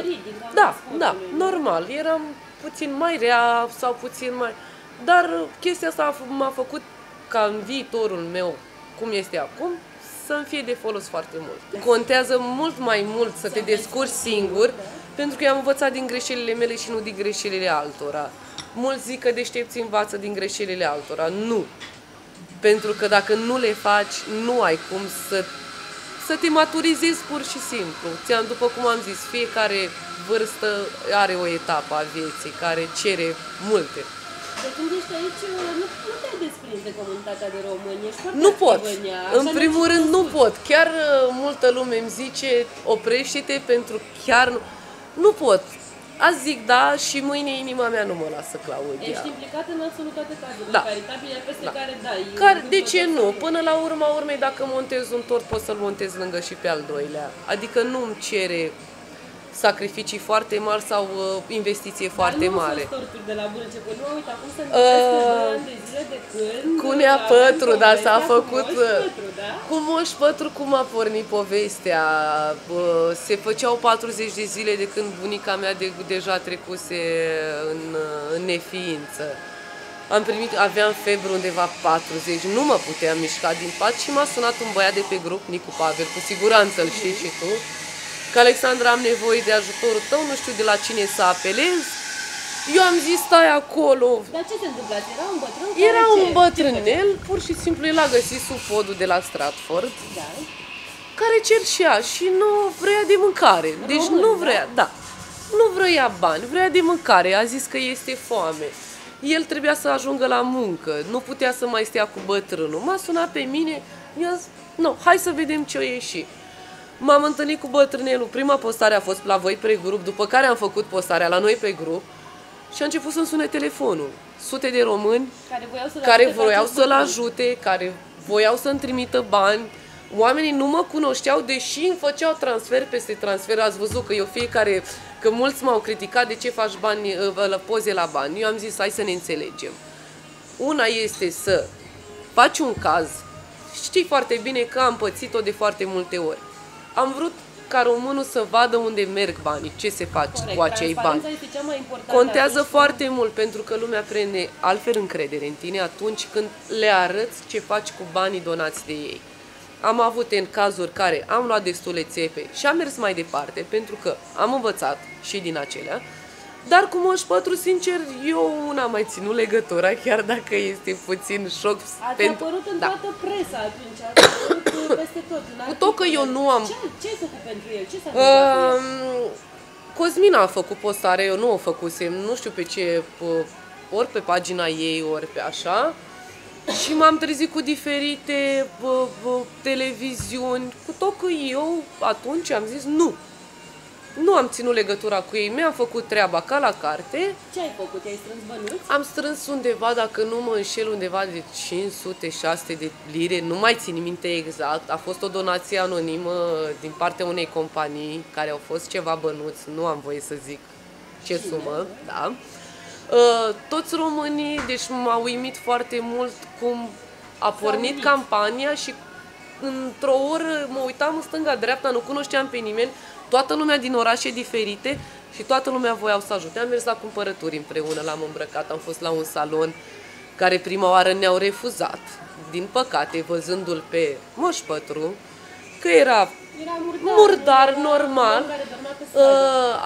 Da, da, normal, eram puțin mai rea sau puțin mai... Dar chestia asta m-a făcut ca în viitorul meu, cum este acum, să-mi fie de folos foarte mult. Contează mult mai mult să te descurci singur, pentru că eu am învățat din greșelile mele și nu din greșelile altora. Mulți zic că deștepți învață din greșelile altora. Nu. Pentru că dacă nu le faci, nu ai cum să te maturizezi pur și simplu. După cum am zis, fiecare vârstă are o etapă a vieții care cere multe. De când ești aici, nu te desprinzi de comunitatea de români, ești foarte activă. În primul rând nu pot. Chiar multă lume îmi zice, oprește-te, pentru chiar nu pot. Azi zic da și mâine inima mea nu mă lasă, Claudia. Ești implicată în absolut toate cazurile, da. Caritabile peste da. Care dai. De ce nu? Până la urma urmei, dacă montez un tort, pot să-l montez lângă și pe al doilea. Adică nu îmi cere... sacrificii foarte mari sau investiție foarte mare. Nu sunt torturi de la bun început. Nu, uite, acum se întâlnesc de zile de când... Cunea Pătru, dar s-a făcut... Cu Moș Pătru, cum a pornit povestea? Se făceau 40 de zile de când bunica mea deja trecuse în neființă. Aveam febră undeva 40, nu mă puteam mișca din pat și m-a sunat un băiat de pe grup, Nicu Pavel, cu siguranță îl știi și tu, că Alexandra, am nevoie de ajutorul tău, nu știu de la cine să apelez. Eu am zis, stai acolo. Dar ce se întâmplă? Era un bătrân? Era un bătrânel, pur și simplu el a găsit sub podul de la Stratford, da. Care cerșea și nu vrea de mâncare. Deci român, nu vrea, da. Da. Nu vrea bani, vrea de mâncare, a zis că este foame. El trebuia să ajungă la muncă, nu putea să mai stea cu bătrânul. M-a sunat pe mine, i-a zis, nu, hai să vedem ce o ieși. M-am întâlnit cu bătrânelul, prima postare a fost la voi pe grup, după care am făcut postarea la noi pe grup și a început să-mi sune telefonul. Sute de români care voiau să-l ajute, care voiau să-mi trimită bani. Oamenii nu mă cunoșteau, deși îmi făceau transfer peste transfer. Ați văzut că eu fiecare, că mulți m-au criticat de ce faci bani, poze la bani. Eu am zis, hai să ne înțelegem. Una este să faci un caz, știi foarte bine că am pățit-o de foarte multe ori. Am vrut ca românul să vadă unde merg banii, ce se face cu acei bani. Este cea mai importantă. Contează foarte mult, pentru că lumea prinde altfel încredere în tine atunci când le arăți ce faci cu banii donați de ei. Am avut în cazuri care am luat destule țepe și am mers mai departe, pentru că am învățat și din acelea. Dar cu Moș Pătru, sincer, eu una mai ținut legătura, chiar dacă este puțin șoc. Ați apărut în toată presa atunci, ați apărut peste tot. Cu tot că eu nu am... Ce ai făcut pentru el? Ce s-a făcut? Cosmin a făcut postare, eu nu o făcusem, nu știu pe ce, ori pe pagina ei, ori pe așa. Și m-am trezit cu diferite televiziuni, cu tot că eu atunci am zis nu. Nu am ținut legătura cu ei, mi-am făcut treaba ca la carte. Ce ai făcut? Ai strâns bănuți? Am strâns undeva, dacă nu mă înșel, undeva de 500-600 de lire, nu mai țin minte exact. A fost o donație anonimă din partea unei companii care au fost ceva bănuți, nu am voie să zic ce sumă, da. Toți românii, deci m-au uimit foarte mult cum a pornit campania și într-o oră mă uitam în stânga-dreapta, nu cunoșteam pe nimeni. Toată lumea din orașe diferite și toată lumea voiau să ajute. Am mers la cumpărături împreună, l-am îmbrăcat, am fost la un salon care prima oară ne-au refuzat. Din păcate, văzându-l pe Moș Pătru, că era murdar, normal,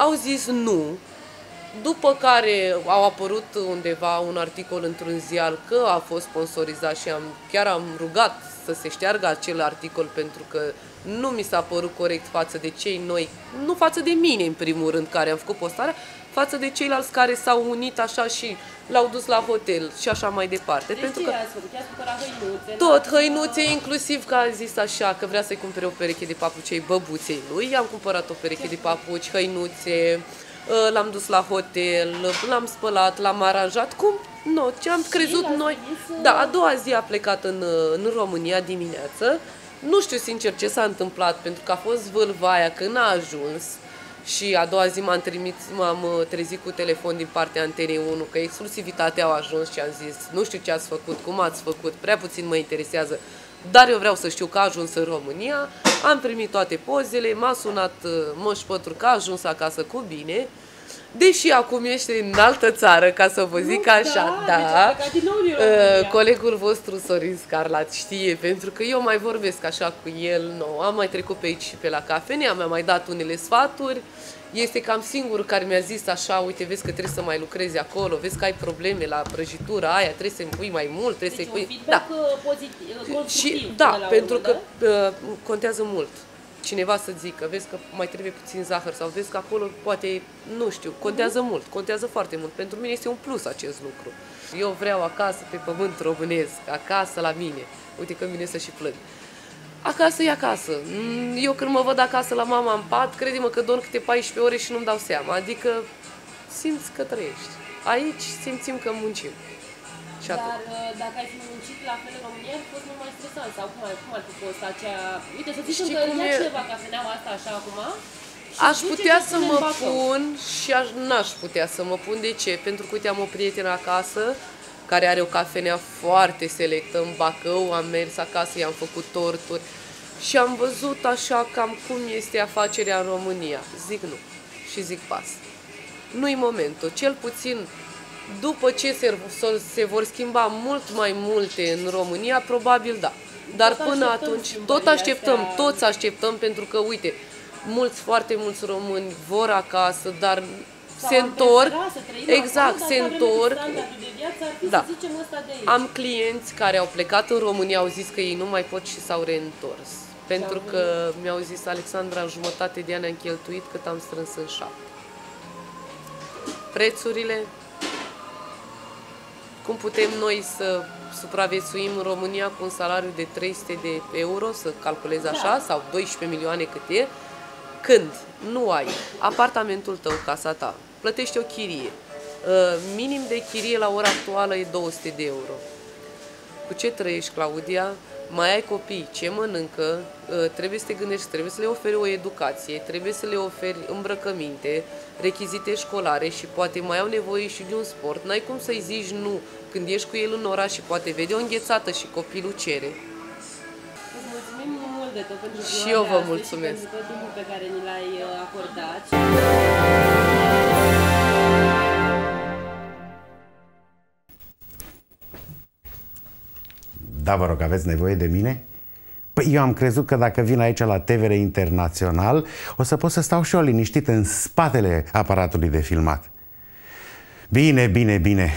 au zis nu. După care au apărut undeva un articol într-un ziar că a fost sponsorizat și chiar am rugat să se șteargă acel articol, pentru că nu mi s-a părut corect față de cei noi, nu față de mine în primul rând care am făcut postarea, față de ceilalți care s-au unit așa și l-au dus la hotel și așa mai departe. Deci pentru că tot hăinuțe, inclusiv că a zis așa că vrea să-i cumpere o pereche de papuci ai băbuței lui, am cumpărat o pereche de papuci, hăinuțe, l-am dus la hotel, l-am spălat, l-am aranjat, cum? No, ce am crezut noi. Da, a doua zi a plecat în România dimineață. Nu știu sincer ce s-a întâmplat, pentru că a fost vâlva aia când a ajuns și a doua zi m-am trezit cu telefon din partea Antenei 1 că exclusivitatea au ajuns și am zis nu știu ce ați făcut, cum ați făcut, prea puțin mă interesează, dar eu vreau să știu că a ajuns în România. Am primit toate pozele, m-a sunat Moș Pătru că a ajuns acasă cu bine, deși acum ești în altă țară, ca să vă zic așa, da, colegul vostru Sorin Scarlat știe, pentru că eu mai vorbesc așa cu el, am mai trecut pe aici și pe la cafenea, mi-a mai dat unele sfaturi, este cam singurul care mi-a zis așa, uite, vezi că trebuie să mai lucrezi acolo, vezi că ai probleme la prăjitura aia, trebuie să-mi pui mai mult, trebuie să-i pui... Da, și, da, pentru că contează mult. Cineva să zică, vezi că mai trebuie puțin zahăr sau vezi că acolo poate, nu știu, contează mult, contează foarte mult. Pentru mine este un plus acest lucru. Eu vreau acasă pe pământ românesc, acasă la mine. Uite că vine să și plâng. Acasă e acasă. Eu când mă văd acasă la mama în pat, crede-mă că dorm câte 14 ore și nu-mi dau seama. Adică simți că trăiești. Aici simțim că muncim. Dar dacă ai fi muncit la fel în România, ar fi fost mult mai stresant. Sau cum ar fi fost aceea... Uite, să zicem că ia cineva cafeneaua asta așa acum... Aș putea să mă pun și n-aș putea să mă pun. De ce? Pentru că, uite, am o prietenă acasă care are o cafenea foarte selectă în Bacău. Am mers acasă, i-am făcut torturi și am văzut așa cam cum este afacerea în România. Zic nu și zic pas. Nu-i momentul. Cel puțin... După ce se vor schimba mult mai multe în România, probabil da. Dar până atunci tot așteptăm, toți așteptăm, pentru că, uite, foarte mulți români vor acasă, dar se întorc, exact, se întorc. Da. Am clienți care au plecat în România, au zis că ei nu mai pot și s-au reîntors. Pentru că mi-au zis, Alexandra, jumătate de ani am cheltuit cât am strâns în 7. Prețurile... Cum putem noi să supraviețuim în România cu un salariu de 300 de euro, să calculezi așa, sau 12 milioane cât e, când nu ai apartamentul tău, casa ta, plătești o chirie. Minim de chirie la ora actuală e 200 de euro. Cu ce trăiești, Claudia? Mai ai copii, ce mănâncă? Trebuie să te gândești, trebuie să le oferi o educație, trebuie să le oferi îmbrăcăminte, rechizite școlare și poate mai au nevoie și de un sport. N-ai cum să-i zici nu când ești cu el în oraș și poate vede o înghețată și copilul cere. Mulțumim mult mult de tot pentru și eu vă mulțumesc pentru tot timpul pe care ni l-ai acordat. Da, vă rog, aveți nevoie de mine? Păi eu am crezut că dacă vin aici la TVR Internațional o să pot să stau și eu liniștit în spatele aparatului de filmat. Bine, bine, bine.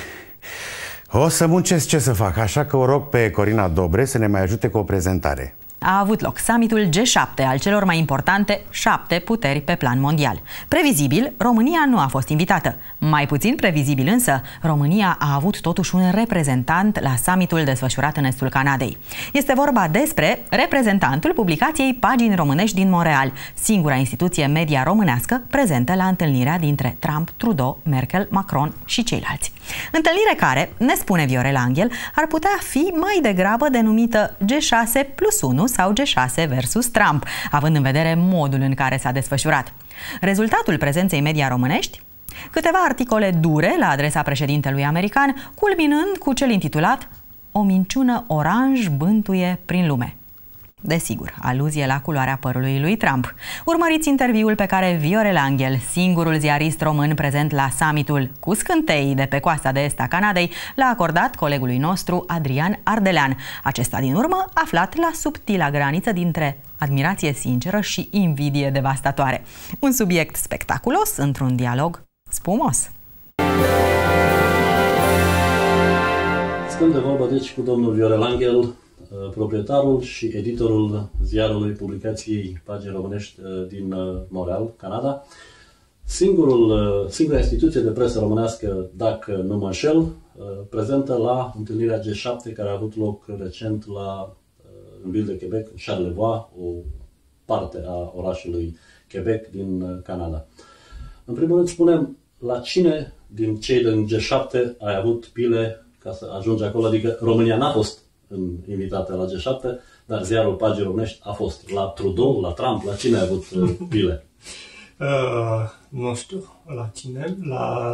O să muncesc, ce să fac, așa că o rog pe Corina Dobre să ne mai ajute cu o prezentare. A avut loc summitul G7 al celor mai importante 7 puteri pe plan mondial. Previzibil, România nu a fost invitată. Mai puțin previzibil însă, România a avut totuși un reprezentant la summitul desfășurat în estul Canadei. Este vorba despre reprezentantul publicației Pagini Românești din Montreal, singura instituție media românească prezentă la întâlnirea dintre Trump, Trudeau, Merkel, Macron și ceilalți. Întâlnire care, ne spune Viorel Anghel, ar putea fi mai degrabă denumită G6+1 sau G6 versus Trump, având în vedere modul în care s-a desfășurat. Rezultatul prezenței media românești? Câteva articole dure la adresa președintelui american, culminând cu cel intitulat "O minciună oranj bântuie prin lume". Desigur, aluzie la culoarea părului lui Trump. Urmăriți interviul pe care Viorel Anghel, singurul ziarist român prezent la summitul cu scântei de pe coasta de est a Canadei, l-a acordat colegului nostru Adrian Ardelean. Acesta din urmă aflat la subtila graniță dintre admirație sinceră și invidie devastatoare. Un subiect spectaculos într-un dialog spumos. Stăm de vorbă deci cu domnul Viorel Anghel, proprietarul și editorul ziarului publicației Pagini Românești din Montreal, Canada. Singura instituție de presă românească, dacă nu mă înșel, prezentă la întâlnirea G7 care a avut loc recent în Ville de Quebec, în Charlevoix, o parte a orașului Quebec din Canada. În primul rând spunem, la cine din cei din G7 ai avut pile ca să ajungi acolo? Adică România n-a fost invitată la G7, dar ziarul Pagini Românești a fost. La Trudeau, la Trump, la cine a avut pile? Nu știu la cine,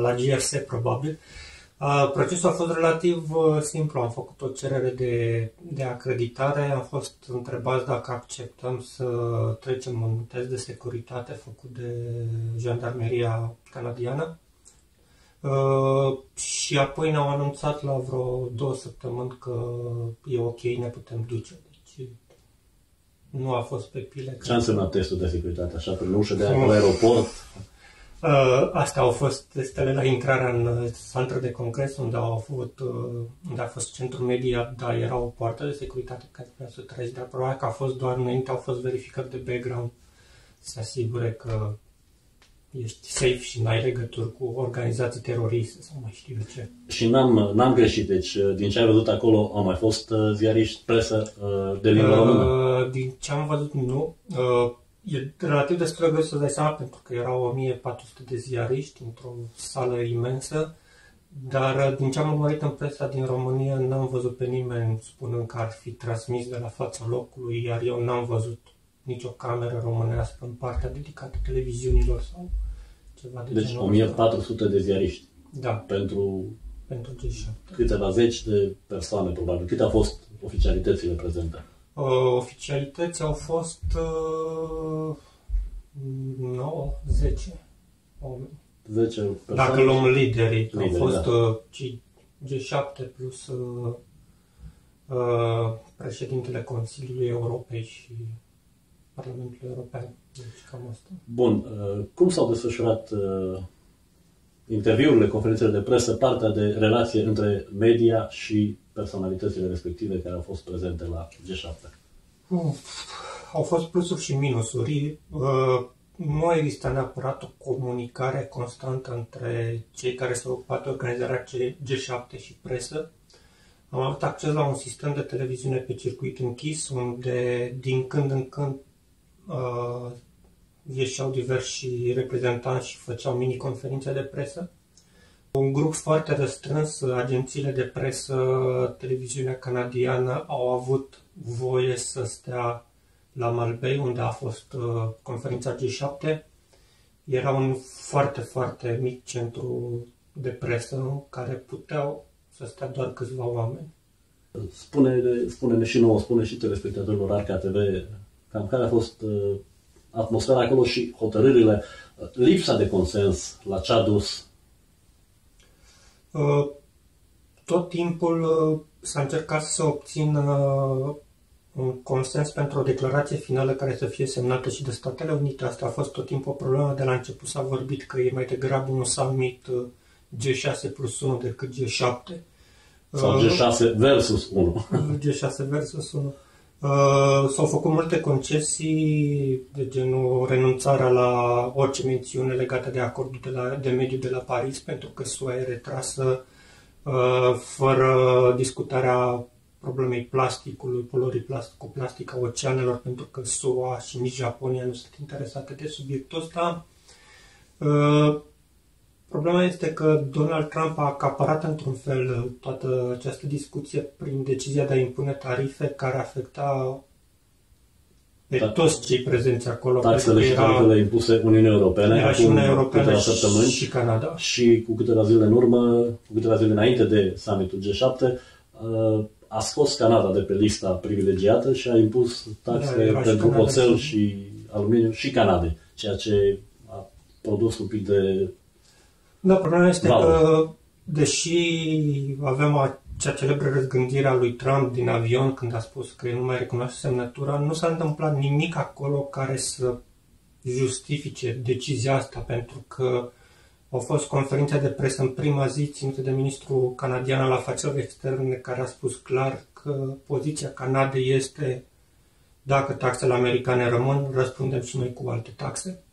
la GRC probabil. Procesul a fost relativ simplu, am făcut o cerere de acreditare, am fost întrebați dacă acceptăm să trecem un test de securitate făcut de jandarmeria canadiană. Și apoi ne-au anunțat la vreo 2 săptămâni că e ok, ne putem duce. Deci nu a fost pe pile. Ce a însemnat testul de securitate? Așa, prin ușă de la aeroport? Astea au fost testele la intrarea în centru de congres, unde a fost centrul media, dar era o poartă de securitate care trebuia să treci, dar probabil că a fost doar înainte, au fost verificări de background să se asigure că ești safe și n-ai legături cu organizații teroriste sau mai știu ce. Și n-am greșit, deci din ce ai văzut acolo au mai fost ziariști, presă de limba română? Din ce am văzut, nu. E relativ destul de greu să dai seama, pentru că erau 1400 de ziariști într-o sală imensă, dar din ce am urmărit în presa din România n-am văzut pe nimeni spunând că ar fi transmis de la fața locului, iar eu n-am văzut nici o cameră românească în partea dedicată televiziunilor sau ceva de genul. Deci 1400 de ziariști. Da. Pentru câteva zeci de persoane, probabil. Câte au fost oficialitățile prezente? Oficialități au fost 9, 10 oameni. 10 persoane. Dacă luăm liderii, au fost G7 plus președintele Consiliului Europei și Parlamentul European. Deci cam asta. Bun. Cum s-au desfășurat interviurile, conferințele de presă, partea de relație între media și personalitățile respective care au fost prezente la G7? Au fost plusuri și minusuri. Nu există neapărat o comunicare constantă între cei care s-au ocupat de organizarea G7 și presă. Am avut acces la un sistem de televiziune pe circuit închis, unde din când în când ieșeau diversi reprezentanți și făceau mini-conferințe de presă. Un grup foarte restrâns, agențiile de presă, televiziunea canadiană, au avut voie să stea la Malbec, unde a fost conferința G7. Era un foarte, foarte mic centru de presă, care puteau să stea doar câțiva oameni. Spune-ne și nouă, spune și telespectatorilor Arca TV Cam care a fost atmosfera acolo și hotărârile, lipsa de consens, la ce a dus? Tot timpul s-a încercat să obțină un consens pentru o declarație finală care să fie semnată și de Statele Unite. Asta a fost tot timpul o problemă de la început. S-a vorbit că e mai degrabă un summit G6 plus 1 decât G7. Sau G6 versus 1. G6 versus 1. S-au făcut multe concesii de genul renunțarea la orice mențiune legată de acordul de mediu de la Paris, pentru că SUA e retrasă fără discutarea problemei plasticului, poluării cu plastica oceanelor, pentru că SUA și nici Japonia nu sunt interesate de subiectul ăsta. Problema este că Donald Trump a acaparat într-un fel toată această discuție prin decizia de a impune tarife care afecta pe toți cei prezenți acolo. Taxele și tarifele impuse Uniunea Europeană, era și Uniunea Europeană și Canada. Și cu câteva zile în urmă, cu câteva zile înainte de summitul G7, a scos Canada de pe lista privilegiată și a impus taxe pentru oțel și aluminiu și Canadei, ceea ce a produs un pic de... Da, problema este că, deși avem acea celebră răzgândire a lui Trump din avion când a spus că el nu mai recunoaște semnătura, nu s-a întâmplat nimic acolo care să justifice decizia asta, pentru că au fost conferința de presă în prima zi ținută de ministrul canadian al afacerilor externe, care a spus clar că poziția Canadei este: dacă taxele americane rămân, răspundem și noi cu alte taxe.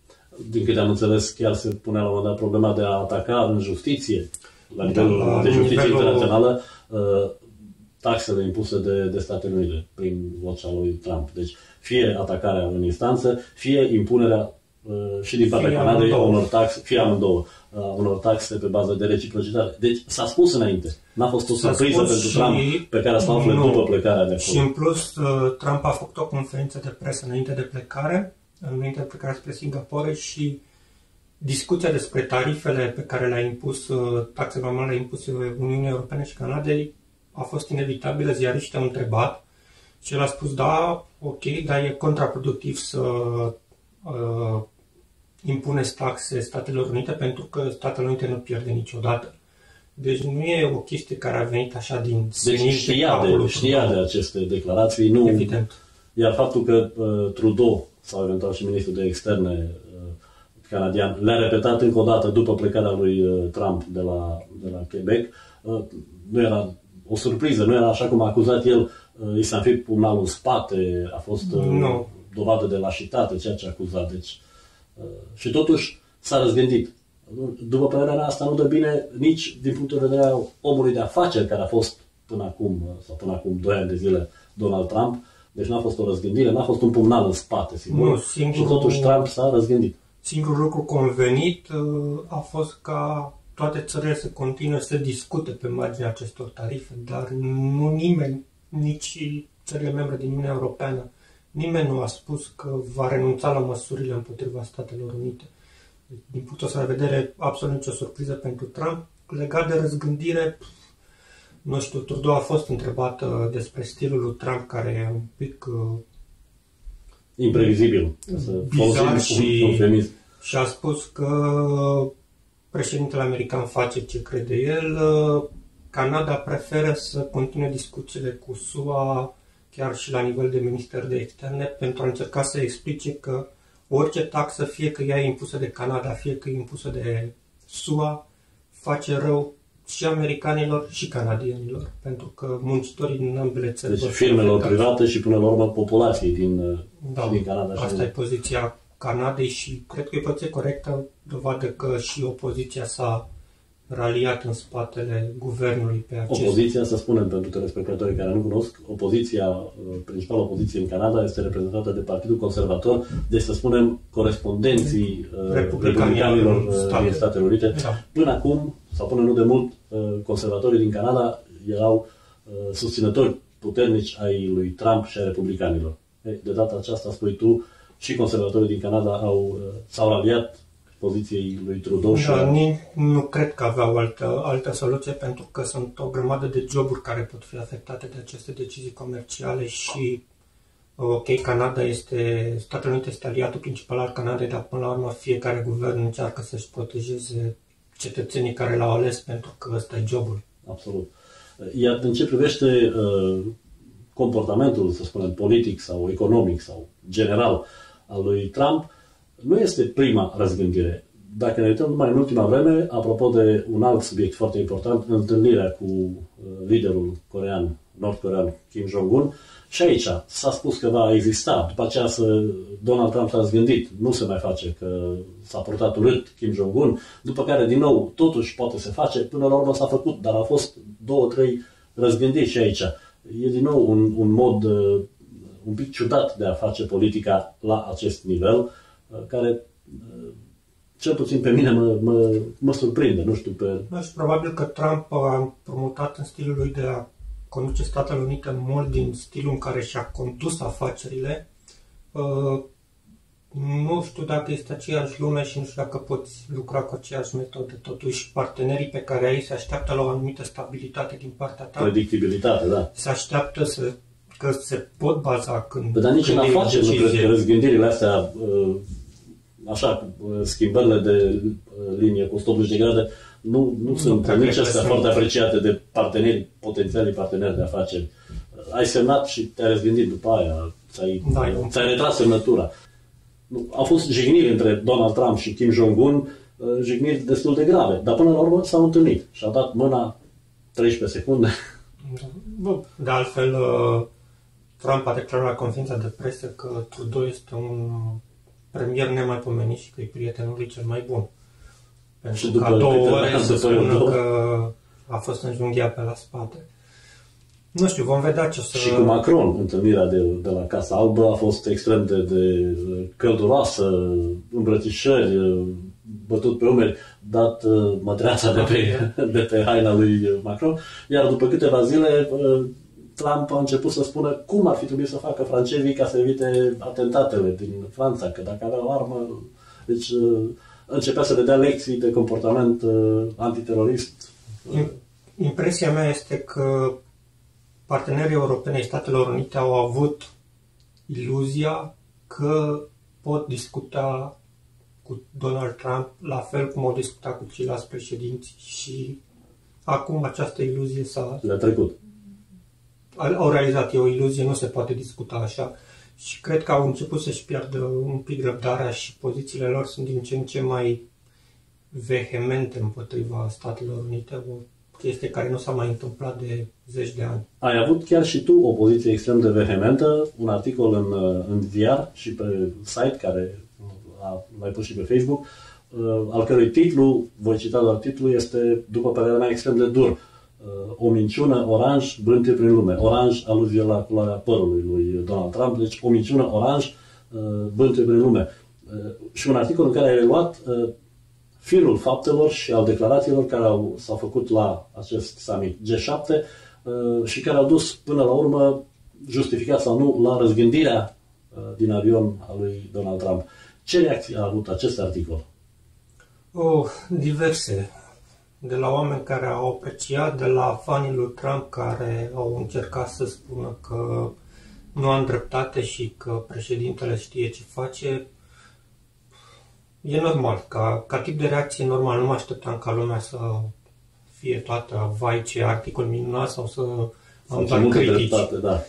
Din câte am înțeles, chiar se punea la un moment dat problema de a ataca în justiție, la nivelul de justiție internațională, taxele impuse de Statele Unite prin vocea lui Trump. Deci fie atacarea în instanță, fie impunerea și din partea Canadei unor taxe, fie amândouă, unor taxe pe bază de reciprocitate. Deci s-a spus înainte, n-a fost o surpriză pentru Trump pe care s-a aflat după plecarea de acolo. Și în plus, Trump a făcut o conferință de presă înainte de plecare, spre Singapore, și discuția despre tarifele pe care le-a impus, taxele vamale le-a impus Uniunea Europeană și Canadei, a fost inevitabilă. Ziariști te-au întrebat și el a spus: da, ok, dar e contraproductiv să impuneți taxe Statelor Unite, pentru că Statele Unite nu pierde niciodată. Deci nu e o chestie care a venit așa din senin. Deci știa de aceste declarații, nu... Evident. Iar faptul că Trudeau sau eventual și ministrul de externe canadian le-a repetat încă o dată după plecarea lui Trump de la Quebec, nu era o surpriză, nu era așa cum a acuzat el, i s-a înfipt pumnalul în spate, a fost dovadă de lașitate ceea ce a acuzat. Deci, și totuși s-a răzgândit. După părerea mea, asta nu dă bine nici din punctul de vedere al omului de afaceri care a fost până acum 2 ani de zile Donald Trump. Deci n-a fost o răzgândire, n-a fost un pumnal în spate, sigur. Și totuși Trump s-a răzgândit. Singurul lucru convenit a fost ca toate țările să continue să discute pe marginea acestor tarife, dar nu nimeni, nici țările membre din Uniunea Europeană, nimeni nu a spus că va renunța la măsurile împotriva Statelor Unite. Din punctul ăsta de vedere, absolut nicio surpriză pentru Trump. Legat de răzgândire, nu știu, Trudeau a fost întrebat despre stilul lui Trump, care e un pic imprevizibil, bizar, și a spus că președintele american face ce crede el, Canada preferă să continue discuțiile cu SUA, chiar și la nivel de minister de externe, pentru a încerca să explice că orice taxă, fie că ea e impusă de Canada, fie că e impusă de SUA, face rău și americanilor și canadienilor, pentru că muncitorii din ambele țări... Deci firmelor private și până la urmă populației din Canada. Asta e poziția Canadei și cred că e poziție corectă, dovadă că și opoziția s-a raliat în spatele guvernului pe acest... Opoziția, să spunem pentru telespectatorii care nu cunosc, principala opoziție în Canada este reprezentată de Partidul Conservator, deci să spunem corespondenții republicanilor din Statele Unite. Da. Până acum, sau până nu de mult, conservatorii din Canada erau susținători puternici ai lui Trump și ai republicanilor. De data aceasta, spui tu, și conservatorii din Canada s-au raliat poziției lui Trudeau. Da, nu cred că aveau altă soluție, pentru că sunt o grămadă de joburi care pot fi afectate de aceste decizii comerciale și Ok, Canada este, Statele Unite este aliatul principal al Canadei, dar până la urmă fiecare guvern încearcă să-și protejeze cetățenii care l-au ales, pentru că ăsta e jobul. Absolut. Iar în ce privește comportamentul, să spunem, politic sau economic sau general al lui Trump, nu este prima răzgândire. Dacă ne uităm numai în ultima vreme, apropo de un alt subiect foarte important, întâlnirea cu liderul corean, nord-corean Kim Jong-un, și aici s-a spus că va exista, după aceea Donald Trump s-a zgândit, nu se mai face, că s-a purtat urât Kim Jong-un, după care din nou totuși poate se face, până la urmă s-a făcut, dar au fost 2-3 răzgândiri și aici. E din nou un mod un pic ciudat de a face politica la acest nivel, care cel puțin pe mine mă surprinde, nu știu pe... Și probabil că Trump a promutat în stilul lui de a conduce Statele Unite mult din stilul în care și-a condus afacerile. Nu știu dacă este aceeași lume și nu știu dacă poți lucra cu aceeași metodă. Totuși, partenerii pe care ai se așteaptă la o anumită stabilitate din partea ta. Predictibilitate, da. Se așteaptă că se pot baza când... Dar nici în afaceri nu cred că răzgândirile astea, așa, schimbările de linie cu 180 de grade, nu sunt nici astea foarte apreciate de potențialii parteneri de afaceri. Ai semnat și te-ai răzgândit după aia, ți-ai retras semnătura. Au fost jigniri între Donald Trump și Kim Jong-un, jigniri destul de grave, dar până la urmă s-au întâlnit și a dat mâna 13 secunde. De altfel, Trump a declarat la conferința de presă că Trudeau este un premier nemaipomenit și că e prietenul lui cel mai bun. Pentru că a două ore să spună că a fost înjunghiat pe la spate. Nu știu, vom vedea ce o să... Și cu Macron, întâlnirea de la Casa Albă a fost extrem de călduroasă, îmbrățișări, bătut pe umeri, dat mătreața de pe haina lui Macron. Iar după câteva zile, Trump a început să spună cum ar fi trebuit să facă francezii ca să evite atentatele din Franța, că dacă avea o armă... Deci începea să le dea lecții de comportament antiterorist. Impresia mea este că partenerii europeni ai Statelor Unite au avut iluzia că pot discuta cu Donald Trump la fel cum au discutat cu ceilalți președinți și acum această iluzie le-a trecut. Au realizat, e o iluzie, nu se poate discuta așa. Și cred că au început să-și piardă un pic răbdarea și pozițiile lor sunt din ce în ce mai vehemente împotriva Statelor Unite, o chestie care nu s-a mai întâmplat de zeci de ani. Ai avut chiar și tu o poziție extrem de vehementă, un articol în TVR și pe site, care l-ai pus și pe Facebook, al cărui titlu, voi cita doar titlul, este, după părerea mea, extrem de dur. O minciună oranj brântie prin lume. Oranj, aluzie la culoarea părului lui Donald Trump, deci o minciună oranj brântie prin lume. Și un articol în care ai luat firul faptelor și al declarațiilor care s-au făcut la acest summit G7 și care au dus până la urmă, justificat sau nu, la răzgândirea din avion a lui Donald Trump. Ce reacție a avut acest articol? Diverse. De la oameni care au apreciat, de la fanii lui Trump care au încercat să spună că nu am dreptate și că președintele știe ce face. E normal, ca tip de reacție normal, nu mă așteptam ca lumea să fie toată, vai ce articol minunat sau să am doar critici. Da.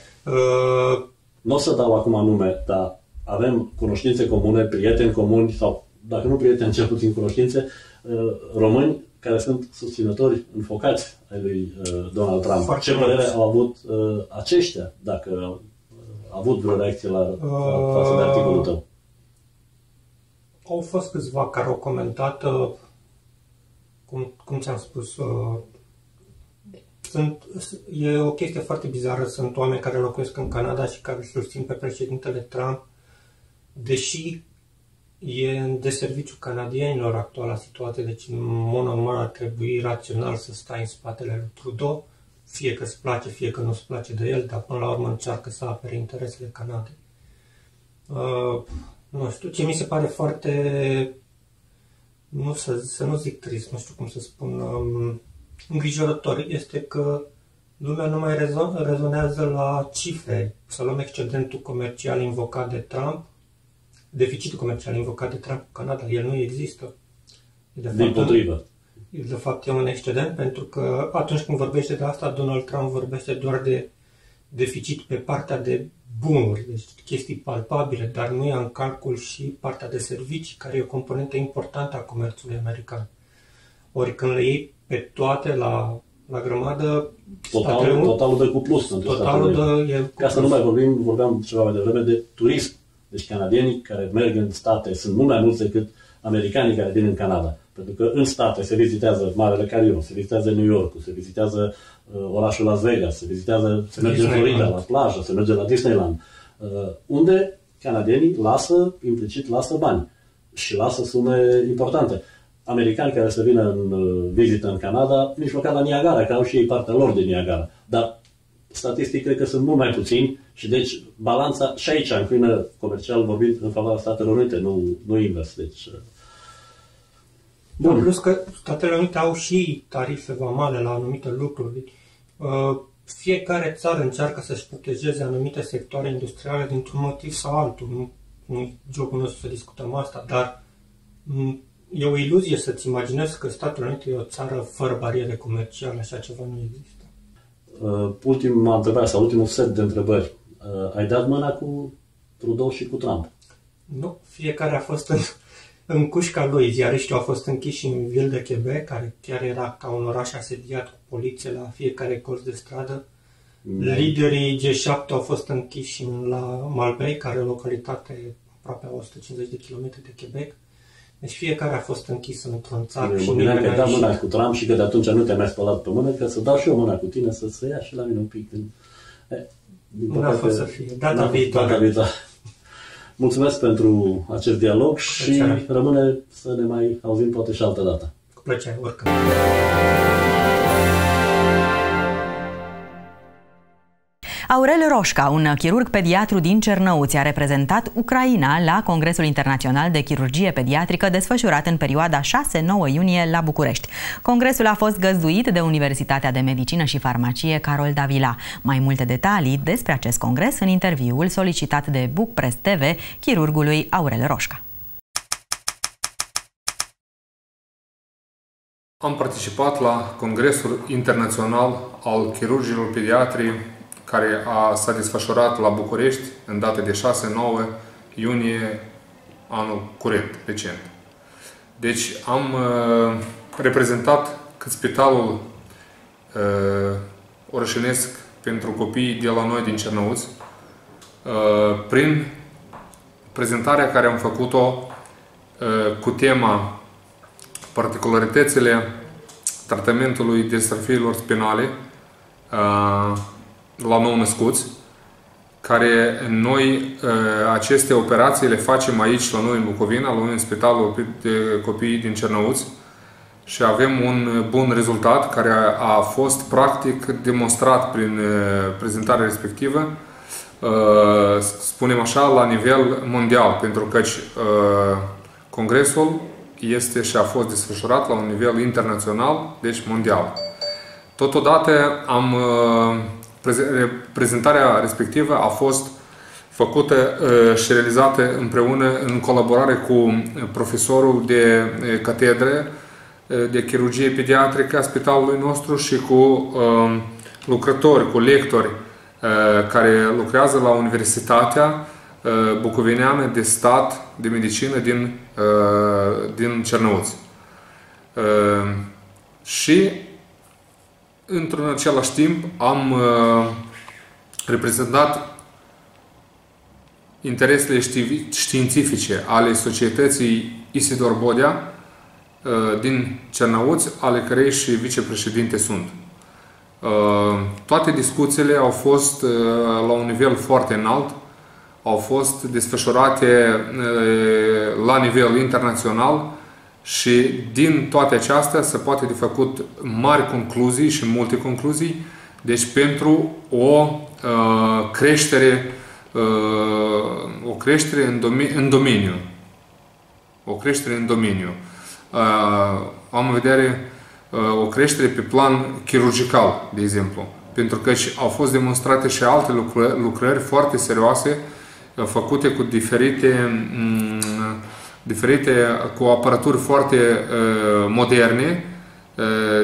Nu o să dau acum nume, dar avem cunoștințe comune, prieteni comuni sau, dacă nu prieteni, cel puțin cunoștințe, români care sunt susținători înfocați ai lui Donald Trump. Foarte. Ce părere au avut aceștia, dacă au avut vreo reacție față de articolul tău? Au fost câțiva care au comentat, cum ți-am spus, e o chestie foarte bizară, sunt oameni care locuiesc în Canada și care susțin pe președintele Trump, deși e în deserviciu canadienilor actuala situație, deci în mod normal ar trebui rațional să stai în spatele lui Trudeau, fie că îți place, fie că nu-ți place de el, dar până la urmă încearcă să apere interesele Canadei. Nu știu, ce mi se pare foarte, să nu zic trist, nu știu cum să spun, îngrijorător, este că Lumea nu mai rezonează la cifre. Să luăm excedentul comercial invocat de Trump, deficitul comercial invocat de Trump cu Canada. El nu există. De fapt, e un excedent, pentru că atunci când vorbește de asta, Donald Trump vorbește doar de deficit pe partea de bunuri, deci chestii palpabile, dar nu ia în calcul și partea de servicii, care e o componentă importantă a comerțului american. Ori când le iei pe toate la grămadă, totalul dă cu plus. Ca să nu mai vorbeam ceva mai devreme de turism. Deci canadienii care merg în state sunt mult mai mulți decât americanii care vin în Canada. Pentru că în state se vizitează Marele Carion, se vizitează New York, se vizitează orașul Las Vegas, se merge în Florida, la plajă, se merge la Disneyland, unde canadienii implicit lasă bani și lasă sume importante. Americani care se vină în vizită în Canada, nici măcar la Niagara, că au și ei partea lor de Niagara. Dar statistic cred că sunt mult mai puțini și deci balanța și aici înclină comercial vorbind în favoarea Statelor Unite, nu invers. Deci, bun. Plus că Statele Unite au și tarife vamale la anumite lucruri. Fiecare țară încearcă să-și protejeze anumite sectoare industriale dintr-un motiv sau altul. Nu jocul nostru să discutăm asta, dar e o iluzie să-ți imaginezi că Statele Unite e o țară fără bariere comerciale, așa ceva nu există. Ultima întrebare sau ultimul set de întrebări. Ai dat mâna cu Trudeau și cu Trump? Nu, fiecare a fost în cușca lui. Ziariștii au fost închiși în Ville de Quebec, care chiar era ca un oraș asediat cu poliție la fiecare colț de stradă. Liderii G7 au fost închiși la Malbec, care e o localitate aproape a 150 de kilometri de Quebec. Deci fiecare a fost închis într-un țară. Mă gândeam că ai dat mâna cu Trump și că de atunci nu te-ai mai spălat pe mână, că să dau și eu mâna cu tine să se ia și la mine un pic. Nu a fost să fie. Data viitoare. Mulțumesc pentru acest dialog și rămâne să ne mai auzim poate și altă dată. Cu plăcere, oricând. Aurel Roșca, un chirurg pediatru din Cernăuți, a reprezentat Ucraina la Congresul Internațional de Chirurgie Pediatrică desfășurat în perioada 6-9 iunie la București. Congresul a fost găzduit de Universitatea de Medicină și Farmacie Carol Davila. Mai multe detalii despre acest congres în interviul solicitat de Book Press TV chirurgului Aurel Roșca. Am participat la Congresul Internațional al Chirurgilor Pediatrii care s-a desfășurat la București în data de 6-9 iunie anul curent, recent. Deci am reprezentat spitalul orășenesc pentru copii de la noi din Cernăuți prin prezentarea care am făcut-o cu tema particularitățile tratamentului distrofiilor spinale la nou-născuți, care noi aceste operații le facem aici la noi în Bucovina, la noi în Spitalul de Copii din Cernăuți și avem un bun rezultat care a fost practic demonstrat prin prezentarea respectivă, spunem așa, la nivel mondial, pentru că congresul este și a fost desfășurat la un nivel internațional, deci mondial. Totodată am prezentarea respectivă a fost făcută și realizată împreună în colaborare cu profesorul de catedră de chirurgie pediatrică a spitalului nostru și cu lucrători, cu lectori care lucrează la Universitatea Bucovineană de Stat de Medicină din Cernăuți. Și într-un același timp am reprezentat interesele științifice ale societății Isidor Bodea din Cernăuți, ale cărei și vicepreședinte sunt. Toate discuțiile au fost la un nivel foarte înalt, au fost desfășurate la nivel internațional, și din toate acestea se poate de făcut mari concluzii și multe concluzii, deci pentru o creștere în domeniu. Am în vedere o creștere pe plan chirurgical, de exemplu, pentru că au fost demonstrate și alte lucrări foarte serioase făcute cu diferite cu aparaturi foarte moderne,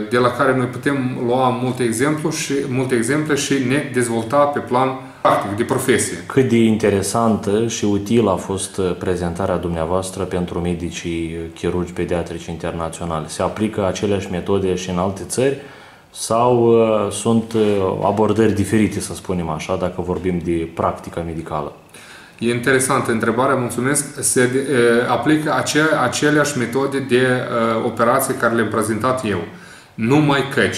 de la care noi putem lua multe exemple și ne dezvolta pe plan practic, de profesie. Cât de interesantă și utilă a fost prezentarea dumneavoastră pentru medicii chirurgi pediatrici internaționali? Se aplică aceleași metode și în alte țări sau sunt abordări diferite, să spunem așa, dacă vorbim de practica medicală? E interesantă întrebarea, mulțumesc. Se aplică aceleași metode de operație care le-am prezentat eu. Numai căci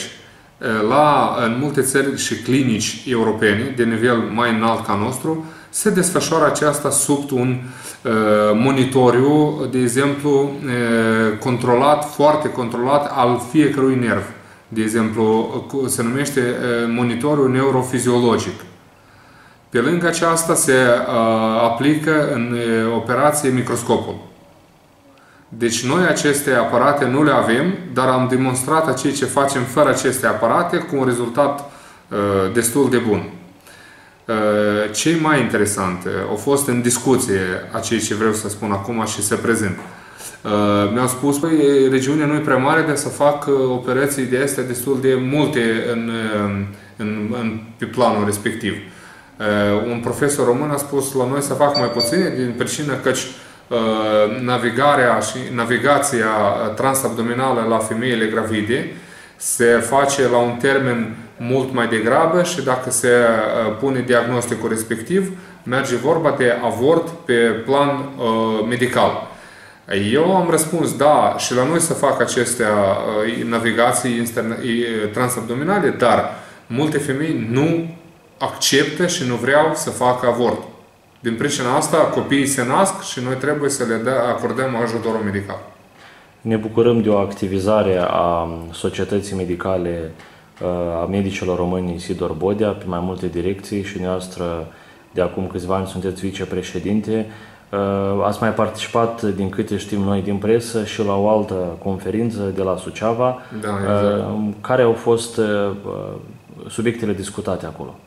în multe țări și clinici europene, de nivel mai înalt ca nostru, se desfășoară aceasta sub un monitoriu, de exemplu, controlat, foarte controlat, al fiecărui nerv. De exemplu, se numește monitorul neurofiziologic. Pe lângă aceasta se aplică în operație microscopul. Deci noi aceste aparate nu le avem, dar am demonstrat ceea ce facem fără aceste aparate cu un rezultat destul de bun. Ce mai interesant, au fost în discuție ceea ce vreau să spun acum și să prezint. Mi-au spus că regiunea nu e prea mare, dar să fac operații de astea destul de multe pe planul respectiv. Un profesor român a spus la noi să fac mai puține din pricină că navigația transabdominală la femeile gravide se face la un termen mult mai degrabă și dacă se pune diagnosticul respectiv, merge vorba de avort pe plan medical. Eu am răspuns, da, și la noi se fac aceste navigații transabdominale, dar multe femei nu acceptă și nu vreau să facă avort. Din pricina asta, copiii se nasc și noi trebuie să le acordăm ajutorul medical. Ne bucurăm de o activizare a societății medicale a medicilor români Sidor Bodea pe mai multe direcții și noastră de acum câțiva ani sunteți vicepreședinte. Ați mai participat, din câte știm noi din presă, și la o altă conferință de la Suceava. Da, exact. Care au fost subiectele discutate acolo?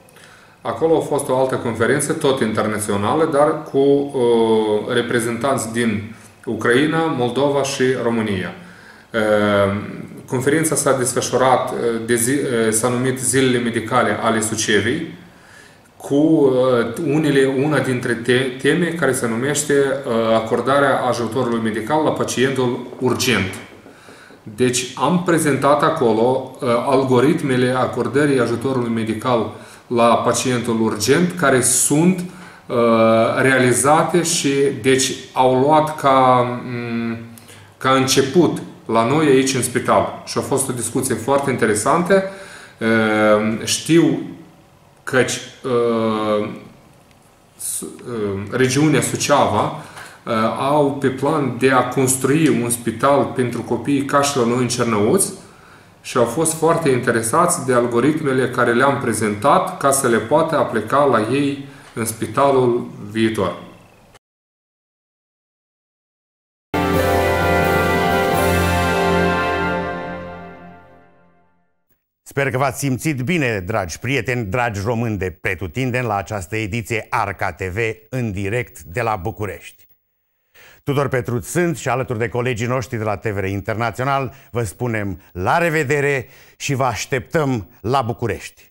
Acolo a fost o altă conferință, tot internațională, dar cu reprezentanți din Ucraina, Moldova și România. Conferința s-a desfășurat, s-a numit Zilele Medicale ale Sucevei, cu una dintre teme care se numește acordarea ajutorului medical la pacientul urgent. Deci am prezentat acolo algoritmele acordării ajutorului medical la pacientul urgent, care sunt realizate și deci au luat ca început la noi aici în spital. Și a fost o discuție foarte interesantă. Știu că regiunea Suceava au pe plan de a construi un spital pentru copii ca și la noi în Cernăuți și au fost foarte interesați de algoritmele care le-am prezentat ca să le poată aplica la ei în spitalul viitor. Sper că v-ați simțit bine, dragi prieteni, dragi români de pretutindeni, la această ediție Arca TV în direct de la București. Tudor Petruț sunt și alături de colegii noștri de la TVR Internațional vă spunem la revedere și vă așteptăm la București.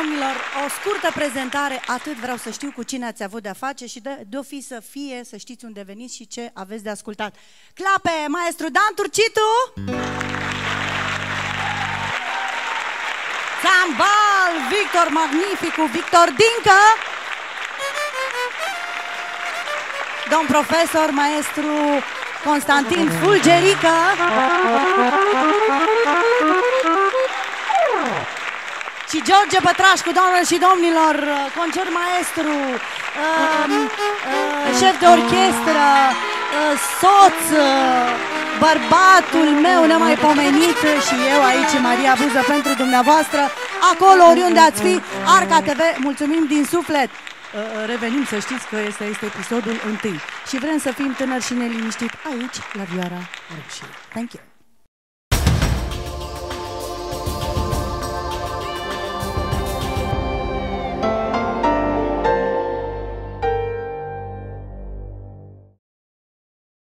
domnilor, o scurtă prezentare, atât vreau să știu cu cine ați avut de-a face și de-o fi să fie, să știți unde veniți și ce aveți de ascultat. Clape, maestru Dan Turcitu! Zambal, Victor Magnificu, Victor Dincă! Domn profesor, maestru Constantin Fulgerică! Și George Pătrașcu, doamnelor și domnilor, concert maestru, șef de orchestră, soț, bărbatul meu nemaipomenit și eu aici, Maria Buză, pentru dumneavoastră, acolo oriunde ați fi, Arca TV, mulțumim din suflet! Revenim, să știți că este episodul 1 și vrem să fim tânări și neliniștit aici, la Vioara Roșie. Thank you!